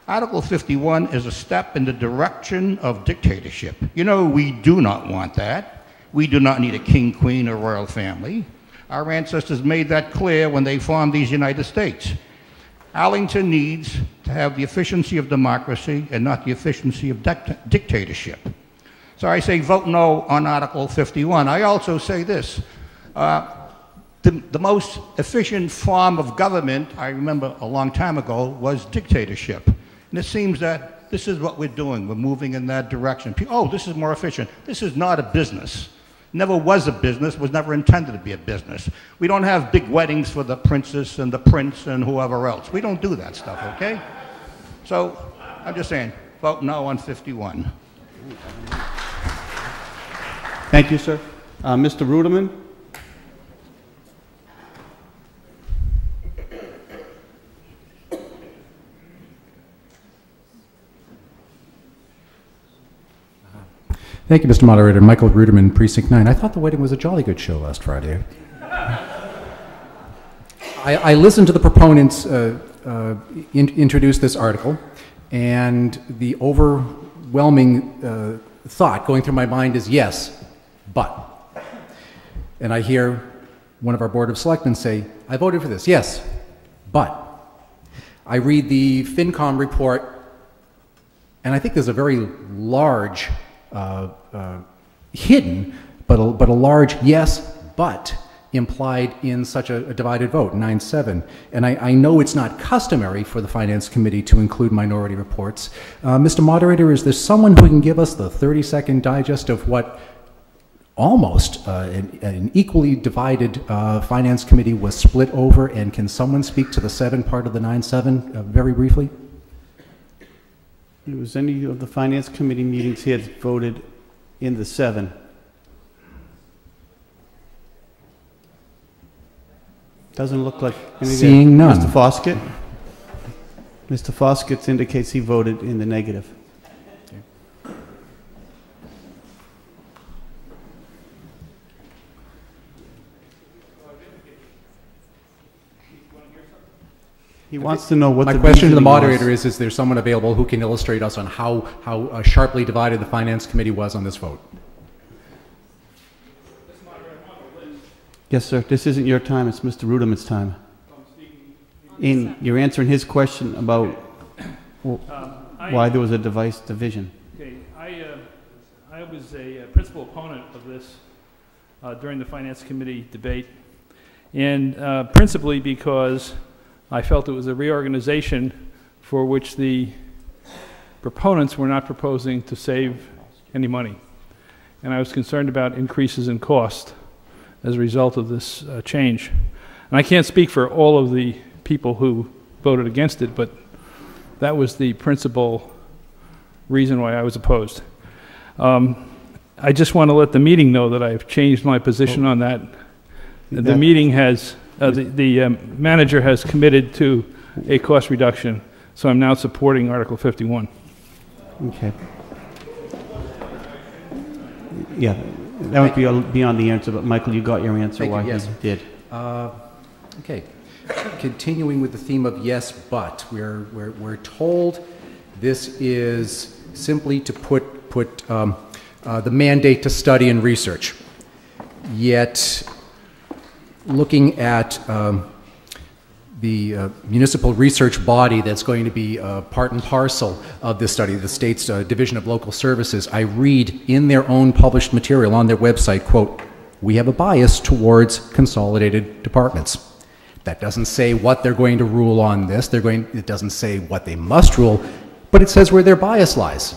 Article 51 is a step in the direction of dictatorship. You know, we do not want that. We do not need a king, queen, or royal family. Our ancestors made that clear when they formed these United States. Arlington needs to have the efficiency of democracy and not the efficiency of dictatorship. So I say vote no on Article 51. I also say this. The most efficient form of government, I remember a long time ago, was dictatorship. And it seems that this is what we're doing. We're moving in that direction. Oh, this is more efficient. This is not a business. Never was a business, was never intended to be a business. We don't have big weddings for the princess and the prince and whoever else. We don't do that stuff, okay? So I'm just saying, vote no on 51. Thank you, sir. Mr. Ruderman? Thank you, Mr. Moderator. Michael Ruderman, Precinct 9. I thought the wedding was a jolly good show last Friday. I listened to the proponents introduce this article, and the overwhelming thought going through my mind is yes, but. And I hear one of our Board of Selectmen say, I voted for this, yes, but. I read the FinCom report, and I think there's a very large hidden, but a large yes, but implied in such a divided vote, 9-7. And I know it's not customary for the Finance Committee to include minority reports. Mr. Moderator, is there someone who can give us the 30-second digest of what almost an equally divided Finance Committee was split over, and can someone speak to the 7 part of the 9-7 very briefly? It was any of the Finance Committee meetings he had voted in the 7. Doesn't look like anything. Seeing none. Mr. Foskett? Mr. Foskett indicates he voted in the negative. Okay. He wants to know what the question to the moderator was. Is there someone available who can illustrate us on how sharply divided the Finance Committee was on this vote? Yes, sir. This isn't your time. It's Mr. Ruderman's time. In, you're answering his question about why there was a division. Okay. I was a principal opponent of this during the Finance Committee debate, and principally because I felt it was a reorganization for which the proponents were not proposing to save any money. And I was concerned about increases in cost as a result of this change. And I can't speak for all of the people who voted against it, but that was the principal reason why I was opposed. I just want to let the meeting know that I've changed my position on that. The meeting has, the manager has committed to a cost reduction, so I'm now supporting Article 51. Okay. Yeah. That would be beyond the answer, but Michael, you got your answer. Why yes. He did. Okay. Continuing with the theme of yes, but we're told this is simply to put the mandate to study and research. Yet, looking at the municipal research body that's going to be part and parcel of this study, the state's Division of Local Services, I read in their own published material on their website, quote, "We have a bias towards consolidated departments." That doesn't say what they're going to rule on this. It doesn't say what they must rule, but it says where their bias lies.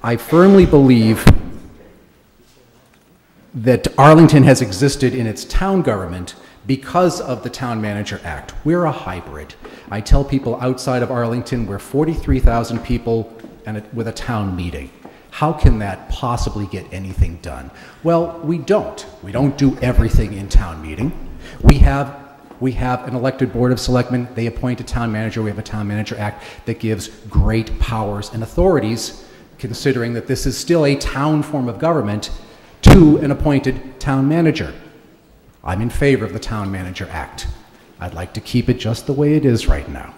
I firmly believe that Arlington has existed in its town government because of the Town Manager Act. We're a hybrid. I tell people outside of Arlington, we're 43,000 people and with a town meeting. How can that possibly get anything done? Well, we don't. We don't do everything in town meeting. We have an elected Board of Selectmen. They appoint a town manager. We have a Town Manager Act that gives great powers and authorities, considering that this is still a town form of government, to an appointed town manager. I'm in favor of the Town Manager Act. I'd like to keep it just the way it is right now.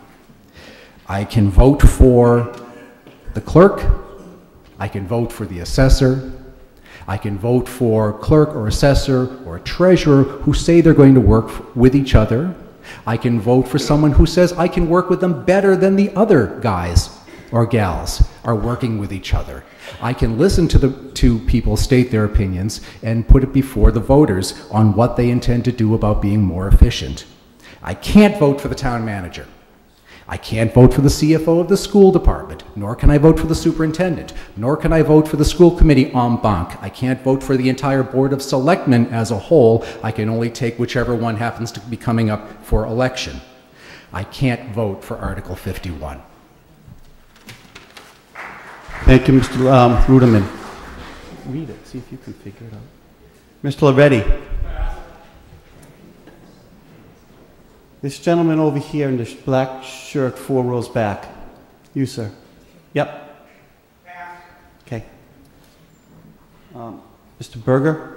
I can vote for the clerk. I can vote for the assessor. I can vote for clerk or assessor or treasurer who say they're going to work with each other. I can vote for someone who says I can work with them better than the other guys or gals are working with each other. I can listen to people state their opinions and put it before the voters on what they intend to do about being more efficient. I can't vote for the town manager. I can't vote for the CFO of the school department, nor can I vote for the superintendent, nor can I vote for the school committee en banc. I can't vote for the entire Board of Selectmen as a whole. I can only take whichever one happens to be coming up for election. I can't vote for Article 51. Thank you, Mr. Ruderman. Read it, see if you can figure it out. Mr. Loretti. This gentleman over here in this black shirt, 4 rows back. You, sir. Yep. Okay. Mr. Berger.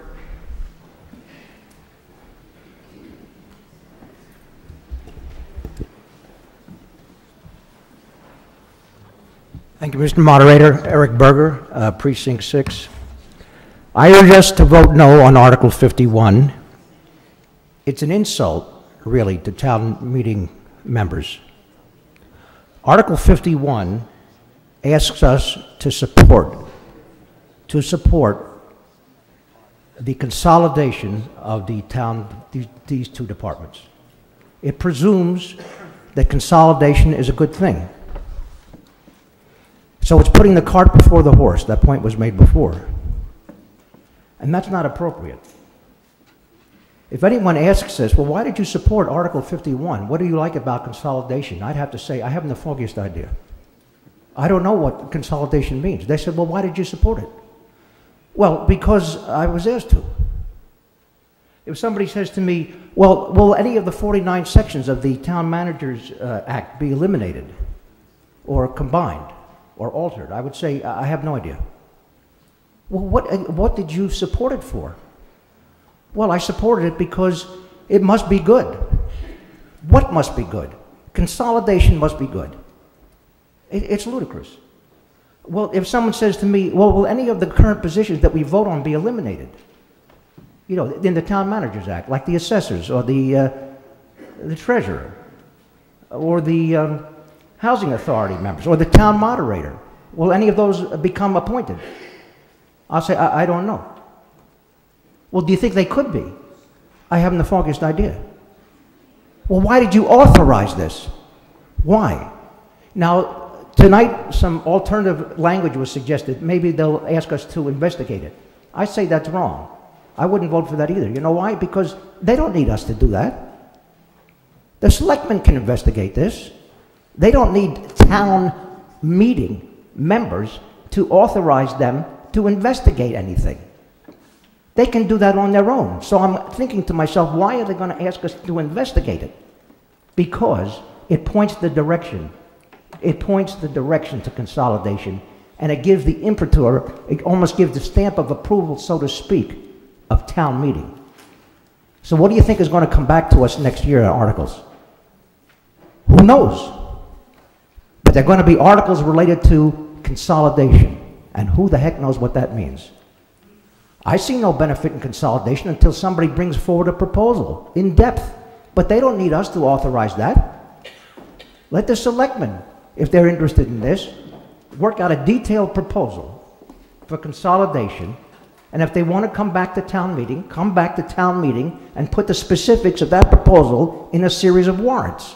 Thank you, Mr. Moderator. Eric Berger, Precinct 6. I urge us to vote no on Article 51. It's an insult, really, to town meeting members. Article 51 asks us to support the consolidation of the town, these two departments. It presumes that consolidation is a good thing. So it's putting the cart before the horse. That point was made before. And that's not appropriate. If anyone asks us, well, why did you support Article 51? What do you like about consolidation? I'd have to say, I haven't the foggiest idea. I don't know what consolidation means. They said, well, why did you support it? Well, because I was asked to. If somebody says to me, well, will any of the 49 sections of the Town Managers Act be eliminated or combined or altered? I would say, I have no idea. Well, what did you support it for? Well, I supported it because it must be good. What must be good? Consolidation must be good. It's ludicrous. Well, if someone says to me, well, will any of the current positions that we vote on be eliminated? You know, in the Town Managers Act, like the assessors or the treasurer or the housing authority members or the town moderator, will any of those become appointed? I'll say, I don't know. Well, do you think they could be? I haven't the foggiest idea. Well, why did you authorize this? Why? Now, tonight, some alternative language was suggested. Maybe they'll ask us to investigate it. I say that's wrong. I wouldn't vote for that either. You know why? Because they don't need us to do that. The selectmen can investigate this. They don't need town meeting members to authorize them to investigate anything. They can do that on their own. So I'm thinking to myself, why are they going to ask us to investigate it? Because it points the direction. It points the direction to consolidation, and it gives the imprimatur, it almost gives the stamp of approval, so to speak, of town meeting. So what do you think is going to come back to us next year in articles? Who knows? But they're going to be articles related to consolidation, and who the heck knows what that means? I see no benefit in consolidation until somebody brings forward a proposal in depth, but they don't need us to authorize that. Let the selectmen, if they're interested in this, work out a detailed proposal for consolidation, and if they want to come back to town meeting, come back to town meeting and put the specifics of that proposal in a series of warrants.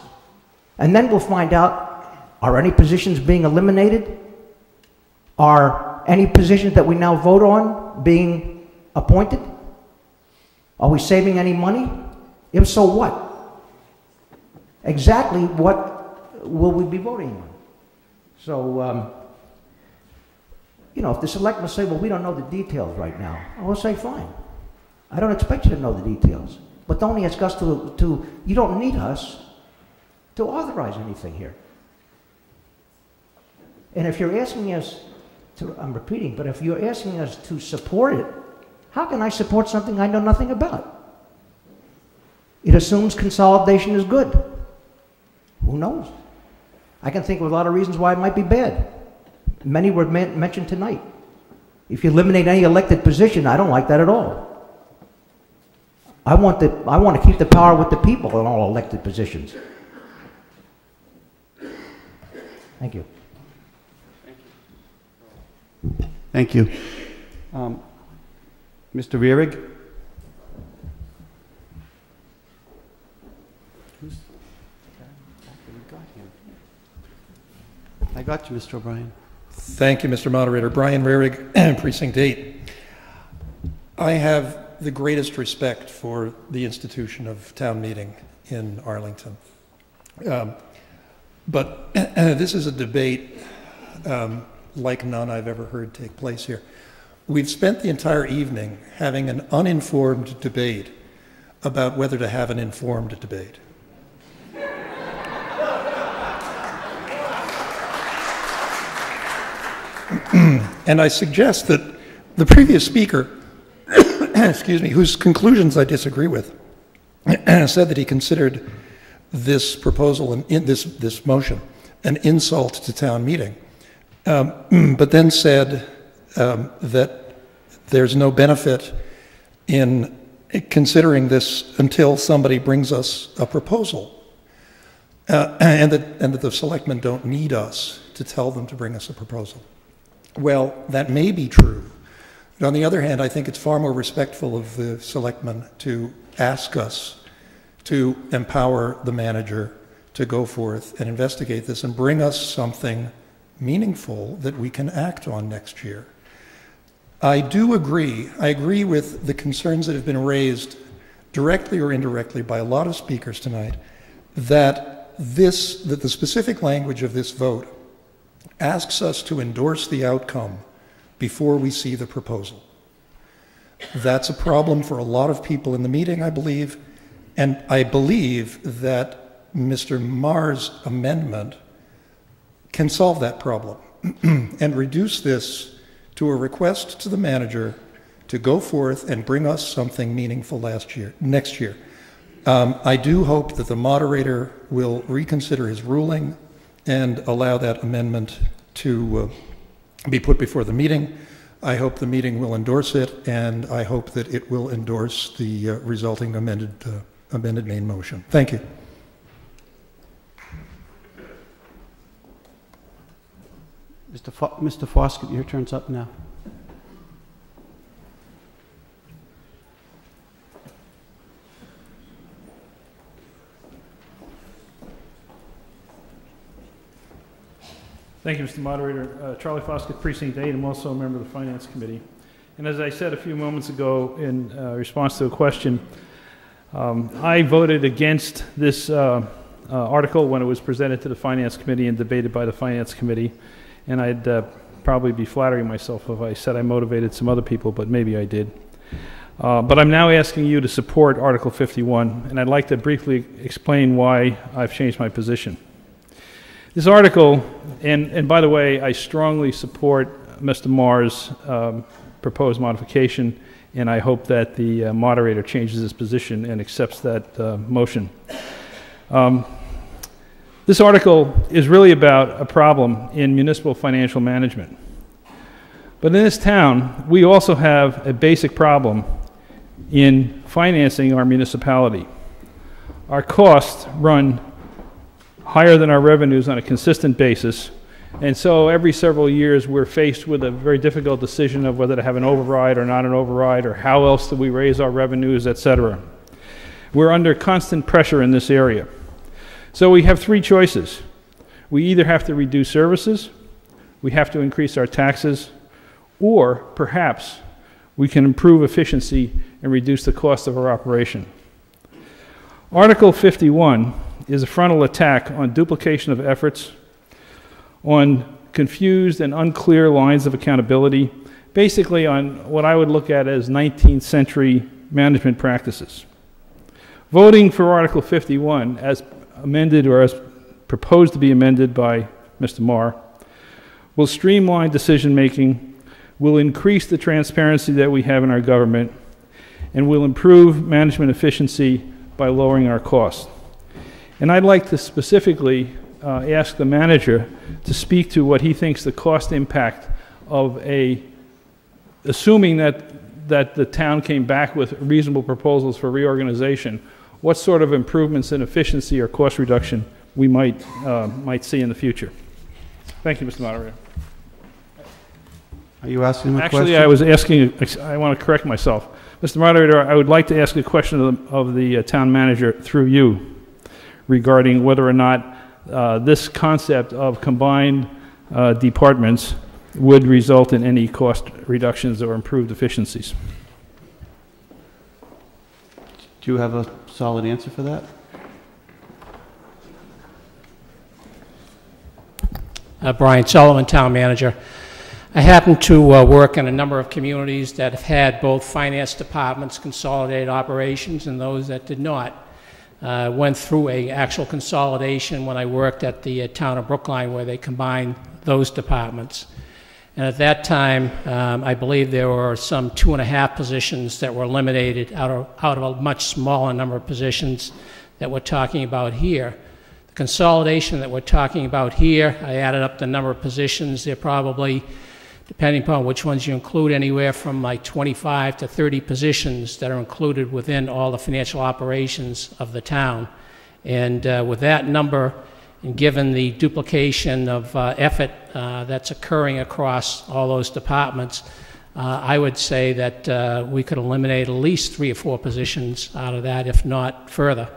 And then we'll find out, are any positions being eliminated? Are any positions that we now vote on being appointed? Are we saving any money? If so, what? Exactly what will we be voting on? So, you know, if the selectmen say, well, we don't know the details right now, I will say, fine. I don't expect you to know the details, but don't ask us to you don't need us to authorize anything here. And if you're asking us to, I'm repeating, but if you're asking us to support it, how can I support something I know nothing about? It assumes consolidation is good. Who knows? I can think of a lot of reasons why it might be bad. Many were mentioned tonight. If you eliminate any elected position, I don't like that at all. I want to keep the power with the people in all elected positions. Thank you. Thank you. Mr. Vierig? I got you, Mr. O'Brien. Thank you, Mr. Moderator. Brian Vierig, Precinct 8. I have the greatest respect for the institution of town meeting in Arlington. But this is a debate like none I've ever heard take place here. We've spent the entire evening having an uninformed debate about whether to have an informed debate. And I suggest that the previous speaker, excuse me, whose conclusions I disagree with, said that he considered this proposal and this motion an insult to town meeting, but then said that there's no benefit in considering this until somebody brings us a proposal, and that the selectmen don't need us to tell them to bring us a proposal. Well, that may be true, but on the other hand, I think it's far more respectful of the selectmen to ask us to empower the manager to go forth and investigate this and bring us something meaningful that we can act on next year. I agree with the concerns that have been raised directly or indirectly by a lot of speakers tonight that the specific language of this vote asks us to endorse the outcome before we see the proposal. That's a problem for a lot of people in the meeting, I believe. And I believe that Mr. Marr's amendment can solve that problem and reduce this to a request to the manager to go forth and bring us something meaningful next year. I do hope that the moderator will reconsider his ruling and allow that amendment to be put before the meeting. I hope the meeting will endorse it, and I hope that it will endorse the resulting amended main motion. Thank you. Mr. Foskett, your turn's up now. Thank you, Mr. Moderator. Charlie Foskett, Precinct 8. I'm also a member of the Finance Committee. And as I said a few moments ago in response to a question, I voted against this article when it was presented to the Finance Committee and debated by the Finance Committee. And I'd probably be flattering myself if I said I motivated some other people, but maybe I did. But I'm now asking you to support Article 51, and I'd like to briefly explain why I've changed my position. This article, and by the way, I strongly support Mr. Marr's proposed modification, and I hope that the moderator changes his position and accepts that motion. This article is really about a problem in municipal financial management. But in this town, we also have a basic problem in financing our municipality. Our costs run higher than our revenues on a consistent basis, and so every several years we're faced with a very difficult decision of whether to have an override or not an override, or how else do we raise our revenues, etc. We're under constant pressure in this area. So we have three choices. We either have to reduce services, we have to increase our taxes, or perhaps we can improve efficiency and reduce the cost of our operation. Article 51 is a frontal attack on duplication of efforts, on confused and unclear lines of accountability, basically on what I would look at as 19th century management practices. Voting for Article 51 as amended, or as proposed to be amended by Mr. Marr, will streamline decision making, will increase the transparency that we have in our government, and will improve management efficiency by lowering our costs. And I'd like to specifically ask the manager to speak to what he thinks the cost impact of assuming that the town came back with reasonable proposals for reorganization, what sort of improvements in efficiency or cost reduction we might see in the future. Thank you, Mr. Moderator. Are you asking a question? Actually, I was asking, I want to correct myself. Mr. Moderator, I would like to ask a question of the town manager through you regarding whether or not this concept of combined departments would result in any cost reductions or improved efficiencies. Do you have a solid answer for that? Brian Sullivan, Town Manager. I happen to work in a number of communities that have had both finance departments consolidate operations and those that did not. I went through an actual consolidation when I worked at the town of Brookline, where they combined those departments. And at that time, I believe there were some 2.5 positions that were eliminated out of a much smaller number of positions that we're talking about here. The consolidation that we're talking about here, I added up the number of positions. They're probably, depending upon which ones you include, anywhere from like 25 to 30 positions that are included within all the financial operations of the town. And with that number, and given the duplication of effort that's occurring across all those departments, I would say that we could eliminate at least 3 or 4 positions out of that, if not further.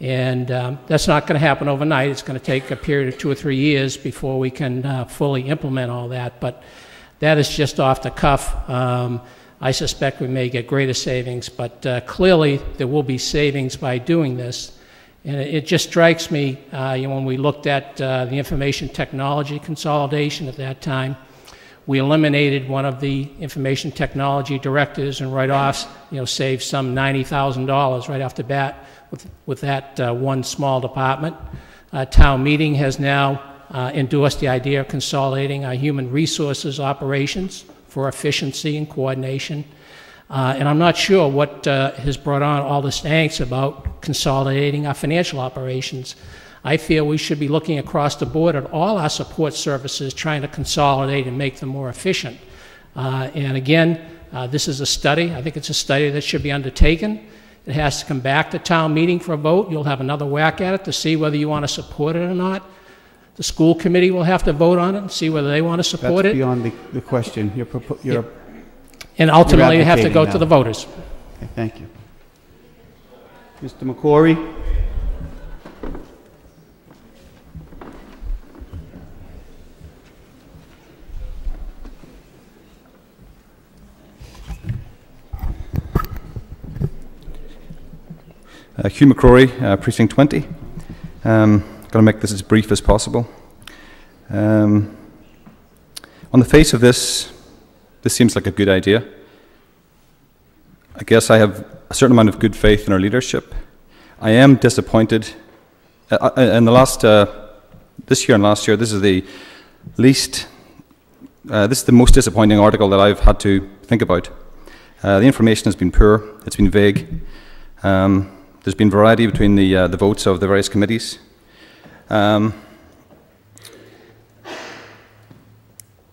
And that's not going to happen overnight. It's going to take a period of 2 or 3 years before we can fully implement all that. But that is just off the cuff. I suspect we may get greater savings, but clearly there will be savings by doing this. And it just strikes me, you know, when we looked at the information technology consolidation at that time, We eliminated one of the information technology directives and write-offs, saved some $90,000 right off the bat with that one small department. Town meeting has now endorsed the idea of consolidating our human resources operations for efficiency and coordination. And I'm not sure what has brought on all this angst about consolidating our financial operations. I feel we should be looking across the board at all our support services, trying to consolidate and make them more efficient. And again, this is a study. I think it's a study that should be undertaken. It has to come back to town meeting for a vote. You'll have another whack at it to see whether you want to support it or not. The school committee will have to vote on it and see whether they want to support it. That's beyond the question. And ultimately, you have to go to the voters. Okay, thank you. Mr. McCrory. Hugh McCrory, Precinct 20. I'm going to make this as brief as possible. On the face of this, this seems like a good idea. I guess I have a certain amount of good faith in our leadership. I am disappointed. In the last, this year and last year, this is the least, this is the most disappointing article that I've had to think about. The information has been poor, it's been vague. There's been variety between the votes of the various committees.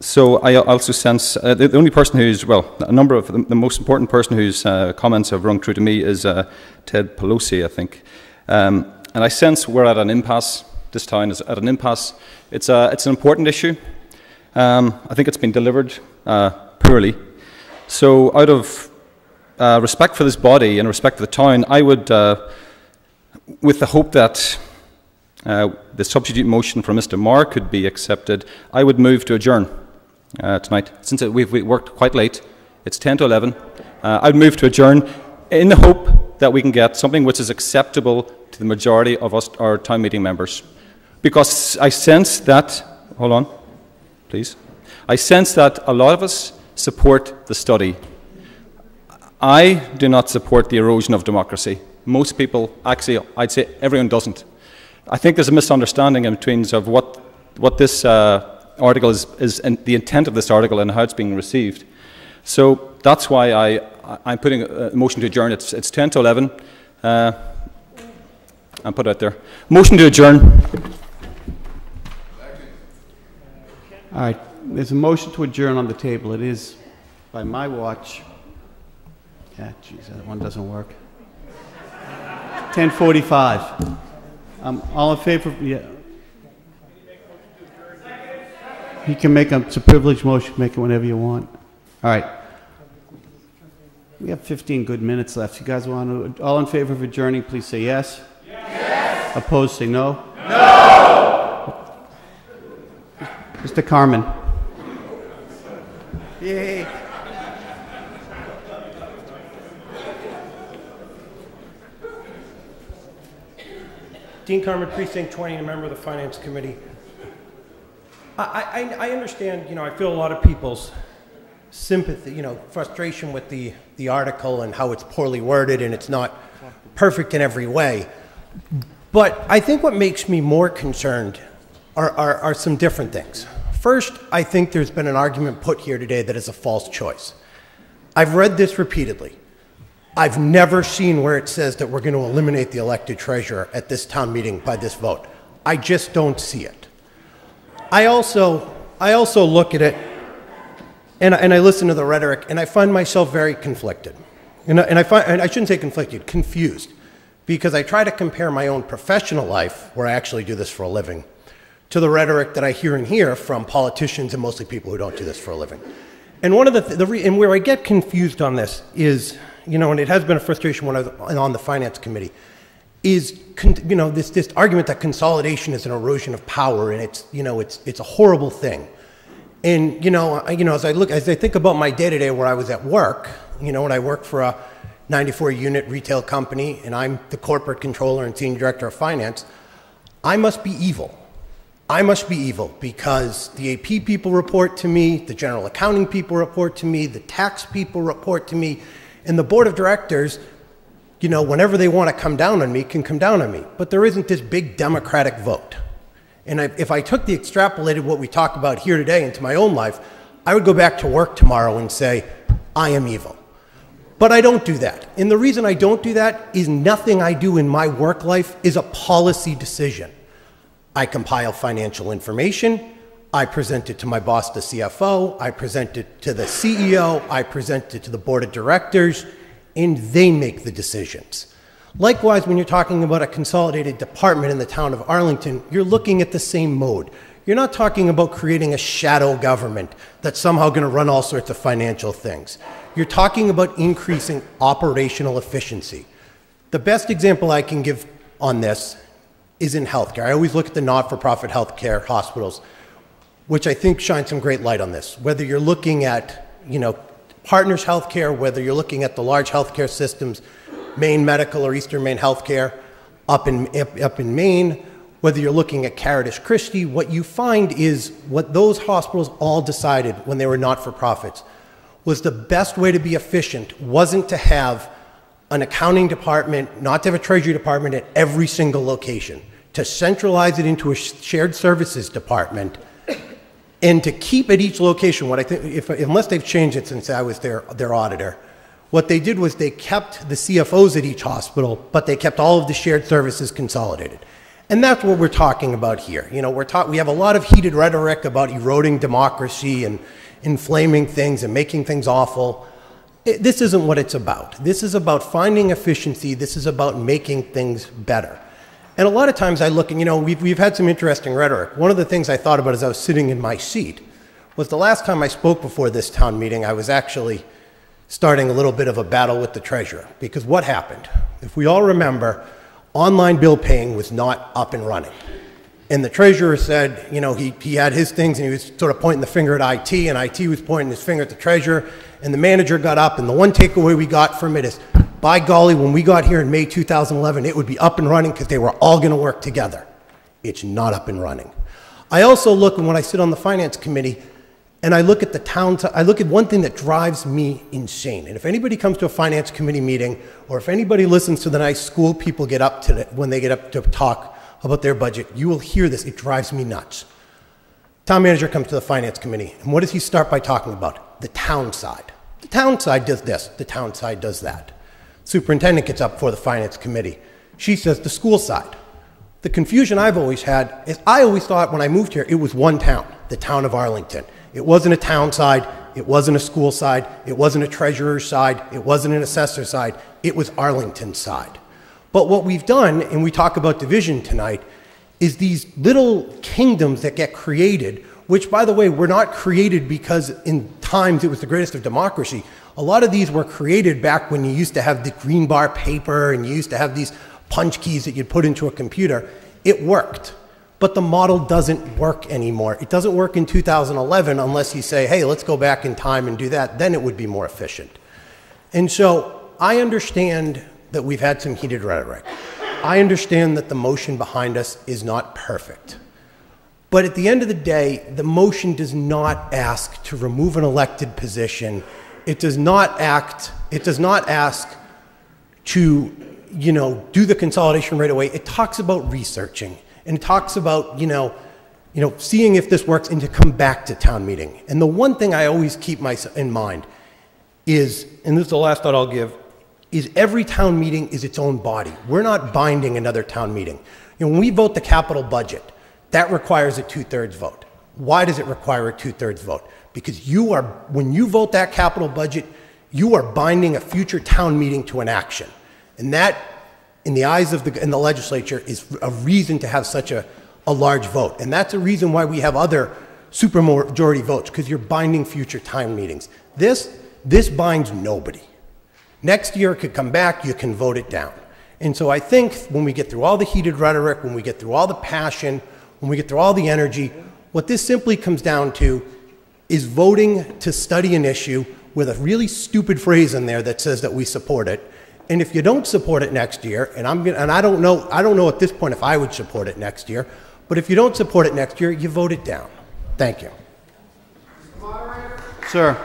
So I also sense the only person who's, well, a number of the most important person whose comments have rung true to me is Ted Pelosi, I think. And I sense we're at an impasse. This town is at an impasse. It's an important issue. I think it's been delivered poorly. So out of respect for this body and respect for the town, I would, with the hope that the substitute motion for Mr. Marr could be accepted, I would move to adjourn. Tonight, since we've worked quite late, it's 10 to 11, I'd move to adjourn in the hope that we can get something which is acceptable to the majority of us, our town meeting members. Because I sense that, hold on, please. I sense that a lot of us support the study. I do not support the erosion of democracy. Most people, actually, I'd say everyone doesn't. I think there's a misunderstanding in between of what this article is and the intent of this article and how it's being received. So that's why I'm putting a motion to adjourn. It's 10 to 11. I'll put it out there. Motion to adjourn. All right. There's a motion to adjourn on the table. It is, by my watch. Yeah, geez, that one doesn't work. 10:45. All in favor? Yeah. You can make them, it's a privileged motion, make it whenever you want. All right. We have 15 good minutes left. You guys want to, all in favor of adjourning, please say yes. Yes. Opposed, say no. No. Mr. Carmen. Yay. Dean Carmen, Precinct 20, a member of the Finance Committee. I understand, I feel a lot of people's sympathy, frustration with the article and how it's poorly worded and it's not perfect in every way. But I think what makes me more concerned are some different things. First, I think there's been an argument put here today that is a false choice. I've read this repeatedly. I've never seen where it says that we're going to eliminate the elected treasurer at this town meeting by this vote. I just don't see it. I also look at it, and I listen to the rhetoric, and I find myself very conflicted. And I shouldn't say conflicted, confused, because I try to compare my own professional life, where I actually do this for a living, to the rhetoric that I hear from politicians and mostly people who don't do this for a living. And one of and where I get confused on this is, and it has been a frustration when I was on the Finance Committee, is this argument that consolidation is an erosion of power, and it's a horrible thing. And as I think about my day-to-day where I was at work, and I work for a 94-unit retail company, and I'm the corporate controller and senior director of finance, I must be evil I must be evil because the AP people report to me, the general accounting people report to me, the tax people report to me, and the board of directors, you know, whenever they want to come down on me, can come down on me. But there isn't this big democratic vote. And if I took the extrapolated what we talk about here today into my own life, I would go back to work tomorrow and say, I am evil. But I don't do that. And the reason I don't do that is nothing I do in my work life is a policy decision. I compile financial information. I present it to my boss, the CFO. I present it to the CEO. I present it to the board of directors. And they make the decisions. Likewise, when you're talking about a consolidated department in the town of Arlington, you're looking at the same mode. You're not talking about creating a shadow government that's somehow going to run all sorts of financial things. You're talking about increasing operational efficiency. The best example I can give on this is in healthcare. I always look at the not-for-profit healthcare hospitals, which I think shine some great light on this. Whether you're looking at, you know, Partners Healthcare, whether you're looking at the large healthcare systems, Maine Medical or Eastern Maine Healthcare up in Maine, whether you're looking at Caritas Christi, what you find is what those hospitals all decided when they were not-for-profits was the best way to be efficient wasn't to have an accounting department, not to have a treasury department at every single location, to centralize it into a shared services department, and to keep at each location what I think, unless they've changed it since I was their auditor, what they did was they kept the CFOs at each hospital, but they kept all of the shared services consolidated. And that's what we're talking about here. You know, we have a lot of heated rhetoric about eroding democracy and inflaming things and making things awful. This isn't what it's about. This is about finding efficiency. This is about making things better. And a lot of times I look and, you know, we've had some interesting rhetoric. One of the things I thought about as I was sitting in my seat was the last time I spoke before this town meeting, I was actually starting a little bit of a battle with the treasurer. Because what happened? If we all remember, online bill paying was not up and running. And the treasurer said, you know, he had his things and he was sort of pointing the finger at IT, and IT was pointing his finger at the treasurer, and the manager got up, and the one takeaway we got from it is, by golly, when we got here in May 2011, it would be up and running because they were all going to work together. It's not up and running. I also look, and when I sit on the finance committee, and I look at the town, I look at one thing that drives me insane. And if anybody comes to a finance committee meeting, or if anybody listens to the nice school people get up to when they get up to talk about their budget, you will hear this. It drives me nuts. Town manager comes to the finance committee, and what does he start by talking about? The town side. The town side does this. The town side does that. Superintendent gets up for the finance committee. She says the school side. The confusion I've always had is I always thought when I moved here, it was one town, the town of Arlington. It wasn't a town side. It wasn't a school side. It wasn't a treasurer's side. It wasn't an assessor's side. It was Arlington's side. But what we've done, and we talk about division tonight, is these little kingdoms that get created, which, by the way, were not created because in times it was the greatest of democracy. A lot of these were created back when you used to have the green bar paper and you used to have these punch keys that you'd put into a computer. It worked. But the model doesn't work anymore. It doesn't work in 2011 unless you say, hey, let's go back in time and do that. Then it would be more efficient. And so I understand that we've had some heated rhetoric. I understand that the motion behind us is not perfect. But at the end of the day, the motion does not ask to remove an elected position. It does not ask to, you know, do the consolidation right away. It talks about researching, and it talks about, you know, seeing if this works and to come back to town meeting. And the one thing I always keep in mind is, and this is the last thought I'll give, is every town meeting is its own body. We're not binding another town meeting. You know, when we vote the capital budget, that requires a two-thirds vote. Why does it require a two-thirds vote? Because you are, when you vote that capital budget, you are binding a future town meeting to an action. And that, in the eyes of the legislature, is a reason to have such a large vote. And that's a reason why we have other supermajority votes, because you're binding future town meetings. This binds nobody. Next year, it could come back, you can vote it down. And so I think when we get through all the heated rhetoric, when we get through all the passion, when we get through all the energy, what this simply comes down to is voting to study an issue with a really stupid phrase in there that says that we support it. And if you don't support it next year, and I don't know at this point if I would support it next year, But if you don't support it next year, you vote it down. Thank you. Sir.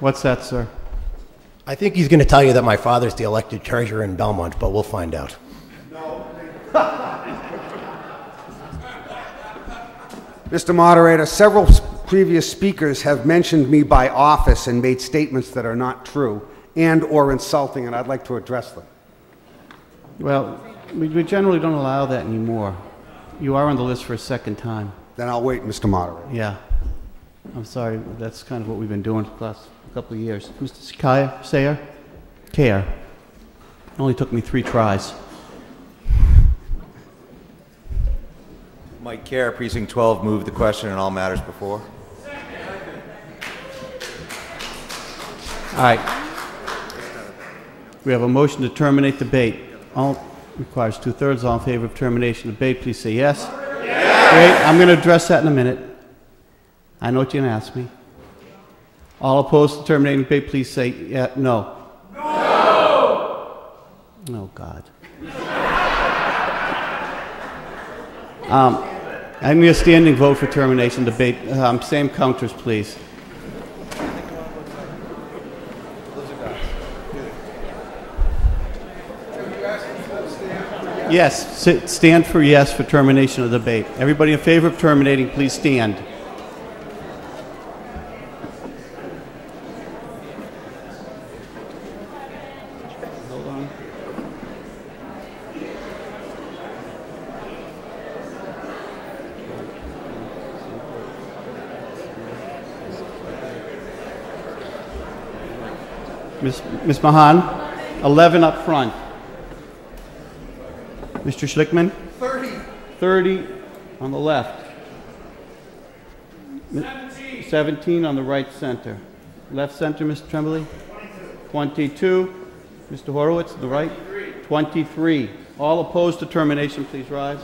What's that, sir? I think he's going to tell you that my father's the elected treasurer in Belmont, but we'll find out. No. Mr. Moderator, several previous speakers have mentioned me by office and made statements that are not true and or insulting, and I'd like to address them. Well, we generally don't allow that anymore. You are on the list for a second time. Then I'll wait, Mr. Moderator. Yeah. I'm sorry. That's kind of what we've been doing for the last couple of years. Mr. Sayer? Care. It only took me 3 tries. Mike Kerr, Precinct 12, move the question on all matters before. All right. We have a motion to terminate debate. All requires 2/3. All in favor of termination of debate, please say yes. Yes. Great. I'm going to address that in a minute. I know what you're going to ask me. All opposed to terminating debate, please say no. No! Oh, God. I need a standing vote for termination debate. Same counters, please. Yes, stand for yes for termination of debate. Everybody in favor of terminating, please stand. Hold on. Ms. Mahan, 11 up front. Mr. Schlickman? 30. 30 on the left. 17. 17 on the right center. Left center, Mr. Tremblay? 22. 22. Mr. Horowitz, to the right? 23. All opposed to termination, please rise.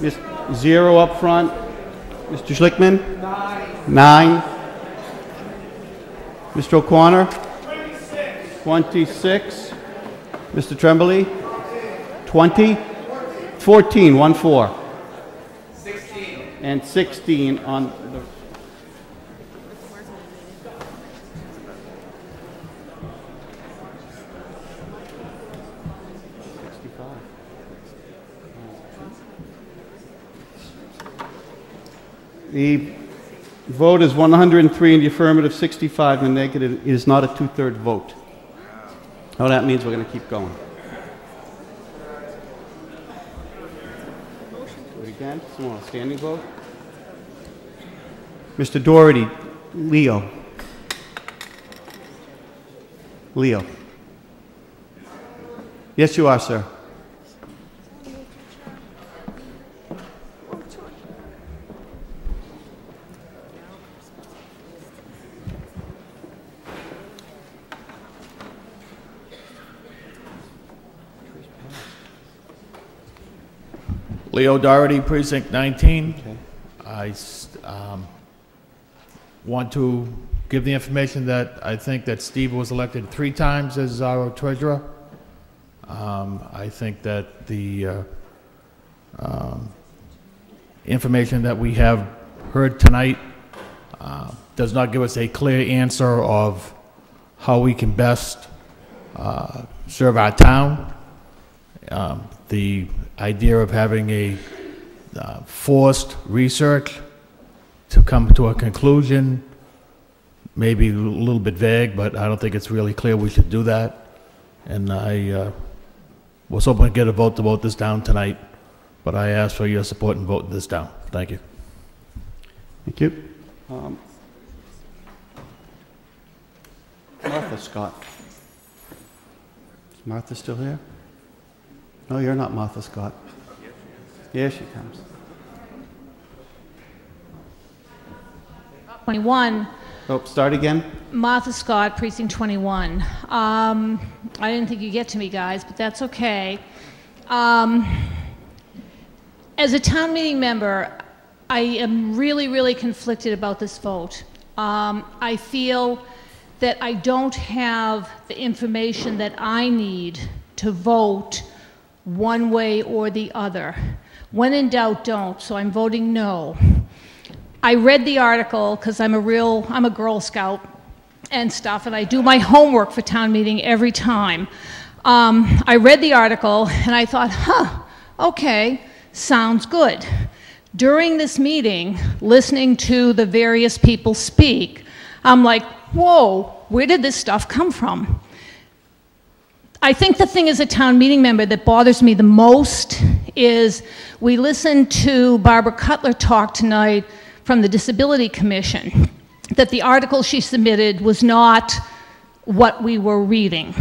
Miss 0 up front. Mr. Schlickman? 9. 9. Mr. O'Connor? 26. 26. Mr. Tremblay? 20. 14. 1-4. 16. And 16 on the... The vote is 103 in the affirmative, 65 in the negative. It is not a 2/3 vote. Oh, that means we're going to keep going. Do it again. Someone a standing vote. Mr. Doherty, Leo. Leo. Yes, you are, sir. Leo Doherty, Precinct 19. Okay. I want to give the information that I think that Steve was elected 3 times as our treasurer. I think that the information that we have heard tonight does not give us a clear answer of how we can best serve our town. The idea of having a forced research to come to a conclusion may be a little bit vague, but I don't think it's really clear we should do that. And I was hoping to get a vote to vote this down tonight, but I ask for your support in voting this down. Thank you. Thank you. Martha Scott. Is Martha still here? No, you're not Martha Scott. Here she comes. 21. Oh, start again. Martha Scott, Precinct 21. I didn't think you'd get to me, guys, but that's okay. As a town meeting member, I am really, really conflicted about this vote. I feel that I don't have the information that I need to vote one way or the other. When in doubt, don't, so I'm voting no. I read the article because I'm a Girl Scout and stuff, and I do my homework for town meeting every time. I read the article and I thought, huh, okay, sounds good. During this meeting, listening to the various people speak, I'm like, whoa, where did this stuff come from? I think the thing as a town meeting member that bothers me the most is we listened to Barbara Cutler talk tonight from the Disability Commission, that the article she submitted was not what we were reading.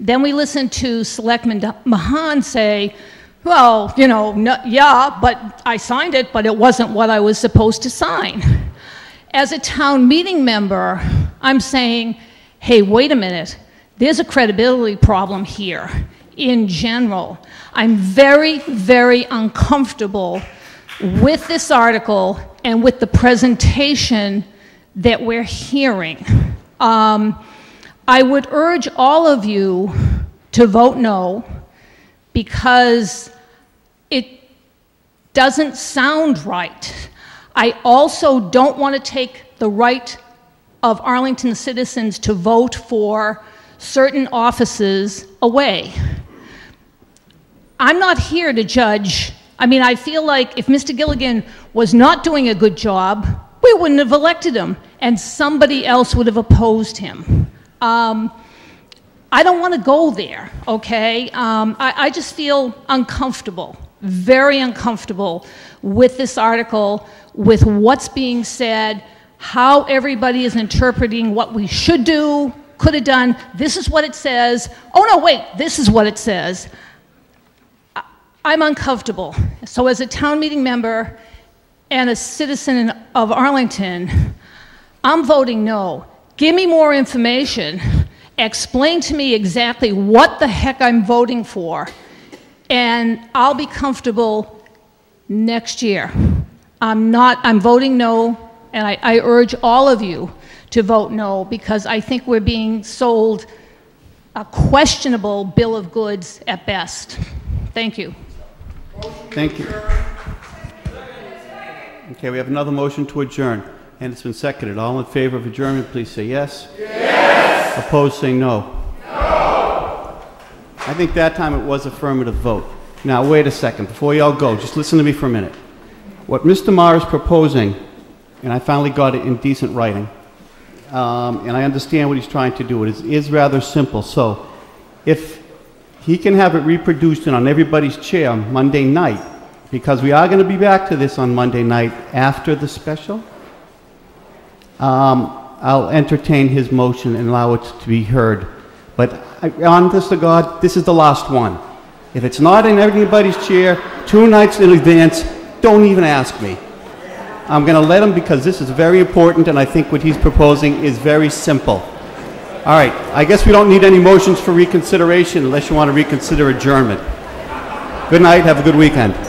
Then we listened to Selectman Mahan say, well, you know, no, yeah, but I signed it, but it wasn't what I was supposed to sign. As a town meeting member, I'm saying, hey, wait a minute, there's a credibility problem here in general. I'm very, very uncomfortable with this article and with the presentation that we're hearing. I would urge all of you to vote no, because it doesn't sound right. I also don't want to take the right of Arlington citizens to vote for certain offices away. I'm not here to judge. I mean, I feel like if Mr. Gilligan was not doing a good job, we wouldn't have elected him, and somebody else would have opposed him. I don't want to go there, okay? I just feel uncomfortable, very uncomfortable with this article, with what's being said, how everybody is interpreting what we should do, could have done. This is what it says. Oh, no, wait, this is what it says. I'm uncomfortable. So as a town meeting member and a citizen of Arlington, I'm voting no. Give me more information. Explain to me exactly what the heck I'm voting for, and I'll be comfortable next year. I'm voting no, and I urge all of you to vote no, because I think we're being sold a questionable bill of goods at best. Thank you. Thank you. Okay, we have another motion to adjourn, and it's been seconded. All in favor of adjournment, please say yes. Yes. Opposed, say no. No. I think that time it was affirmative vote. Now, wait a second. Before you all go, just listen to me for a minute. What Mr. Marr is proposing, and I finally got it in decent writing, and I understand what he's trying to do. It is rather simple. So if he can have it reproduced and on everybody's chair on Monday night, because we are going to be back to this on Monday night after the special, I'll entertain his motion and allow it to be heard. But honest to God, this is the last one. If it's not in everybody's chair 2 nights in advance, don't even ask me. I'm going to let him, because this is very important, and I think what he's proposing is very simple. All right, I guess we don't need any motions for reconsideration unless you want to reconsider adjournment. Good night, have a good weekend.